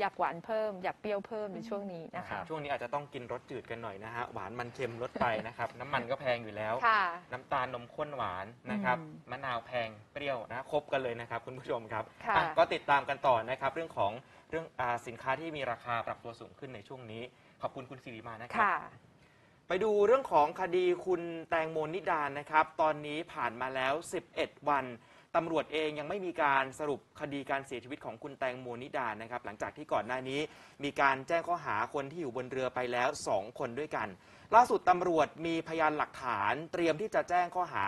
อยากหวานเพิ่มอยากเปรี้ยวเพิ่มในช่วงนี้นะคะช่วงนี้อาจจะต้องกินรสจืดกันหน่อยนะฮะหวานมันเค็มลดไปนะครับน้ำมันก็แพงอยู่แล้วน้ำตาลนมข้นหวานนะครับมะนาวแพงเปรี้ยวนะครบกันเลยนะครับคุณผู้ชมครับก็ติดตามกันต่อนะครับเรื่องของสินค้าที่มีราคาปรับตัวสูงขึ้นในช่วงนี้ขอบคุณคุณสิริมานะครับไปดูเรื่องของคดีคุณแตงโมนิดานะครับตอนนี้ผ่านมาแล้ว11วันตำรวจเองยังไม่มีการสรุปคดีการเสียชีวิตของคุณแตงโมนิดานะครับหลังจากที่ก่อนหน้านี้มีการแจ้งข้อหาคนที่อยู่บนเรือไปแล้ว2คนด้วยกันล่าสุดตำรวจมีพยานหลักฐานเตรียมที่จะแจ้งข้อหา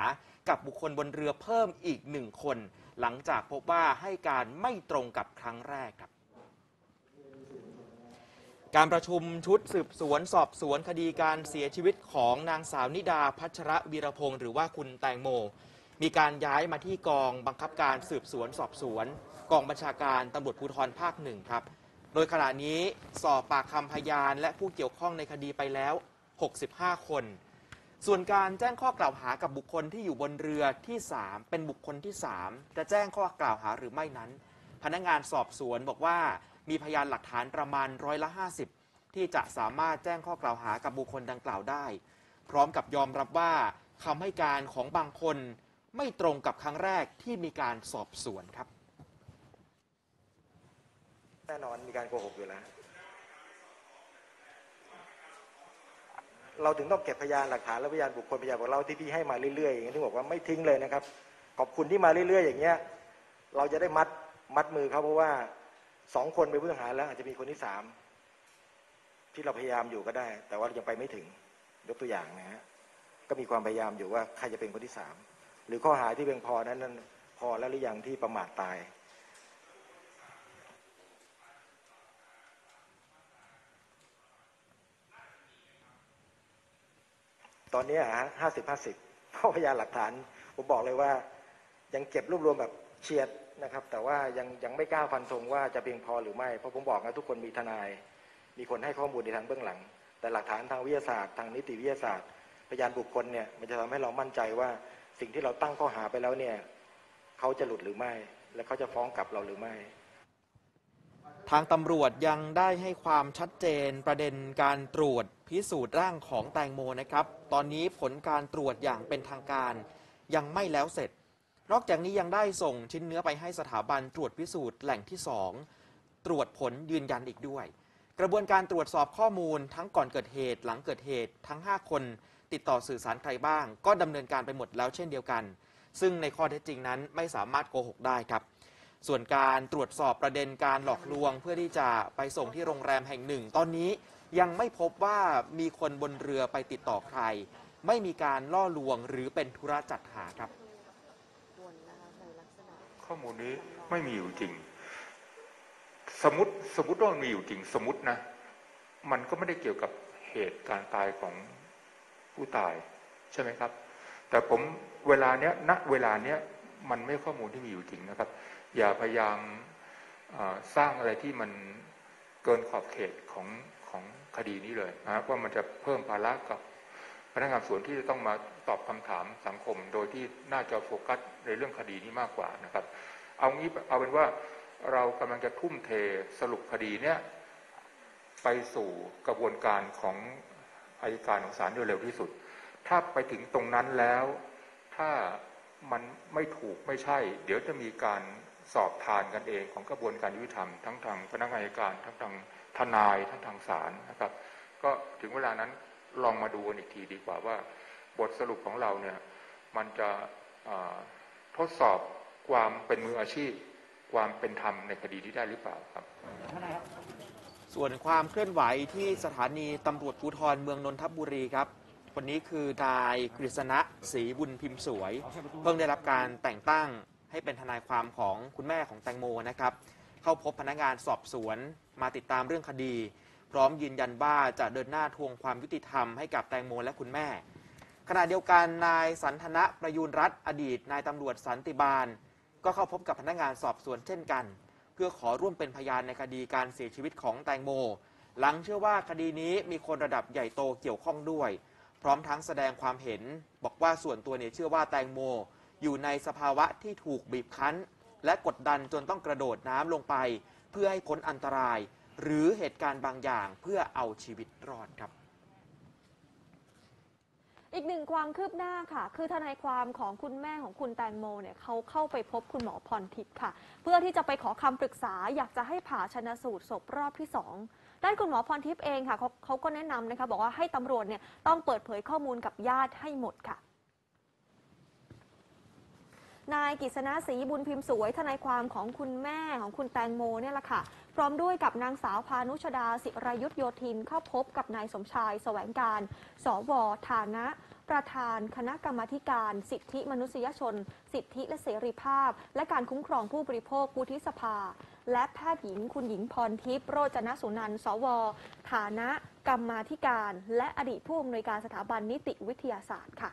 กับบุคคลบนเรือเพิ่มอีก1คนหลังจากพบว่าให้การไม่ตรงกับครั้งแรกครับ การประชุมชุดสืบสวนสอบสวนคดีการเสียชีวิตของนางสาวนิดาพัชรวีรพงศ์หรือว่าคุณแตงโมมีการย้ายมาที่กองบังคับการสืบสวนสอบสวนกองบัญชาการตำรวจภูธรภาคหนึ่งครับโดยขณะนี้สอบปากคำพยานและผู้เกี่ยวข้องในคดีไปแล้ว65คนส่วนการแจ้งข้อกล่าวหากับบุคคลที่อยู่บนเรือที่3เป็นบุคคลที่3จะแจ้งข้อกล่าวหาหรือไม่นั้นพนักงานสอบสวนบอกว่ามีพยานหลักฐานประมาณ50%ที่จะสามารถแจ้งข้อกล่าวหากับบุคคลดังกล่าวได้พร้อมกับยอมรับว่าคำให้การของบางคนไม่ตรงกับครั้งแรกที่มีการสอบสวนครับแน่นอนมีการโกหกอยู่แล้วเราถึงต้องเก็บพยานหลักฐานและพยานบุคคลพยานของเราที่พี่ให้มาเรื่อยๆอย่างนี้ที่บอกว่าไม่ทิ้งเลยนะครับขอบคุณที่มาเรื่อยๆอย่างเงี้ยเราจะได้มัดมือเขาเพราะว่า2คนเป็นผู้ต้องหาแล้วอาจจะมีคนที่3ที่เราพยายามอยู่ก็ได้แต่ว่ายังไปไม่ถึงยกตัวอย่างนะฮะก็มีความพยายามอยู่ว่าใครจะเป็นคนที่3หรือข้อหาที่เพียงพอนั้นพอแล้วหรือยังที่ประมาทตายตอนนี้ฮะ50-50เพราะพยานหลักฐานผมบอกเลยว่ายังเก็บรวบรวมแบบเฉียดนะครับแต่ว่ายังไม่กล้าฟันธงว่าจะเพียงพอหรือไม่เพราะผมบอกนะทุกคนมีทนายมีคนให้ข้อมูลในทางเบื้องหลังแต่หลักฐานทางวิทยาศาสตร์ทางนิติวิทยาศาสตร์พยานบุคคลเนี่ยมันจะทำให้เรามั่นใจว่าสิ่งที่เราตั้งข้อหาไปแล้วเนี่ยเขาจะหลุดหรือไม่และเขาจะฟ้องกลับเราหรือไม่ทางตำรวจยังได้ให้ความชัดเจนประเด็นการตรวจพิสูจน์ร่างของแตงโมนะครับตอนนี้ผลการตรวจอย่างเป็นทางการยังไม่แล้วเสร็จนอกจากนี้ยังได้ส่งชิ้นเนื้อไปให้สถาบันตรวจพิสูจน์แหล่งที่2ตรวจผลยืนยันอีกด้วยกระบวนการตรวจสอบข้อมูลทั้งก่อนเกิดเหตุหลังเกิดเหตุทั้ง5คนติดต่อสื่อสารใครบ้างก็ดำเนินการไปหมดแล้วเช่นเดียวกันซึ่งในข้อเท็จจริงนั้นไม่สามารถโกหกได้ครับส่วนการตรวจสอบประเด็นการหลอกลวงเพื่อที่จะไปส่งที่โรงแรมแห่งหนึ่งตอนนี้ยังไม่พบว่ามีคนบนเรือไปติดต่อใครไม่มีการล่อลวงหรือเป็นธุระจัดหาครับข้อมูลนี้ไม่มีอยู่จริงสมมติว่ามีอยู่จริงสมมตินะมันก็ไม่ได้เกี่ยวกับเหตุการณ์ตายของผู้ตายใช่ไหมครับแต่ผมเวลาเนี้ยมันไม่ข้อมูลที่มีอยู่จริงนะครับอย่าพยายามสร้างอะไรที่มันเกินขอบเขตของคดีนี้เลยนะว่ามันจะเพิ่มภาระกับพนักงานสวนที่จะต้องมาตอบคำถามสังคมโดยที่น่าจะโฟกัสในเรื่องคดีนี้มากกว่านะครับเอาเป็นว่าเรากำลังจะทุ่มเทสรุปคดีเนี้ยไปสู่กระบวนการของอัยการของศาลโดยเร็วที่สุดถ้าไปถึงตรงนั้นแล้วถ้ามันไม่ถูกไม่ใช่เดี๋ยวจะมีการสอบทานกันเองของกระบวนการยุติธรรมทั้งทางพนักงานอัยการทั้งทางทนายทั้งทางศาลนะครับก็ถึงเวลานั้นลองมาดูกันอีกทีดีกว่าว่าบทสรุปของเราเนี่ยมันจะทดสอบความเป็นมืออาชีพความเป็นธรรมในคดีนี้ได้หรือเปล่าครับส่วนความเคลื่อนไหวที่สถานีตำรวจภูธรเมืองนนทบุรีครับวันนี้คือนายกฤษณะศรีบุญพิมพ์สวยเพิ่งได้รับการแต่งตั้งให้เป็นทนายความของคุณแม่ของแตงโมนะครับเข้าพบพนักงานสอบสวนมาติดตามเรื่องคดีพร้อมยืนยันว่าจะเดินหน้าทวงความยุติธรรมให้กับแตงโมและคุณแม่ขณะเดียวกันนายสันทนะประยูรรัตน์อดีตนายตำรวจสันติบาลก็เข้าพบกับพนักงานสอบสวนเช่นกันเพื่อขอร่วมเป็นพยานในคดีการเสียชีวิตของแตงโมหลังเชื่อว่าคดีนี้มีคนระดับใหญ่โตเกี่ยวข้องด้วยพร้อมทั้งแสดงความเห็นบอกว่าส่วนตัวเนี่ยเชื่อว่าแตงโมอยู่ในสภาวะที่ถูกบีบคั้นและกดดันจนต้องกระโดดน้ำลงไปเพื่อให้พ้นอันตรายหรือเหตุการณ์บางอย่างเพื่อเอาชีวิตรอดครับอีกหนึ่งความคืบหน้าค่ะคือทนายความของคุณแม่ของคุณแตงโมเนี่ยเขาเข้าไปพบคุณหมอพรทิพย์ค่ะเพื่อที่จะไปขอคำปรึกษาอยากจะให้ผ่าชันสูตรศพรอบที่2ด้านคุณหมอพรทิพย์เองค่ะเขาก็แนะนำนะคะบอกว่าให้ตำรวจเนี่ยต้องเปิดเผยข้อมูลกับญาติให้หมดค่ะนายกฤษณะศรีบุญพิมพ์สวยทนายความของคุณแม่ของคุณแตงโมเนี่ยแหละค่ะพร้อมด้วยกับนางสาวพานุชดาศิรายุทธโยธินเข้าพบกับนายสมชายแสวงการสวฐานะ ประธานคณะกรรมาธิการสิทธิมนุษยชนสิทธิและเสรีภาพและการคุ้มครองผู้บริโภควุฒิสภาและแพทย์หญิงคุณหญิงพรทิพย์โรจนสุนันท์สวฐานะกรรมาธิการและอดีตผู้อำนวยการสถาบันนิติวิทยาศาสตร์ค่ะ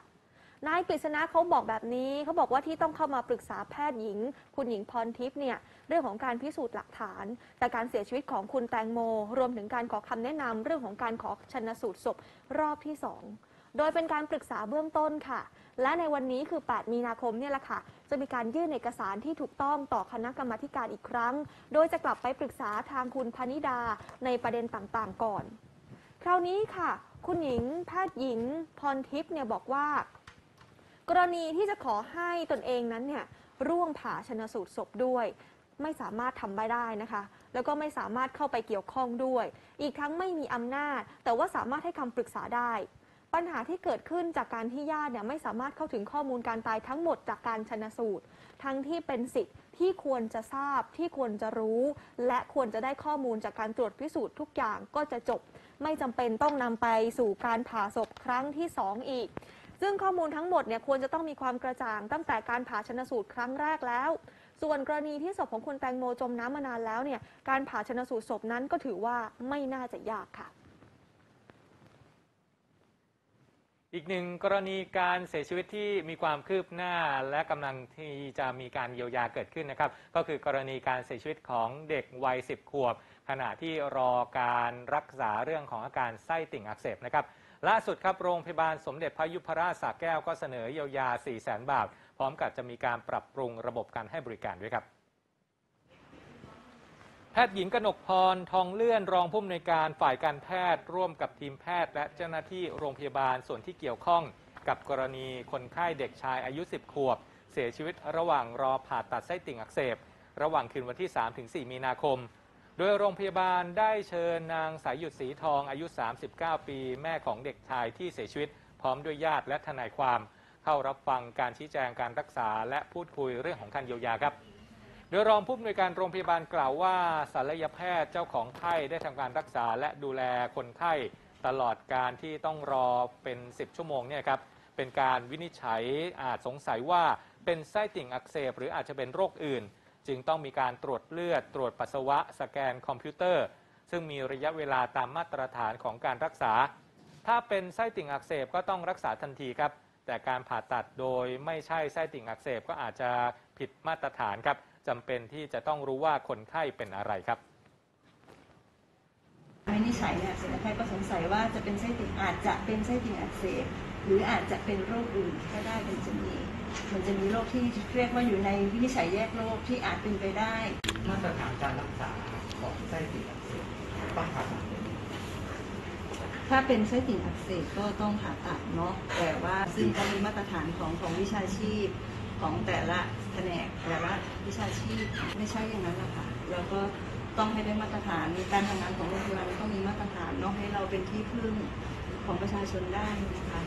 นายกฤษณะเขาบอกแบบนี้เขาบอกว่าที่ต้องเข้ามาปรึกษาแพทย์หญิงคุณหญิงพรทิพย์เนี่ยเรื่องของการพิสูจน์หลักฐานจากการเสียชีวิตของคุณแตงโมรวมถึงการขอคำแนะนำเรื่องของการขอชันสูตรศพรอบที่2โดยเป็นการปรึกษาเบื้องต้นค่ะและในวันนี้คือ8มีนาคมเนี่ยแหละค่ะจะมีการยื่นเอกสารที่ถูกต้องต่อคณะกรรมาธิการอีกครั้งโดยจะกลับไปปรึกษาทางคุณพนิดาในประเด็นต่างๆก่อนคราวนี้ค่ะคุณหญิงแพทย์หญิงพรทิพย์เนี่ยบอกว่ากรณีที่จะขอให้ตนเองนั้นเนี่ยร่วมผ่าชันสูตรศพด้วยไม่สามารถทำได้นะคะแล้วก็ไม่สามารถเข้าไปเกี่ยวข้องด้วยอีกทั้งไม่มีอำนาจแต่ว่าสามารถให้คำปรึกษาได้ปัญหาที่เกิดขึ้นจากการที่ญาติเนี่ยไม่สามารถเข้าถึงข้อมูลการตายทั้งหมดจากการชันสูตรทั้งที่เป็นสิทธิ์ที่ควรจะทราบที่ควรจะรู้และควรจะได้ข้อมูลจากการตรวจพิสูจน์ทุกอย่างก็จะจบไม่จำเป็นต้องนำไปสู่การผ่าศพครั้งที่2อีกซึ่งข้อมูลทั้งหมดเนี่ยควรจะต้องมีความกระจ่างตั้งแต่การผ่าชันสูตรครั้งแรกแล้วส่วนกรณีที่ศพของคุณแตงโมจมน้ำมานานแล้วเนี่ยการผ่าชันสูตรศพนั้นก็ถือว่าไม่น่าจะยากค่ะอีกหนึ่งกรณีการเสียชีวิตที่มีความคืบหน้าและกำลังที่จะมีการเยียวยาเกิดขึ้นนะครับก็คือกรณีการเสียชีวิตของเด็กวัย10ขวบขณะที่รอการรักษาเรื่องของอาการไส้ติ่งอักเสบนะครับล่าสุดครับโรงพยาบาลสมเด็จพระยุพราชสระแก้วก็เสนอเยียวยา 400,000 บาทพร้อมกับจะมีการปรับปรุงระบบการให้บริการด้วยครับแพทย์หญิงกนกพรทองเลื่อนรองผู้อำนวยการฝ่ายการแพทย์ร่วมกับทีมแพทย์และเจ้าหน้าที่โรงพยาบาลส่วนที่เกี่ยวข้องกับกรณีคนไข้เด็กชายอายุ10ขวบเสียชีวิตระหว่างรอผ่าตัดไส้ติ่งอักเสบระหว่างคืนวันที่ 3-4 มีนาคมโดยโรงพยาบาลได้เชิญนางสายหยุดสีทองอายุ39ปีแม่ของเด็กชายที่เสียชีวิตพร้อมด้วยญาติและทนายความเข้ารับฟังการชี้แจงการรักษาและพูดคุยเรื่องของการเยียวยาครับโดยรองผู้อำนวยการโรงพยาบาลกล่าวว่าศัลยแพทย์เจ้าของไข้ได้ทำการรักษาและดูแลคนไข้ตลอดการที่ต้องรอเป็น10ชั่วโมงเนี่ยครับเป็นการวินิจฉัยอาจสงสัยว่าเป็นไส้ติ่งอักเสบหรืออาจจะเป็นโรคอื่นจึงต้องมีการตรวจเลือดตรวจปัสสาวะสแกนคอมพิวเตอร์ซึ่งมีระยะเวลาตามมาตรฐานของการรักษาถ้าเป็นไส้ติ่งอักเสบก็ต้องรักษาทันทีครับแต่การผ่าตัดโดยไม่ใช่ไส้ติ่งอักเสบก็อาจจะผิดมาตรฐานครับจำเป็นที่จะต้องรู้ว่าคนไข้เป็นอะไรครับวินิจฉัยเนี่ยศัลยแพทย์ก็สงสัยว่าจะเป็นไส้ติ่งอาจจะเป็นไส้ติ่งอักเสบหรืออาจจะเป็นโรคอื่นก็ได้เป็นจะมีมันจะมีโรคที่เรียกว่าอยู่ในวินิจฉัยแยกโรคที่อาจเป็นไปได้มาตรฐานการรักษาของไส้ติ่งอักเสบต้องผ่าตัดถ้าเป็นไส้ติ่งอักเสบก็ต้องผ่าตัดเนาะแต่ว่าซึ่งก็มีมาตรฐานของวิชาชีพของแต่ละแผนกแต่ละวิชาชีพไม่ใช่อย่างนั้นนะคะแล้วก็ต้องให้ได้มาตรฐานการทำงานของโรงพยาบาลต้องมีมาตรฐานเนาะให้เราเป็นที่พึ่งของประชาชนได้นะคะ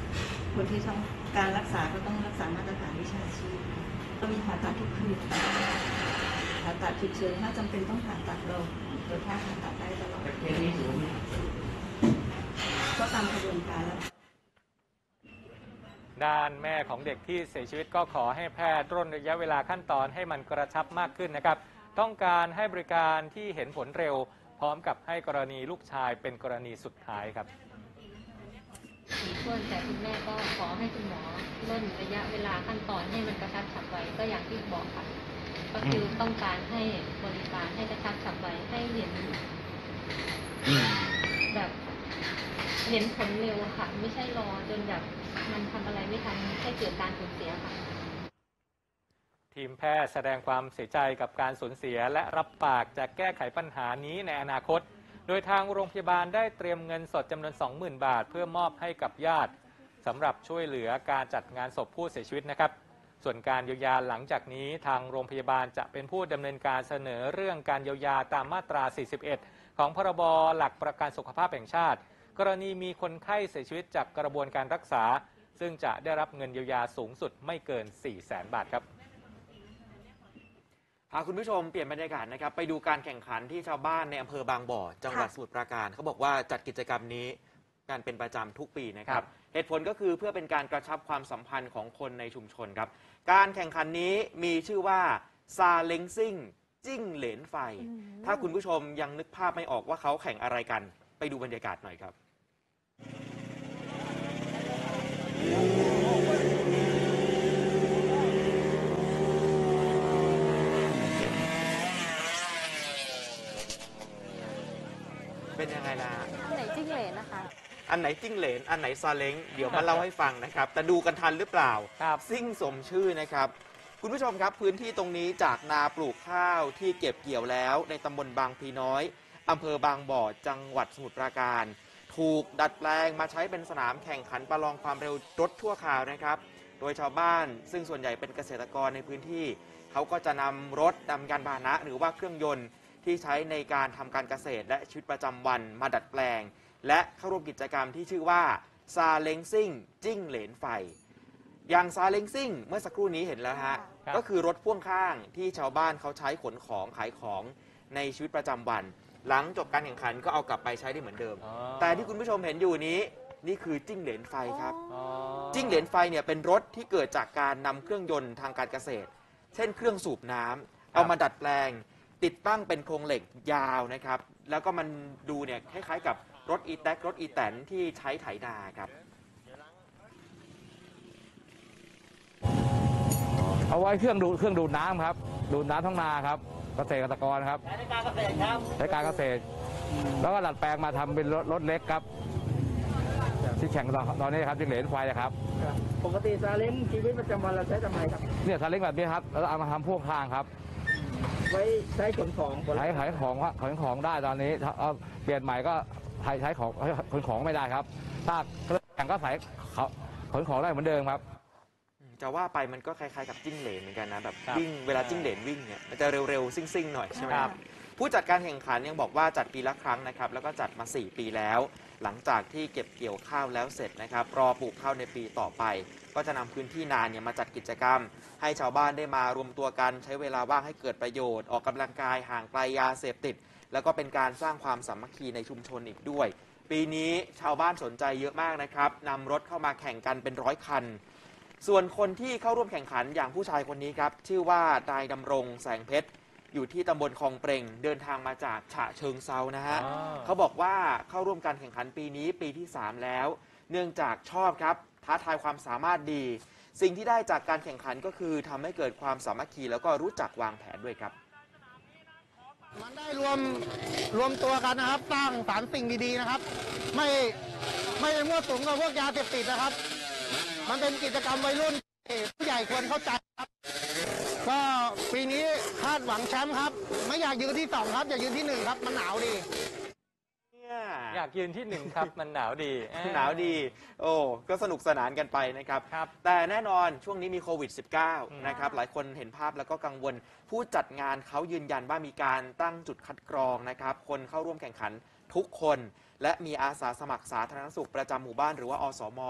คนที่ทำการรักษาก็ต้องรักษามาตรฐานวิชาชีพก็มีผ่าตัดทุกคืนผ่าตัดฉุกเฉินถ้าจำเป็นต้องผ่าตัดเราตรวจผ่าตัดได้ตลอดก็ตามกระบวนการแล้วด้านแม่ของเด็กที่เสียชีวิตก็ขอให้แพทย์ร่นระยะเวลาขั้นตอนให้มันกระชับมากขึ้นนะครับต้องการให้บริการที่เห็นผลเร็วพร้อมกับให้กรณีลูกชายเป็นกรณีสุดท้ายครับส่วนแต่คุณแม่ก็ขอให้คุณหมอร่นระยะเวลาขั้นตอนให้มันกระชับฉับไวก็อย่างที่บอกค่ะก็คือต้องการให้บริการให้กระชับฉับไวให้เห็นแบบเห็นผลเร็วค่ะไม่ใช่รอจนแบบมันทำอะไรไม่ทันแค่เกิดการสูญเสียค่ะทีมแพทย์แสดงความเสียใจกับการสูญเสียและรับปากจะแก้ไขปัญหานี้ในอนาคตโดยทางโรงพยาบาลได้เตรียมเงินสดจำนวน 20,000 บาทเพื่อมอบให้กับญาติสำหรับช่วยเหลือการจัดงานศพผู้เสียชีวิตนะครับส่วนการเยียวยาหลังจากนี้ทางโรงพยาบาลจะเป็นผู้ดำเนินการเสนอเรื่องการเยียวยาตามมาตรา 41 ของพรบ.หลักประกันสุขภาพแห่งชาติกรณีมีคนไข้เสียชีวิตจากกระบวนการรักษาซึ่งจะได้รับเงินเยียวยาสูงสุดไม่เกิน 400,000 บาทครับคุณผู้ชมเปลี่ยนบรรยากาศนะครับไปดูการแข่งขันที่ชาวบ้านในอำเภอบางบ่อจังหวัดสมุทรปราการเขาบอกว่าจัดกิจกรรมนี้กันเป็นประจำทุกปีนะครับ เหตุผลก็คือเพื่อเป็นการกระชับความสัมพันธ์ของคนในชุมชนครับการแข่งขันนี้มีชื่อว่าซาเล้งซิ่งจิ้งเหลนไฟถ้าคุณผู้ชมยังนึกภาพไม่ออกว่าเขาแข่งอะไรกันไปดูบรรยากาศหน่อยครับเป็นยังไงล่ะอันไหนจิ้งเหลนนะคะอันไหนจิ้งเหลนอันไหนซาเล้งเดี๋ยวมาเล่าให้ฟังนะครับแต่ดูกันทันหรือเปล่าซิ่งสมชื่อนะครับคุณผู้ชมครับพื้นที่ตรงนี้จากนาปลูกข้าวที่เก็บเกี่ยวแล้วในตำบลบางพลีน้อยอำเภอบางบ่อจังหวัดสมุทรปราการถูกดัดแปลงมาใช้เป็นสนามแข่งขันประลองความเร็วรถชั่วคราวนะครับโดยชาวบ้านซึ่งส่วนใหญ่เป็นเกษตรกรในพื้นที่เขาก็จะนำรถนำยานพาหนะหรือว่าเครื่องยนต์ที่ใช้ในการทำการเกษตรและชีวิตประจำวันมาดัดแปลงและเข้าร่วมกิจกรรมที่ชื่อว่าซาเล้งซิ่งจิ้งเหลนไฟอย่างซาเล้งซิ่งเมื่อสักครู่นี้เห็นแล้วฮะก็คือรถพ่วงข้างที่ชาวบ้านเขาใช้ขนของขายของในชีวิตประจำวันหลังจบการแข่งขันก็เอากลับไปใช้ได้เหมือนเดิมแต่ที่คุณผู้ชมเห็นอยู่นี้นี่คือจิ้งเหลนไฟครับจิ้งเหลนไฟเนี่ยเป็นรถที่เกิดจากการนำเครื่องยนต์ทางการเกษตรเช่นเครื่องสูบน้ำเอามาดัดแปลงติดตั้งเป็นโครงเหล็กยาวนะครับแล้วก็มันดูเนี่ยคล้ายๆกับรถอีแต๊กรถอีแตนที่ใช้ไถนาครับเอาไว้เครื่องดูดน้ำครับดูดน้ำท้องนาครับเกษตรกรครับใช้การเกษตรครับใช้การเกษตรแล้วก็ดัดแปลงมาทำเป็นรถเล็กครับที่แข่งตอนนี้ครับจิ้งเหลนไฟนะครับปกติซาเล้งชีวิตประจำวันเราใช้ทำไมครับเนี่ยซาเล้งแบบนี้ครับแล้วเอามาทำพ่วงข้างครับไว้ใช้ขนของขายของได้ตอนนี้เอาเปลี่ยนใหม่ก็ใช้ของขนของไม่ได้ครับถ้าแข่งก็ใส่ขนของได้เหมือนเดิมครับจะว่าไปมันก็คล้ายๆกับจิ้งเหลนเหมือนกันนะแบบวิ่งเวลาจิ้งเหลนวิ่งเนี่ยมันจะเร็วๆซิ่งๆหน่อยใช่ไหมครับผู้จัดการแข่งขันยังบอกว่าจัดปีละครั้งนะครับแล้วก็จัดมา4 ปีแล้วหลังจากที่เก็บเกี่ยวข้าวแล้วเสร็จนะครับรอปลูกข้าวในปีต่อไปก็จะนำพื้นที่นาเนี่ยมาจัดกิจกรรมให้ชาวบ้านได้มารวมตัวกันใช้เวลาว่างให้เกิดประโยชน์ออกกำลังกายห่างไกลยาเสพติดแล้วก็เป็นการสร้างความสามัคคีในชุมชนอีกด้วยปีนี้ชาวบ้านสนใจเยอะมากนะครับนำรถเข้ามาแข่งกันเป็น100 คันส่วนคนที่เข้าร่วมแข่งขันอย่างผู้ชายคนนี้ครับชื่อว่านายดำรงแสงเพชรอยู่ที่ตำบลคลองเปร่งเดินทางมาจากฉะเชิงเทรานะฮะเขาบอกว่าเข้าร่วมการแข่งขันปีนี้ปีที่3แล้วเนื่องจากชอบครับท้าทายความสามารถดีสิ่งที่ได้จากการแข่งขันก็คือทำให้เกิดความสามัคคีแล้วก็รู้จักวางแผนด้วยครับมันได้รวมตัวกันนะครับสร้างสรรค์สิ่งดีๆนะครับไม่มั่วสุมกับพวกยาเสพติดนะครับมันเป็นกิจกรรมวัยรุ่นผู้ใหญ่ควรเข้าใจครับก็ปีนี้คาดหวังแชมป์ครับไม่อยากยืนที่2ครับอยากยืนที่1ครับมันหนาวดีอยากยืนที่1ครับมันหนาวดีโอ้ก็สนุกสนานกันไปนะครับแต่แน่นอนช่วงนี้มีโควิด -19 นะครับหลายคนเห็นภาพแล้วก็กังวลผู้จัดงานเขายืนยันว่ามีการตั้งจุดคัดกรองนะครับคนเข้าร่วมแข่งขันทุกคนและมีอาสาสมัครสาธารณสุขประจำหมู่บ้านหรือว่าอสม.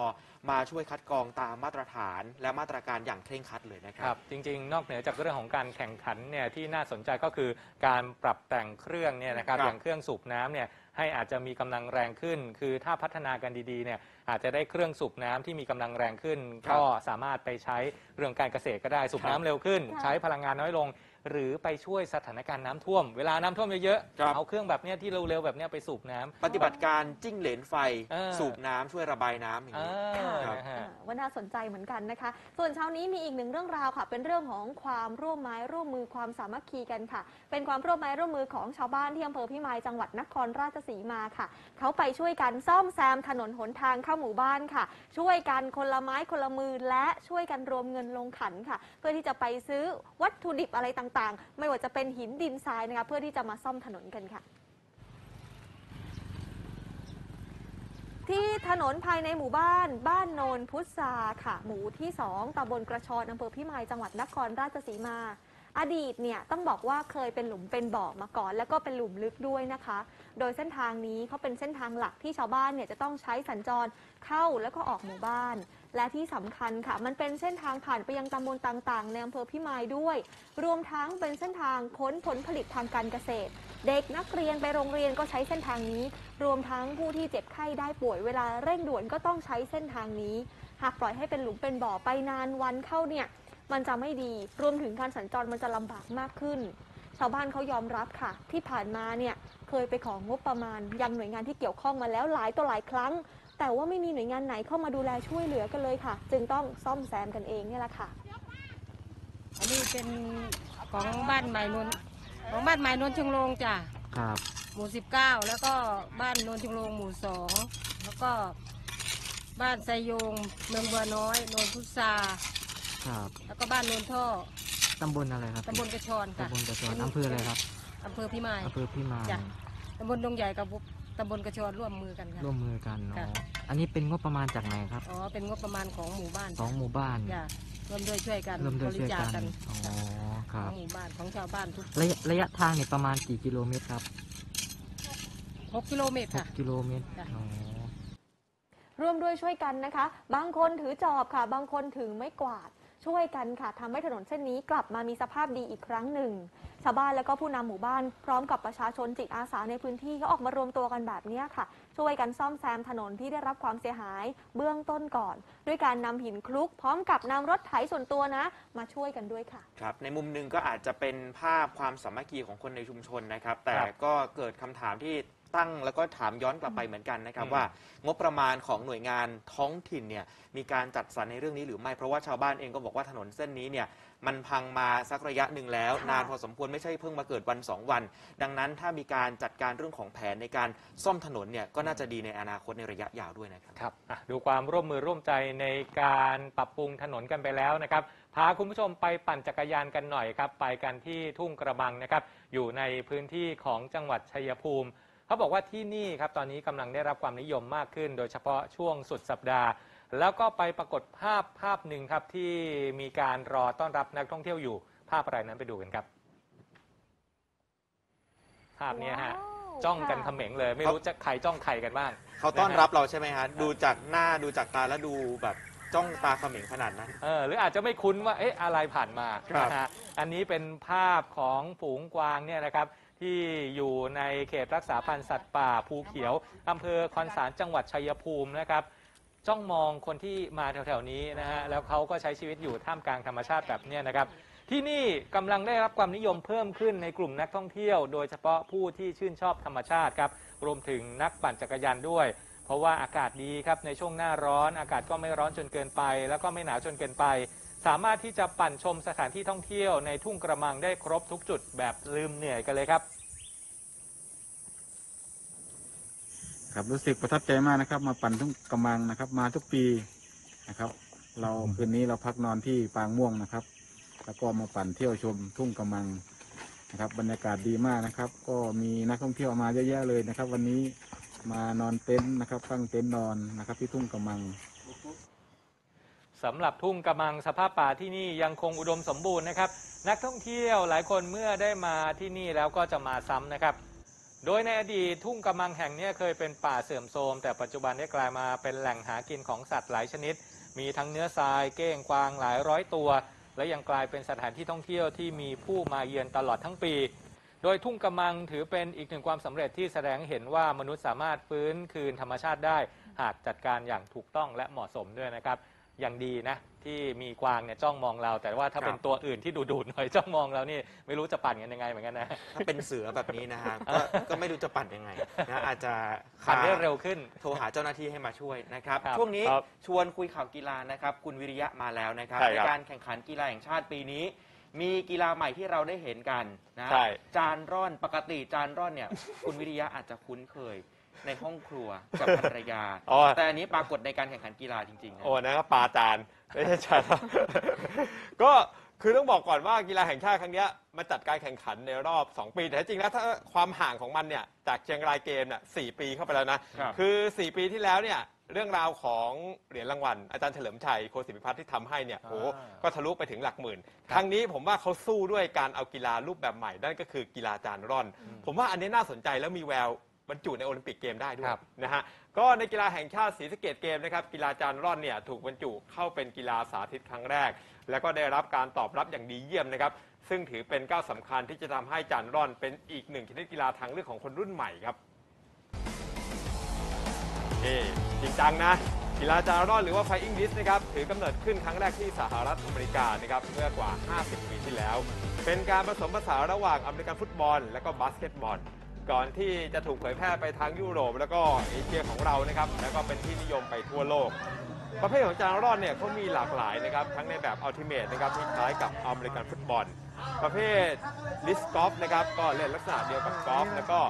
มาช่วยคัดกรองตามมาตรฐานและมาตรการอย่างเคร่งครัดเลยนะครับจริงๆนอกเหนือจากเรื่องของการแข่งขันเนี่ยที่น่าสนใจก็คือการปรับแต่งเครื่องเนี่ยนะครับอย่างเครื่องสูบน้ำเนี่ยให้อาจจะมีกำลังแรงขึ้นคือถ้าพัฒนากันดีๆเนี่ยอาจจะได้เครื่องสูบน้ำที่มีกำลังแรงขึ้นก็สามารถไปใช้เรื่องการเกษตรก็ได้สูบน้ำเร็วขึ้นใช้พลังงานน้อยลงหรือไปช่วยสถานการณ์น้ำท่วมเวลาน้ำท่วมเยอะๆเอาเครื่องแบบนี้ที่เร็วๆแบบนี้ไปสูบน้ำปฏิบัติการจิ้งเหลนไฟสูบน้ำช่วยระบายน้ำอย่างนี้ว่าน่าสนใจเหมือนกันนะคะส่วนเช้านี้มีอีกหนึ่งเรื่องราวค่ะเป็นเรื่องของความร่วมไม้ร่วมมือความสามัคคีกันค่ะเป็นความร่วมไม้ร่วมมือของชาวบ้านที่อำเภอพิมายจังหวัดนครราชสีมาค่ะเขาไปช่วยกันซ่อมแซมถนนหนทางเข้าหมู่บ้านค่ะช่วยกันคนละไม้คนละมือและช่วยกันรวมเงินลงขันค่ะเพื่อที่จะไปซื้อวัตถุดิบอะไรต่างๆไม่ว่าจะเป็นหินดินทรายนะคะเพื่อที่จะมาซ่อมถนนกันค่ะที่ถนนภายในหมู่บ้านโนนพุทราค่ะหมู่ที่ 2 ตำบลกระชอนอำเภอพิมายจังหวัดนครราชสีมา อดีตเนี่ยต้องบอกว่าเคยเป็นหลุมเป็นบ่อมาก่อนแล้วก็เป็นหลุมลึกด้วยนะคะโดยเส้นทางนี้เขาเป็นเส้นทางหลักที่ชาวบ้านเนี่ยจะต้องใช้สัญจรเข้าแล้วก็ออกหมู่บ้านและที่สำคัญค่ะมันเป็นเส้นทางผ่านไปยังตำบลต่างๆในอำเภอพิมายด้วยรวมทั้งเป็นเส้นทางค้นผลผลิตทางการเกษตรเด็กนักเรียนไปโรงเรียนก็ใช้เส้นทางนี้รวมทั้งผู้ที่เจ็บไข้ได้ป่วยเวลาเร่งด่วนก็ต้องใช้เส้นทางนี้หากปล่อยให้เป็นหลุมเป็นบ่อไปนานวันเข้าเนี่ยมันจะไม่ดีรวมถึงการสัญจรมันจะลำบากมากขึ้นชาวบ้านเขายอมรับค่ะที่ผ่านมาเนี่ยเคยไปของงบประมาณยังหน่วยงานที่เกี่ยวข้องมาแล้วหลายต่อหลายครั้งแต่ว่าไม่มีหน่วยงานไหนเข้ามาดูแลช่วยเหลือกันเลยค่ะจึงต้องซ่อมแซมกันเองนี่แหละค่ะอันนี้เป็นของบ้านใหม่นนท์ของบ้านใหม่นนท์ชงโรงจ้ะครับหมู่19แล้วก็บ้านนนท์ชงโรงหมู่2แล้วก็บ้านไซโยงเมืองบัวน้อยนนทุษาครับแล้วก็บ้านนนท่อตำบลอะไรครับตำบลกระชอนค่ะตำบลกระชอนอำเภออะไรครับอำเภอพิมายอำเภอพิมายจ้ะตำบลดงใหญ่กับตำบลกระชอนร่วมมือกันค่ะร่วมมือกันเนาะอันนี้เป็นงบประมาณจากไหนครับอ๋อเป็นงบประมาณของหมู่บ้านของหมู่บ้านจ้ะร่วมด้วยช่วยกันบริจาคกันอ๋อครับของหมู่บ้านของชาวบ้านทุกระยะทางเนี่ยประมาณกี่กิโลเมตรครับ6 กิโลเมตรค่ะ6 กิโลเมตรอ๋อร่วมด้วยช่วยกันนะคะบางคนถือจอบค่ะบางคนถือไม้กวาดช่วยกันค่ะทำให้ถนนเส้นนี้กลับมามีสภาพดีอีกครั้งหนึ่งชาวบ้านและก็ผู้นำหมู่บ้านพร้อมกับประชาชนจิตอาสาในพื้นที่ก็ออกมารวมตัวกันแบบนี้ค่ะช่วยกันซ่อมแซมถนนที่ได้รับความเสียหายเบื้องต้นก่อนด้วยการนำหินคลุกพร้อมกับนำรถไถส่วนตัวนะมาช่วยกันด้วยค่ะครับในมุมหนึ่งก็อาจจะเป็นภาพความสามัคคีของคนในชุมชนนะครับแต่ก็เกิดคำถามที่ตั้งแล้วก็ถามย้อนกลับไปเหมือนกันนะครับว่างบประมาณของหน่วยงานท้องถิ่นเนี่ยมีการจัดสรรในเรื่องนี้หรือไม่เพราะว่าชาวบ้านเองก็บอกว่าถนนเส้นนี้เนี่ยมันพังมาสักระยะหนึ่งแล้วนานพอสมควรไม่ใช่เพิ่งมาเกิดวัน2วันดังนั้นถ้ามีการจัดการเรื่องของแผนในการซ่อมถนนเนี่ยก็น่าจะดีในอนาคตในระยะยาวด้วยนะครับครับดูความร่วมมือร่วมใจในการปรับปรุงถนนกันไปแล้วนะครับพาคุณผู้ชมไปปั่นจักรยานกันหน่อยครับไปกันที่ทุ่งกระบังนะครับอยู่ในพื้นที่ของจังหวัดชัยภูมิเขาบอกว่าที่นี่ครับตอนนี้กำลังได้รับความนิยมมากขึ้นโดยเฉพาะช่วงสุดสัปดาห์แล้วก็ไปปรากฏภาพหนึ่งครับที่มีการรอต้อนรับนักท่องเที่ยวอยู่ภาพอะไรนั้นไปดูกันครับภาพนี้ฮะจ้องกันเขม็งเลยไม่รู้จะใครจ้องใครกันบ้างเขาต้อนรับเราใช่ไหมฮะดูจากหน้าดูจากตาแล้วดูแบบจ้องตาเขม็งขนาดนั้นหรืออาจจะไม่คุ้นว่าเอ๊ะอะไรผ่านมานะฮะอันนี้เป็นภาพของฝูงกวางเนี่ยนะครับที่อยู่ในเขตรักษาพันธุ์สัตว์ป่าภูเขียวอำเภอคอนสารจังหวัดชัยภูมินะครับจ้องมองคนที่มาแถวๆนี้นะฮะแล้วเขาก็ใช้ชีวิตอยู่ท่ามกลางธรรมชาติแบบนี้นะครับที่นี่กำลังได้รับความนิยมเพิ่มขึ้นในกลุ่มนักท่องเที่ยวโดยเฉพาะผู้ที่ชื่นชอบธรรมชาติครับรวมถึงนักปั่นจักรยานด้วยเพราะว่าอากาศดีครับในช่วงหน้าร้อนอากาศก็ไม่ร้อนจนเกินไปแล้วก็ไม่หนาวจนเกินไปสามารถที่จะปั่นชมสถานที่ท่องเที่ยวในทุ่งกระมังได้ครบทุกจุดแบบลืมเหนื่อยกันเลยครับครับรู้สึกประทับใจมากนะครับมาปั่นทุ่งกระมังนะครับมาทุกปีนะครับเราคืนนี้เราพักนอนที่ปางม่วงนะครับแล้วก็มาปั่นเที่ยวชมทุ่งกระมังนะครับบรรยากาศดีมากนะครับก็มีนักท่องเที่ยวมาเยอะแยะเลยนะครับวันนี้มานอนเต็นท์นะครับตั้งเต็นท์นอนนะครับที่ทุ่งกระมังสำหรับทุ่งกระมังสภาพป่าที่นี่ยังคงอุดมสมบูรณ์นะครับนักท่องเที่ยวหลายคนเมื่อได้มาที่นี่แล้วก็จะมาซ้ำนะครับโดยในอดีตทุ่งกระมังแห่งนี้เคยเป็นป่าเสื่อมโทรมแต่ปัจจุบันได้กลายมาเป็นแหล่งหากินของสัตว์หลายชนิดมีทั้งเนื้อทรายเก้งกวางหลายร้อยตัวและยังกลายเป็นสถานที่ท่องเที่ยวที่มีผู้มาเยือนตลอดทั้งปีโดยทุ่งกระมังถือเป็นอีกหนึ่งความสำเร็จที่แสดงเห็นว่ามนุษย์สามารถฟื้นคืนธรรมชาติได้หากจัดการอย่างถูกต้องและเหมาะสมด้วยนะครับอย่างดีนะที่มีกวางเนี่ยจ้องมองเราแต่ว่าถ้าเป็นตัวอื่นที่ดุๆหน่อยจ้องมองเรานี่ไม่รู้จะปั่นกันยังไงเหมือนกันนะถ้าเป็นเสือแบบนี้นะฮะ ก็ไม่รู้จะปั่นยังไงนะอาจจะปั่นได้เร็วขึ้นโทรหาเจ้าหน้าที่ให้มาช่วยนะครับช่วงนี้ชวนคุยข่าวกีฬานะครับคุณวิริยะมาแล้วนะครับในการแข่งขันกีฬาแห่งชาติปีนี้มีกีฬาใหม่ที่เราได้เห็นกันนะจานร่อนปกติจานร่อนเนี่ยคุณวิริยะอาจจะคุ้นเคยในห้องครัวกับภรรยาแต่อันนี้ปรากฏในการแข่งขันกีฬาจริงๆโอ้นะครับปาจานไม่ใช่จานก็คือต้องบอกก่อนว่ากีฬาแห่งชาติครั้งนี้มาจัดการแข่งขันในรอบ2 ปีแต่จริงแล้วถ้าความห่างของมันเนี่ยจากเชียงรายเกมเนี่ย4 ปีเข้าไปแล้วนะคือ4 ปีที่แล้วเนี่ย เรื่องราวของเหรียญรางวัลอาจารย์เฉลิมชัยโคศิพิพัฒน์ที่ทำให้เนี่ยโอ้ก็ทะลุไปถึงหลักหมื่นครั้งนี้ผมว่าเขาสู้ด้วยการเอากีฬารูปแบบใหม่นั่นก็คือกีฬาจานร่อนผมว่าอันนี้น่าสนใจแล้วมีแววบรรจุในโอลิมปิกเกมได้ด้วยนะฮะก็ในกีฬาแห่งชาติศรีสะเกษเกมนะครับกีฬาจานร่อนเนี่ยถูกบรรจุเข้าเป็นกีฬาสาธิตครั้งแรกแล้วก็ได้รับการตอบรับอย่างดีเยี่ยมนะครับซึ่งถือเป็นก้าวสำคัญที่จะทำให้จานร่อนเป็นอีกหนึ่งชนิดกีฬาทางเลือกของคนรุ่นใหม่ครับจริงจังนะกีฬาจานร่อนหรือว่า Flying Disc นะครับถือกำเนิดขึ้นครั้งแรกที่สหรัฐอเมริกานะครับเมื่อกว่า50ปีที่แล้วเป็นการผสมผสานระหว่างอเมริกันฟุตบอลและก็บาสเกตบอลก่อนที่จะถูกเผยแพร่ไปทางยุโรปแล้วก็เอเชียของเรานะครับแล้วก็เป็นที่นิยมไปทั่วโลกประเภทของจานร่อนเนี่ยเขามีหลากหลายนะครับทั้งในแบบอัลติเมทนะครับที่คล้ายกับอเมริกันฟุตบอลประเภทดิสกอล์ฟนะครับก็เล่นลักษณะเดียวกับกอล์ฟแล้วก็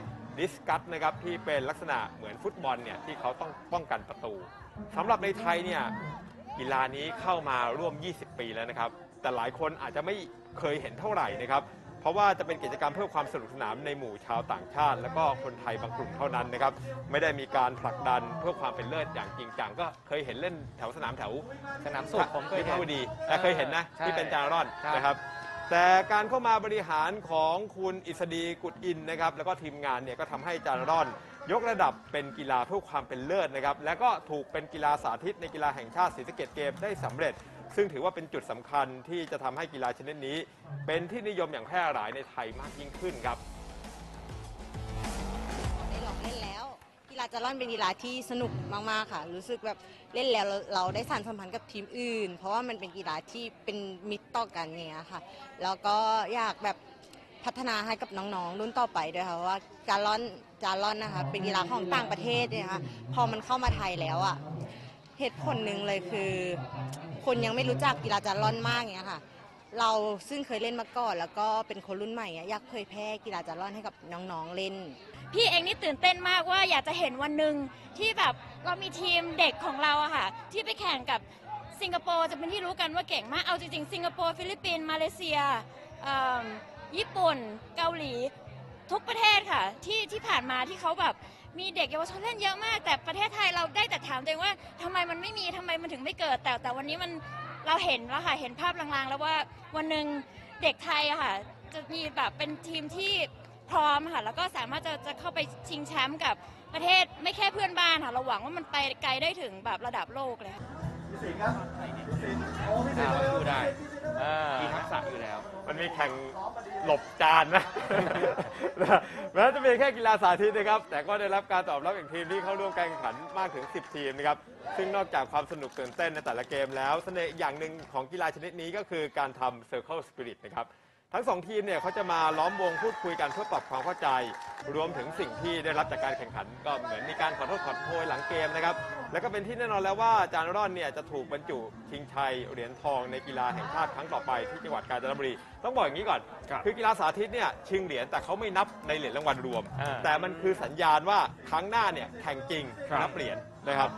ดิสกัสนะครับที่เป็นลักษณะเหมือนฟุตบอลเนี่ยที่เขาต้องป้องกันประตูสำหรับในไทยเนี่ยกีฬานี้เข้ามาร่วม20ปีแล้วนะครับแต่หลายคนอาจจะไม่เคยเห็นเท่าไหร่นะครับเพราะว่าจะเป็นกิจกรรมเพื่อความสนุกสนานในหมู่ชาวต่างชาติแล้วก็คนไทยบางกลุ่มเท่านั้นนะครับไม่ได้มีการผลักดันเพื่อความเป็นเลิศอย่างจริงจังก็เคยเห็นเล่นแถวสนามสุขผมเคยเห็นดีและเคยเห็นนะที่เป็นจานร่อนนะครับแต่การเข้ามาบริหารของคุณอิสดีกุดอินนะครับแล้วก็ทีมงานเนี่ยก็ทำให้จานร่อนยกระดับเป็นกีฬาเพื่อความเป็นเลิศนะครับและก็ถูกเป็นกีฬาสาธิตในกีฬาแห่งชาติศรีสะเกษเกมได้สำเร็จซึ่งถือว่าเป็นจุดสำคัญที่จะทำให้กีฬาชนิดนี้เป็นที่นิยมอย่างแพร่หลายในไทยมากยิ่งขึ้นครับได้ลองเล่นแล้วกีฬาจานร่อนเป็นกีฬาที่สนุกมากๆค่ะรู้สึกแบบเล่นแล้วเราได้สานสัมพันธ์กับทีมอื่นเพราะว่ามันเป็นกีฬาที่เป็นมิตรต่อกันเนี้ยค่ะแล้วก็อยากแบบพัฒนาให้กับน้องๆรุ่นต่อไปด้วยค่ะว่าจานร่อนนะคะเป็นกีฬาของต่างประเทศนะคะพอมันเข้ามาไทยแล้วอ่ะเหตุผลหนึ่งเลยคือคนยังไม่รู้จักกีฬาจานร่อนมากเนี้ยค่ะเราซึ่งเคยเล่นมาก่อนแล้วก็เป็นคนรุ่นใหม่อยากเผยแพร่กีฬาจานร่อนให้กับน้องๆเล่นพี่เองนี่ตื่นเต้นมากว่าอยากจะเห็นวันหนึ่งที่แบบเรามีทีมเด็กของเราอะค่ะที่ไปแข่งกับสิงคโปร์จะเป็นที่รู้กันว่าเก่งมากเอาจริงๆสิงคโปร์ฟิลิปปินส์มาเลเซียญี่ปุ่นเกาหลีทุกประเทศค่ะที่ผ่านมาที่เขาแบบมีเด็กเยาวชนเล่นเยอะมากแต่ประเทศไทยเราได้แต่ถามตัวเองว่าทำไมมันไม่มีทำไมมันถึงไม่เกิดแต่วันนี้มันเราเห็นแล้วค่ะเห็นภาพลางๆแล้วว่าวันหนึ่งเด็กไทยอะค่ะจะมีแบบเป็นทีมที่พร้อมค่ะแล้วก็สามารถจะเข้าไปชิงแชมป์กับประเทศไม่แค่เพื่อนบ้านค่ะเราหวังว่ามันไปไกลได้ถึงแบบระดับโลกเลยพี่สิงห์ครับดูได้มีทักษะอยู่แล้วมันมีแข่งหลบจานนะแม้จะเป็นแค่กีฬาสาธิตนะครับแต่ก็ได้รับการตอบรับจากทีมที่เข้าร่วมการแข่งขันมากถึง10ทีมนะครับซึ่งนอกจากความสนุกตื่นเต้นในแต่ละเกมแล้วเสน่ห์อย่างหนึ่งของกีฬาชนิดนี้ก็คือการทำ Circle Spirit นะครับทั้ง2ทีมเนี่ยเขาจะมาล้อมวงพูดคุยกันเพื่อปรับความเข้าใจรวมถึงสิ่งที่ได้รับจากการแข่งขันก็เหมือนมีการขอโทษขอโพยหลังเกมนะครับแล้วก็เป็นที่แน่นอนแล้วว่าจานร่อนเนี่ยจะถูกบรรจุชิงชัยเหรียญทองในกีฬาแห่งชาติครั้งต่อไปที่จังหวัดกาญจนบุรีต้องบอกอย่างนี้ก่อนคือกีฬาสาธิตเนี่ยชิงเหรียญแต่เขาไม่นับในเหรียญรางวัลรวมแต่มันคือสัญญาณว่าครั้งหน้าเนี่ยแข่งจริงนับเหรียญนะครับ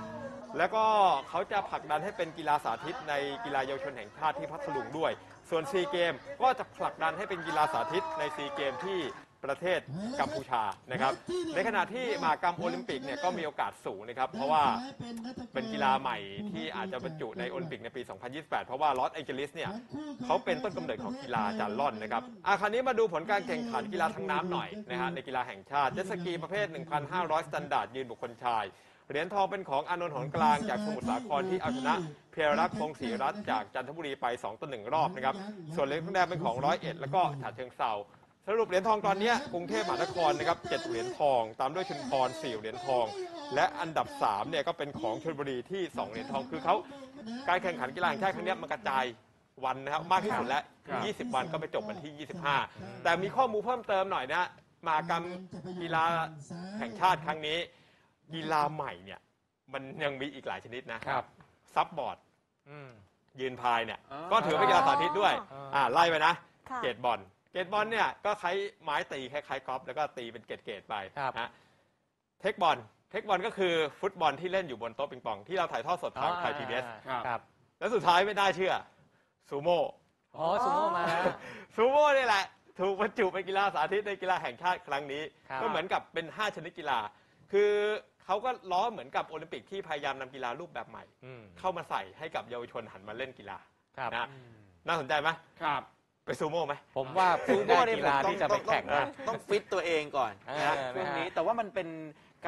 แล้วก็เขาจะผลักดันให้เป็นกีฬาสาธิตในกีฬาเยาวชนแห่งชาติที่พัทลุงด้วยส่วนซีเกมก็จะผลักดันให้เป็นกีฬาสาธิตในซีเกมที่ประเทศกัมพูชานะครับในขณะที่มหกรรมโอลิมปิกเนี่ยก็มีโอกาสสูงนะครับเพราะว่าเป็นกีฬาใหม่ที่อาจจะบรรจุในโอลิมปิกในปี2028เพราะว่าลอสแองเจลิสเนี่ยเขาเป็นต้นกำเนิดของกีฬาจานร่อนนะครับคราวนี้มาดูผลการแข่งขันกีฬาทางน้ำหน่อยนะฮะในกีฬาแห่งชาติเจ็ตสกีประเภท 1,500 สแตนดาร์ดยืนบุคคลชายเหรียญทองเป็นของอานนท์หนกลางจากสมุทรสาครที่เอาชนะเพียรรักคงศรีรัตน์จากจันทบุรีไป2-1รอบนะครับส่วนเหรียญทองแดงเป็นของ101แล้วก็ฉะเชิงเทราสรุปเหรียญทองตอนนี้กรุงเทพมหานครนะครับ7เหรียญทองตามด้วยชุมพร4เหรียญทองและอันดับ3เนี่ยก็เป็นของชลบุรีที่2เหรียญทองคือเขาการแข่งขันกีฬาแห่งชาติครั้งนี้มันกระจายวันนะครับมากที่สุดและ20วันก็ไปจบวันที่25แต่มีข้อมูลเพิ่มเติมหน่อยนะมหกรรมกีฬาแห่งชาติครั้งนี้กีฬาใหม่เนี่ยมันยังมีอีกหลายชนิดนะครับซับบอร์ดยืนพายเนี่ยก็ถือเป็นกีฬาสาธิตด้วยไล่ไปนะเกตบอลเนี่ยก็ใช้ไม้ตีคล้ายๆกอล์ฟแล้วก็ตีเป็นเกตไปนะเทคบอลก็คือฟุตบอลที่เล่นอยู่บนโต๊ะปิงปองที่เราถ่ายทอดสดทางไทย PBS แล้วสุดท้ายไม่น่าเชื่อซูโม่ซูโม่นี่แหละถูกบรรจุเป็นกีฬาสาธิตในกีฬาแห่งชาติครั้งนี้ก็เหมือนกับเป็น5ชนิดกีฬา คือเขาก็ล้อเหมือนกับโอลิมปิกที่พยายามนำกีฬารูปแบบใหม่เข้ามาใส่ให้กับเยาวชนหันมาเล่นกีฬานะน่าสนใจไหมครับไปซูโม่ไหมผมว่าซูโม่กีฬาที่จะไปแข่งนะต้องฟิตตัวเองก่อนนะช่วงนี้แต่ว่ามันเป็น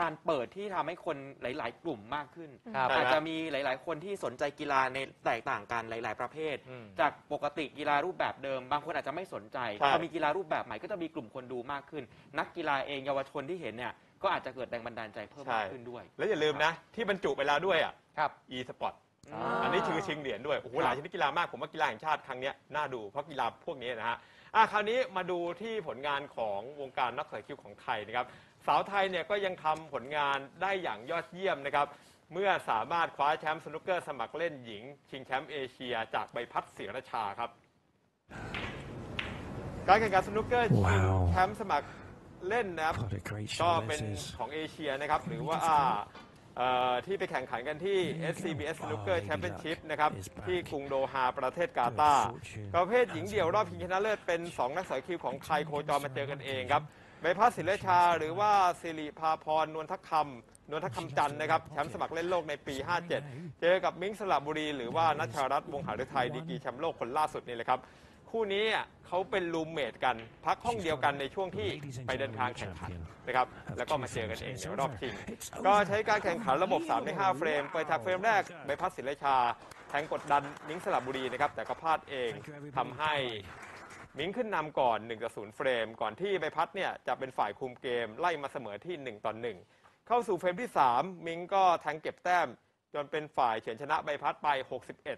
การเปิดที่ทำให้คนหลายๆกลุ่มมากขึ้นอาจจะมีหลายๆคนที่สนใจกีฬาในแตกต่างกันหลายๆประเภทจากปกติกีฬารูปแบบเดิมบางคนอาจจะไม่สนใจพอมีกีฬารูปแบบใหม่ก็จะมีกลุ่มคนดูมากขึ้นนักกีฬาเองเยาวชนที่เห็นเนี่ยก็อาจจะเกิดแรงบันดาลใจเพิ่มมากขึ้นด้วยแล้วอย่าลืมนะที่บรรจุไปแล้วด้วยอ่ะ e-sport อันนี้ชื่อชิงเหรียญด้วยโอ้โหหลายชนิดกีฬามากผมว่ากีฬาแห่งชาติครั้งนี้น่าดูเพราะกีฬาพวกนี้นะฮะคราวนี้มาดูที่ผลงานของวงการนักสายคิวของไทยนะครับสาวไทยเนี่ยก็ยังทำผลงานได้อย่างยอดเยี่ยมนะครับเมื่อสามารถคว้าแชมป์สนุกเกอร์สมัครเล่นหญิงชิงแชมป์เอเชียจากใบพัดศรีราชาครับการแข่งขันสนุกเกอร์ชิงแชมป์สมัครเล่นนะครับก็เป็นของเอเชียนะครับหรือว่าที่ไปแข่งขันกันที่ SCBS Snooker Championship นะครับที่กรุงโดฮาประเทศกาตาร์ประเภทหญิงเดี่ยวรอบชิงชนะเลิศเป็น2นักสายคิวของไทยโคจรมาเจอกันเองครับใบพัดศิลชาหรือว่าสิริภาพรนวลทักคำจันนะครับแชมป์สมัครเล่นโลกในปี 57 เจอกับมิ้งสระบุรีหรือว่าณัชชารัตน์วงหฤทัยดีกรีแชมป์โลกคนล่าสุดนี่แหละครับคู่นี้เขาเป็นรูมเมทกันพักห้องเดียวกันในช่วงที่ไปเดินทางแข่งขันนะครับแล้วก็มาเจอกันเองในรอบชิงก็ใช้การแข่งขันระบบ3/5เฟรมไปทักเฟรมแรกใบพัดศิลชาแทงกดดันมิ้งสระบุรีนะครับแต่ก็พลาดเองทำให้มิ้งขึ้นนำก่อน 1-0 เฟรมก่อนที่ใบพัดเนี่ยจะเป็นฝ่ายคุมเกมไล่มาเสมอที่ 1-1 เข้าสู่เฟรมที่3มิ้งก็แทงเก็บแต้มจนเป็นฝ่ายเฉือนชนะใบพัดไป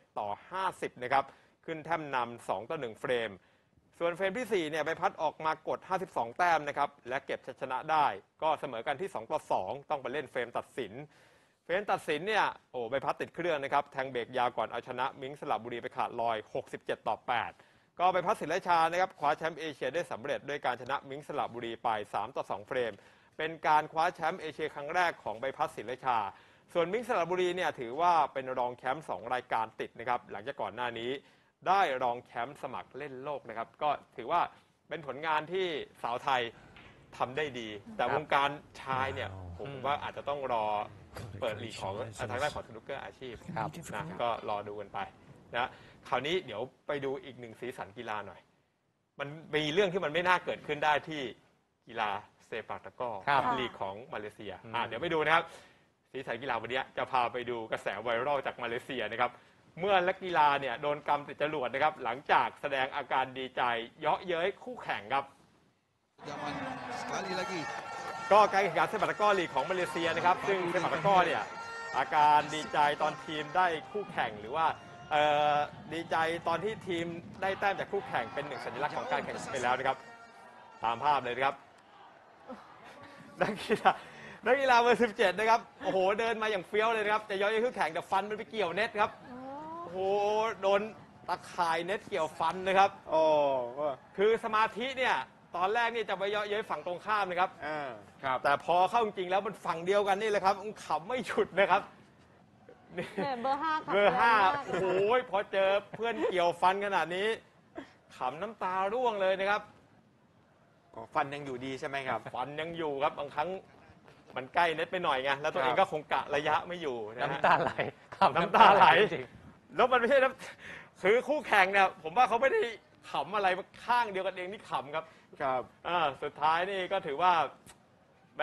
61-50 นะครับขึ้นแต้มนำ 2-1 เฟรมส่วนเฟรมที่4เนี่ยใบพัดออกมากด52แต้มนะครับและเก็บชัยชนะได้ก็เสมอกันที่ 2-2 ต้องไปเล่นเฟรมตัดสินเนี่ยโอ้ใบพัดติดเครื่องนะครับแทงเบรกยาวก่อนเอาชนะมิ้งสระบุรีไปขาดลอย 67-8ก็ใบพัดศิลชานะครับคว้าแชมป์เอเชียได้สำเร็จด้วยการชนะมิ้งสระบุรีไป 3-2 เฟรมเป็นการคว้าแชมป์เอเชียครั้งแรกของใบพัดศิลชาส่วนมิ้งสระบุรีเนี่ยถือว่าเป็นรองแชมป์2รายการติดนะครับหลังจากก่อนหน้านี้ได้รองแชมป์สมัครเล่นโลกนะครับก็ถือว่าเป็นผลงานที่สาวไทยทำได้ดีแต่วงการชายเนี่ยผมว่าอาจจะต้องรอเปิดลีกของทางด้านของสนุกเกอร์อาชีพนะก็รอดูกันไปนะคราวนี้เดี๋ยวไปดูอีกหนึ่งสีสันกีฬาหน่อยมันมีเรื่องที่มันไม่น่าเกิดขึ้นได้ที่กีฬาเซปักตะกร้อลีกของมาเลเซียเดี๋ยวไปดูนะครับสีสันกีฬาวันนี้จะพาไปดูกระแสไวรัลจากมาเลเซียนะครับเมื่อนักกีฬาเนี่ยโดนกำติดจรวดนะครับหลังจากแสดงอาการดีใจเยาะเย้ยคู่แข่งครับก็การแข่งขันเซปักตะกร้อลีกของมาเลเซียนะครับซึ่งเซปักตะกร้อเนี่ยอาการดีใจตอนทีมได้คู่แข่งหรือว่าดีใจตอนที่ทีมได้แต้มจากคู่แข่งเป็นหนึ่งสัญลักษณ์ของการแข่งขันไปแล้วนะครับตามภาพเลยนะครับนักกีฬาเบอร์17นะครับโอ้โหเดินมาอย่างเฟี้ยวเลยนะครับจะย้อยคู่แข่งแต่ฟันมันไปเกี่ยวเน็ตครับโอ้โหโดนตะข่ายเน็ตเกี่ยวฟันนะครับโอ้คือสมาธิเนี่ยตอนแรกนี่จะไปย้อยฝั่งตรงข้ามนะครับแต่พอเข้าจริงแล้วมันฝั่งเดียวกันนี่เลยครับขำไม่หยุดนะครับเบอร์ห้าโอ้ยพอเจอเพื่อนเกี่ยวฟันขนาดนี้ขำน้ำตาร่วงเลยนะครับฟันยังอยู่ดีใช่ไหมครับฟันยังอยู่ครับบางครั้งมันใกล้เน็ตไปหน่อยไงแล้วตัวเองก็คงกะระยะไม่อยู่น้ำตาไหลน้ำตาไหลจริงแล้วมันไม่ใช่คือคู่แข่งเนี่ยผมว่าเขาไม่ได้ขำอะไรข้างเดียวกันเองนี่ขำครับครับสุดท้ายนี่ก็ถือว่าแหม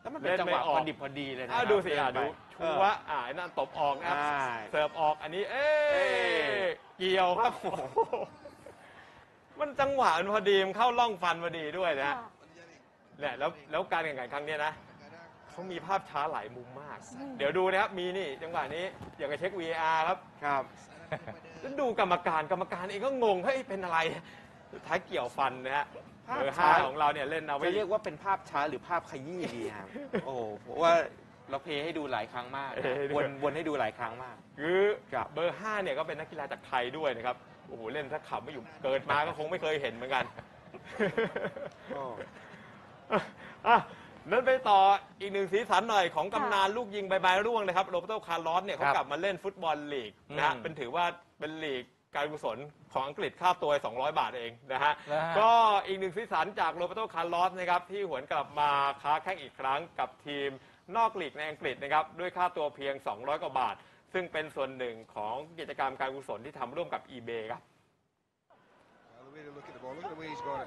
แล้วมันเป็นจังหวะพอดีเลยนะดูสิดูชูวะนั่นตบออกนะเสิร์ฟออกอันนี้เอ๊ะเกี่ยวครับมันจังหวะพอดีมันเข้าล่องฟันพอดีด้วยนะแล้วการแข่งขันครั้งนี้นะเขามีภาพช้าหลายมุมมากเดี๋ยวดูนะครับมีนี่จังหวะนี้อย่างกับเช็ค VAR ครับครับแล้วดูกรรมการเองก็งงเฮ้ยเป็นอะไรสุดท้ายเกี่ยวฟันนะฮะภาพช้าของเราเนี่ยเล่นเอาไว้จะเรียกว่าเป็นภาพช้าหรือภาพขยี้ดีครับโอ้เพราะว่าเราเพย์ให้ดูหลายครั้งมากวนให้ดูหลายครั้งมากคือเบอร์5เนี่ยก็เป็นนักกีฬาจากไทยด้วยนะครับโอ้โหเล่นถ้าขำไม่อยู่เกิดมาก็คงไม่เคยเห็นเหมือนกันนั้นไปต่ออีกหนึ่งสีสันหน่อยของกำนานลูกยิงใบร่วงนะครับโรเบิร์โต คาร์ลอสเนี่ยเขากลับมาเล่นฟุตบอลลีกนะเป็นถือว่าเป็นลีก การกุศลของอังกฤษค่าตัว200 บาทเองนะฮะก็อีกหนึ่งสีสันจากโรเบโต คาร์ลอสนะครับที่หวนกลับมาค้าแข่งอีกครั้งกับทีมนอกลีกในอังกฤษนะครับด้วยค่าตัวเพียง200กว่าบาทซึ่งเป็นส่วนหนึ่งของกิจกรรมการกุศลที่ทำร่วมกับ eBay ครับ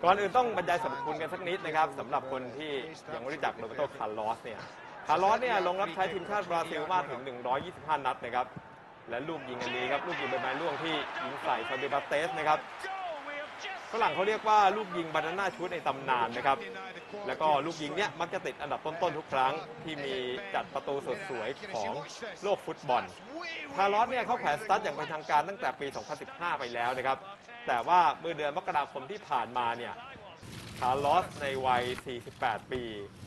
ก่อนอื่นต้องบรรยายสรรพคุณกันสักนิดนะครับสำหรับคนที่ยังไม่รู้จักโรเบโต คาร์ลอสเนี่ยลงรับใช้ทีมชาติบราซิลมากถึง125นัดนะครับและลูกยิงอันนี้ครับลูกยิงใบไม้ร่วงที่ยิงใส่ฟาบิบัตเตสนะครับฝรั่งเขาเรียกว่าลูกยิงบานาน่าชุดในตำนานนะครับแล้วก็ลูกยิงเนี้ยมักจะติดอันดับต้นๆทุกครั้งที่มีจัดประตูสดสวยของโลกฟุตบอลคาร์ลอสเนี่ยเขาแขวนสตั๊ดอย่างเป็นทางการตั้งแต่ปี 2015 ไปแล้วนะครับแต่ว่าเมื่อเดือนมกราคมที่ผ่านมาเนี่ยคาร์ลอสในวัย48ปี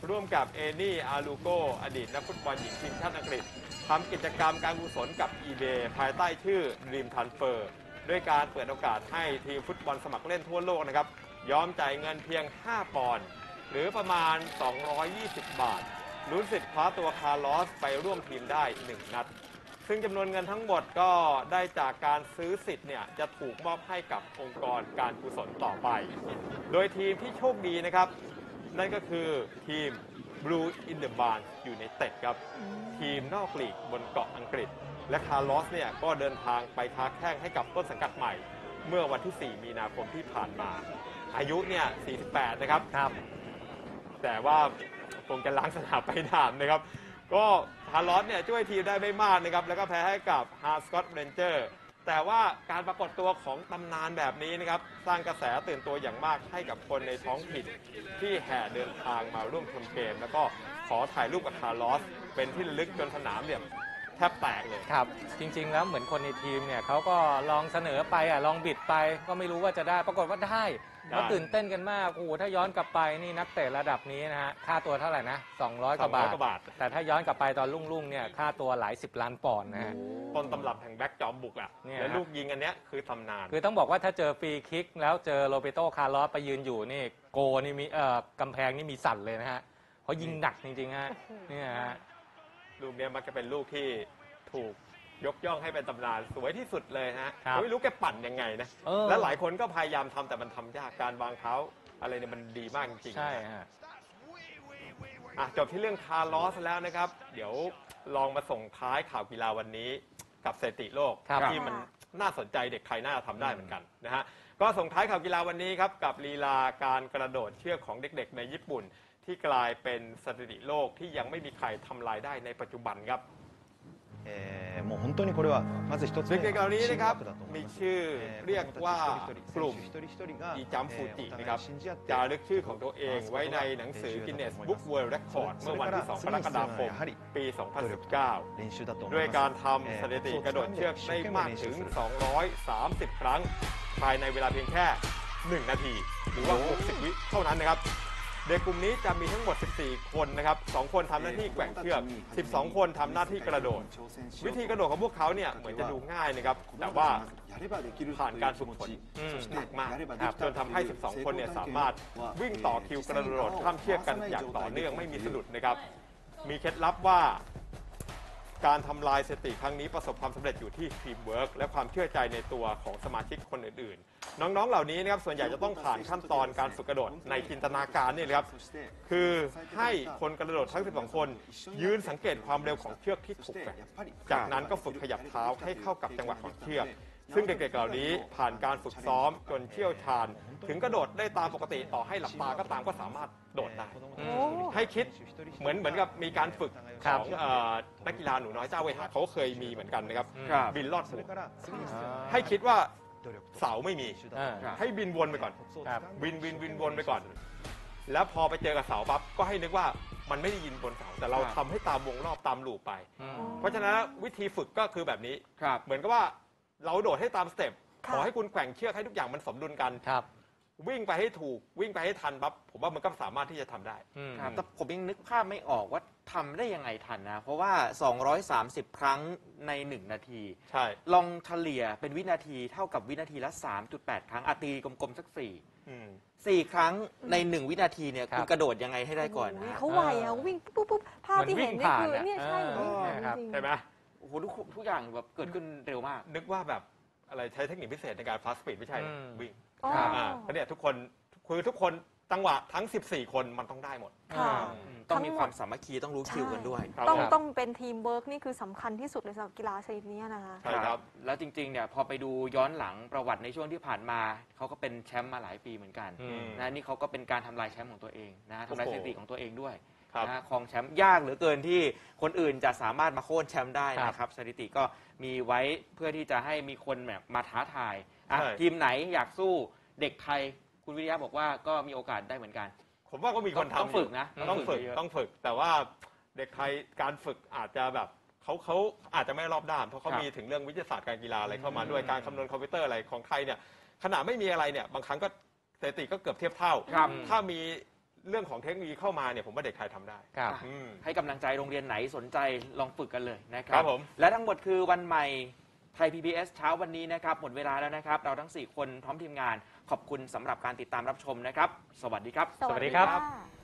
ร่วมกับเอนี่อาลูโกอดีตนักฟุตบอลหญิงทีมชาติอังกฤษทำกิจกรรมการกุศลกับ eBay ภายใต้ชื่อ Dream Transfer ด้วยการเปิดโอกาสให้ทีมฟุตบอลสมัครเล่นทั่วโลกนะครับยอมจ่ายเงินเพียง5ปอนด์หรือประมาณ220บาทลุ้นสิทธิ์คว้าตัวคาร์ลอสไปร่วมทีมได้1นัดซึ่งจำนวนเงินทั้งหมดก็ได้จากการซื้อสิทธิ์เนี่ยจะถูกมอบให้กับองค์กรการกุศลต่อไปโดยทีมที่โชคดีนะครับนั่นก็คือทีม Blue in the Barn อยู่ในเต็ดครับทีมนอกลีกบนเกาะอังกฤษและคาร์ลอสเนี่ยก็เดินทางไปค้าแข่งให้กับต้นสังกัดใหม่เมื่อวันที่4มีนาคมที่ผ่านมาอายุเนี่ย48นะครับแต่ว่าคงจะล้างสนามไปนานนะครับก็คาร์ลอสเนี่ยช่วยทีมได้ไม่มากนะครับแล้วก็แพ้ให้กับฮาร์สกอตเรนเจอร์แต่ว่าการปรากฏตัวของตำนานแบบนี้นะครับสร้างกระแสตื่นตัวอย่างมากให้กับคนในท้องถิ่นที่แห่เดินทางมาร่วมชมเกมแล้วก็ขอถ่ายรูปกับคาร์ลอสเป็นที่ระลึกจนสนามเนี่ยแทบแตกเลยครับจริงๆแล้วเหมือนคนในทีมเนี่ยเขาก็ลองเสนอไปลองบิดไปก็ไม่รู้ว่าจะได้ปรากฏว่าได้ก็ตื่นเต้นกันมากโอ้โหถ้าย้อนกลับไปนี่นักเตะระดับนี้นะฮะค่าตัวเท่าไหร่นะ200กว่าบาทแต่ถ้าย้อนกลับไปตอนรุ่งๆเนี่ยค่าตัวหลาย10ล้านปอนด์นะฮะต้นตำรับแห่งแบ็คจอมบุกอ่ะและลูกยิงอันเนี้ยคือตำนานคือต้องบอกว่าถ้าเจอฟรีคิกแล้วเจอโรเบโต คาร์ลอสไปยืนอยู่นี่โกนี่มีกำแพงนี่มีสั่นเลยนะฮะเขายิงหนักจริงๆฮะนี่ฮะลูกเนี้ยมักจะเป็นลูกที่ถูกยกย่องให้เป็นตำนานสวยที่สุดเลยฮะไม่รู้แกปั่นยังไงนะและหลายคนก็พยายามทำแต่มันทำยากการวางเท้าอะไรเนี่ยมันดีมากจริงๆใช่ฮะจบที่เรื่องคาร์ลอสแล้วนะครับเดี๋ยวลองมาส่งท้ายข่าวกีฬาวันนี้กับสถิติโลกที่มันน่าสนใจเด็กใครน่าทำได้เหมือนกันนะฮะก็ส่งท้ายข่าวกีฬาวันนี้ครับกับลีลาการกระโดดเชือกของเด็กๆในญี่ปุ่นที่กลายเป็นสถิติโลกที่ยังไม่มีใครทำลายได้ในปัจจุบันครับเด็กๆเหล่านี้นะครับมีชื่อเรียกว่ากลุ่มอีจัมฟูจินะครับจารึกชื่อของตัวเองไว้ในหนังสือ Guinness Book World Record เมื่อวันที่ 2 กรกฎาคม ปี 2019 ด้วยการทำสถิติกระโดดเชือกได้มากถึง 230 ครั้งภายในเวลาเพียงแค่ 1 นาทีหรือว่า 60 วิเท่านั้นนะครับเด็กกลุ่มนี้จะมีทั้งหมด14คนนะครับ2คนทำหน้าที่แกว่งเชือก12คนทำหน้าที่กระโดดวิธีกระโดดของพวกเขาเนี่ยเหมือนจะดูง่ายนะครับแต่ว่าผ่านการฝึกฝนหนักมากจนทำให้12คนเนี่ยสามารถวิ่งต่อคิวกระโดดข้ามเชือกกันอย่างต่อเนื่องไม่มีสะดุดนะครับมีเคล็ดลับว่าการทำลายสถิติครั้งนี้ประสบความสำเร็จอยู่ที่ทีมเวิร์คและความเชื่อใจในตัวของสมาชิกคนอื่นๆน้องๆเหล่านี้นะครับส่วนใหญ่จะต้องผ่านขั้นตอนการฝึกกระโดดในจินตนาการนี่นะครับคือให้คนกระโดดทั้ง12คนยืนสังเกตความเร็วของเชือกที่ถูกแกว่งจากนั้นก็ฝึกขยับเท้าให้เข้ากับจังหวะของเชือกซึ่งเด็กๆเหล่านี้ผ่านการฝึกซ้อมจนเชี่ยวชาญถึงกระโดดได้ตามปกติต่อให้หลับตาก็ตามก็สามารถโดดได้ให้คิดเหมือนกับมีการฝึกของนักกีฬาหนูน้อยเจ้าเวหาเขาเคยมีเหมือนกันนะครับบินลอดสูงให้คิดว่าเสาไม่มีให้บินวนไปก่อนบินวนไปก่อนแล้วพอไปเจอกับเสาปั๊บก็ให้นึกว่ามันไม่ได้ยินบนเสาแต่เราทำให้ตามวงรอบตามลูปไปเพราะฉะนั้นวิธีฝึกก็คือแบบนี้เหมือนกับว่าเราโดดให้ตามสเต็ปขอให้คุณแกว่งเชือกให้ทุกอย่างมันสมดุลกันวิ่งไปให้ถูกวิ่งไปให้ทันปั๊บผมว่ามันก็สามารถที่จะทำได้ครับแต่ผมยังนึกภาพไม่ออกว่าทำได้ยังไงทันนะเพราะว่า230ครั้งใน1นาทีใช่ลองเฉลี่ยเป็นวินาทีเท่ากับวินาทีละ 3.8 ครั้งตีกลมๆสัก4ครั้งใน1วินาทีเนี่ยคุณกระโดดยังไงให้ได้ก่อนนะเขาไววิ่งปุ๊บภาพที่เห็นนี่คือเนี่ยใช่ไหมใช่ไหมโอ้โหทุกอย่างแบบเกิดขึ้นเร็วมากนึกว่าแบบ อะไรใช้เทคนิคพิเศษในการ fast speed ไม่ใช่วิ่งเพราะเนี่ยทุกคนคือทุกคนจังหวะทั้ง14คนมันต้องได้หมดต้องมีความสามัคคีต้องรู้คิวกันด้วยต้องเป็นทีมเวิร์กนี่คือสำคัญที่สุดเลยสำหรับกีฬาชนิดนี้นะคะใช่ครับแล้วจริงๆเนี่ยพอไปดูย้อนหลังประวัติในช่วงที่ผ่านมาเขาก็เป็นแชมป์มาหลายปีเหมือนกันนะนี่เขาก็เป็นการทำลายแชมป์ของตัวเองนะทำลายสถิติของตัวเองด้วยนะครองแชมป์ยากเหลือเกินที่คนอื่นจะสามารถมาโค่นแชมป์ได้นะครับสถิติก็มีไว้เพื่อที่จะให้มีคนแบบมาท้าทายทีมไหนอยากสู้เด็กไทยคุณวิริยะบอกว่าก็มีโอกาสได้เหมือนกันผมว่าก็มีคนทำต้องฝึกนะต้องฝึกแต่ว่าเด็กไทยการฝึกอาจจะแบบเขาอาจจะไม่รอบด้านเพราะเขามีถึงเรื่องวิทยาศาสตร์การกีฬาอะไรเข้ามาด้วยการคำนวณคอมพิวเตอร์อะไรของไทยเนี่ยขณะไม่มีอะไรเนี่ยบางครั้งก็สถิติก็เกือบเทียบเท่าถ้ามีเรื่องของเทคโนโลยีเข้ามาเนี่ยผมว่าเด็กไทยทำได้ให้กำลังใจโรงเรียนไหนสนใจลองฝึกกันเลยนะครับและทั้งหมดคือวันใหม่ไทย PBS เช้าวันนี้นะครับหมดเวลาแล้วนะครับเราทั้ง4คนพร้อมทีมงานขอบคุณสำหรับการติดตามรับชมนะครับสวัสดีครับสวัสดีครับ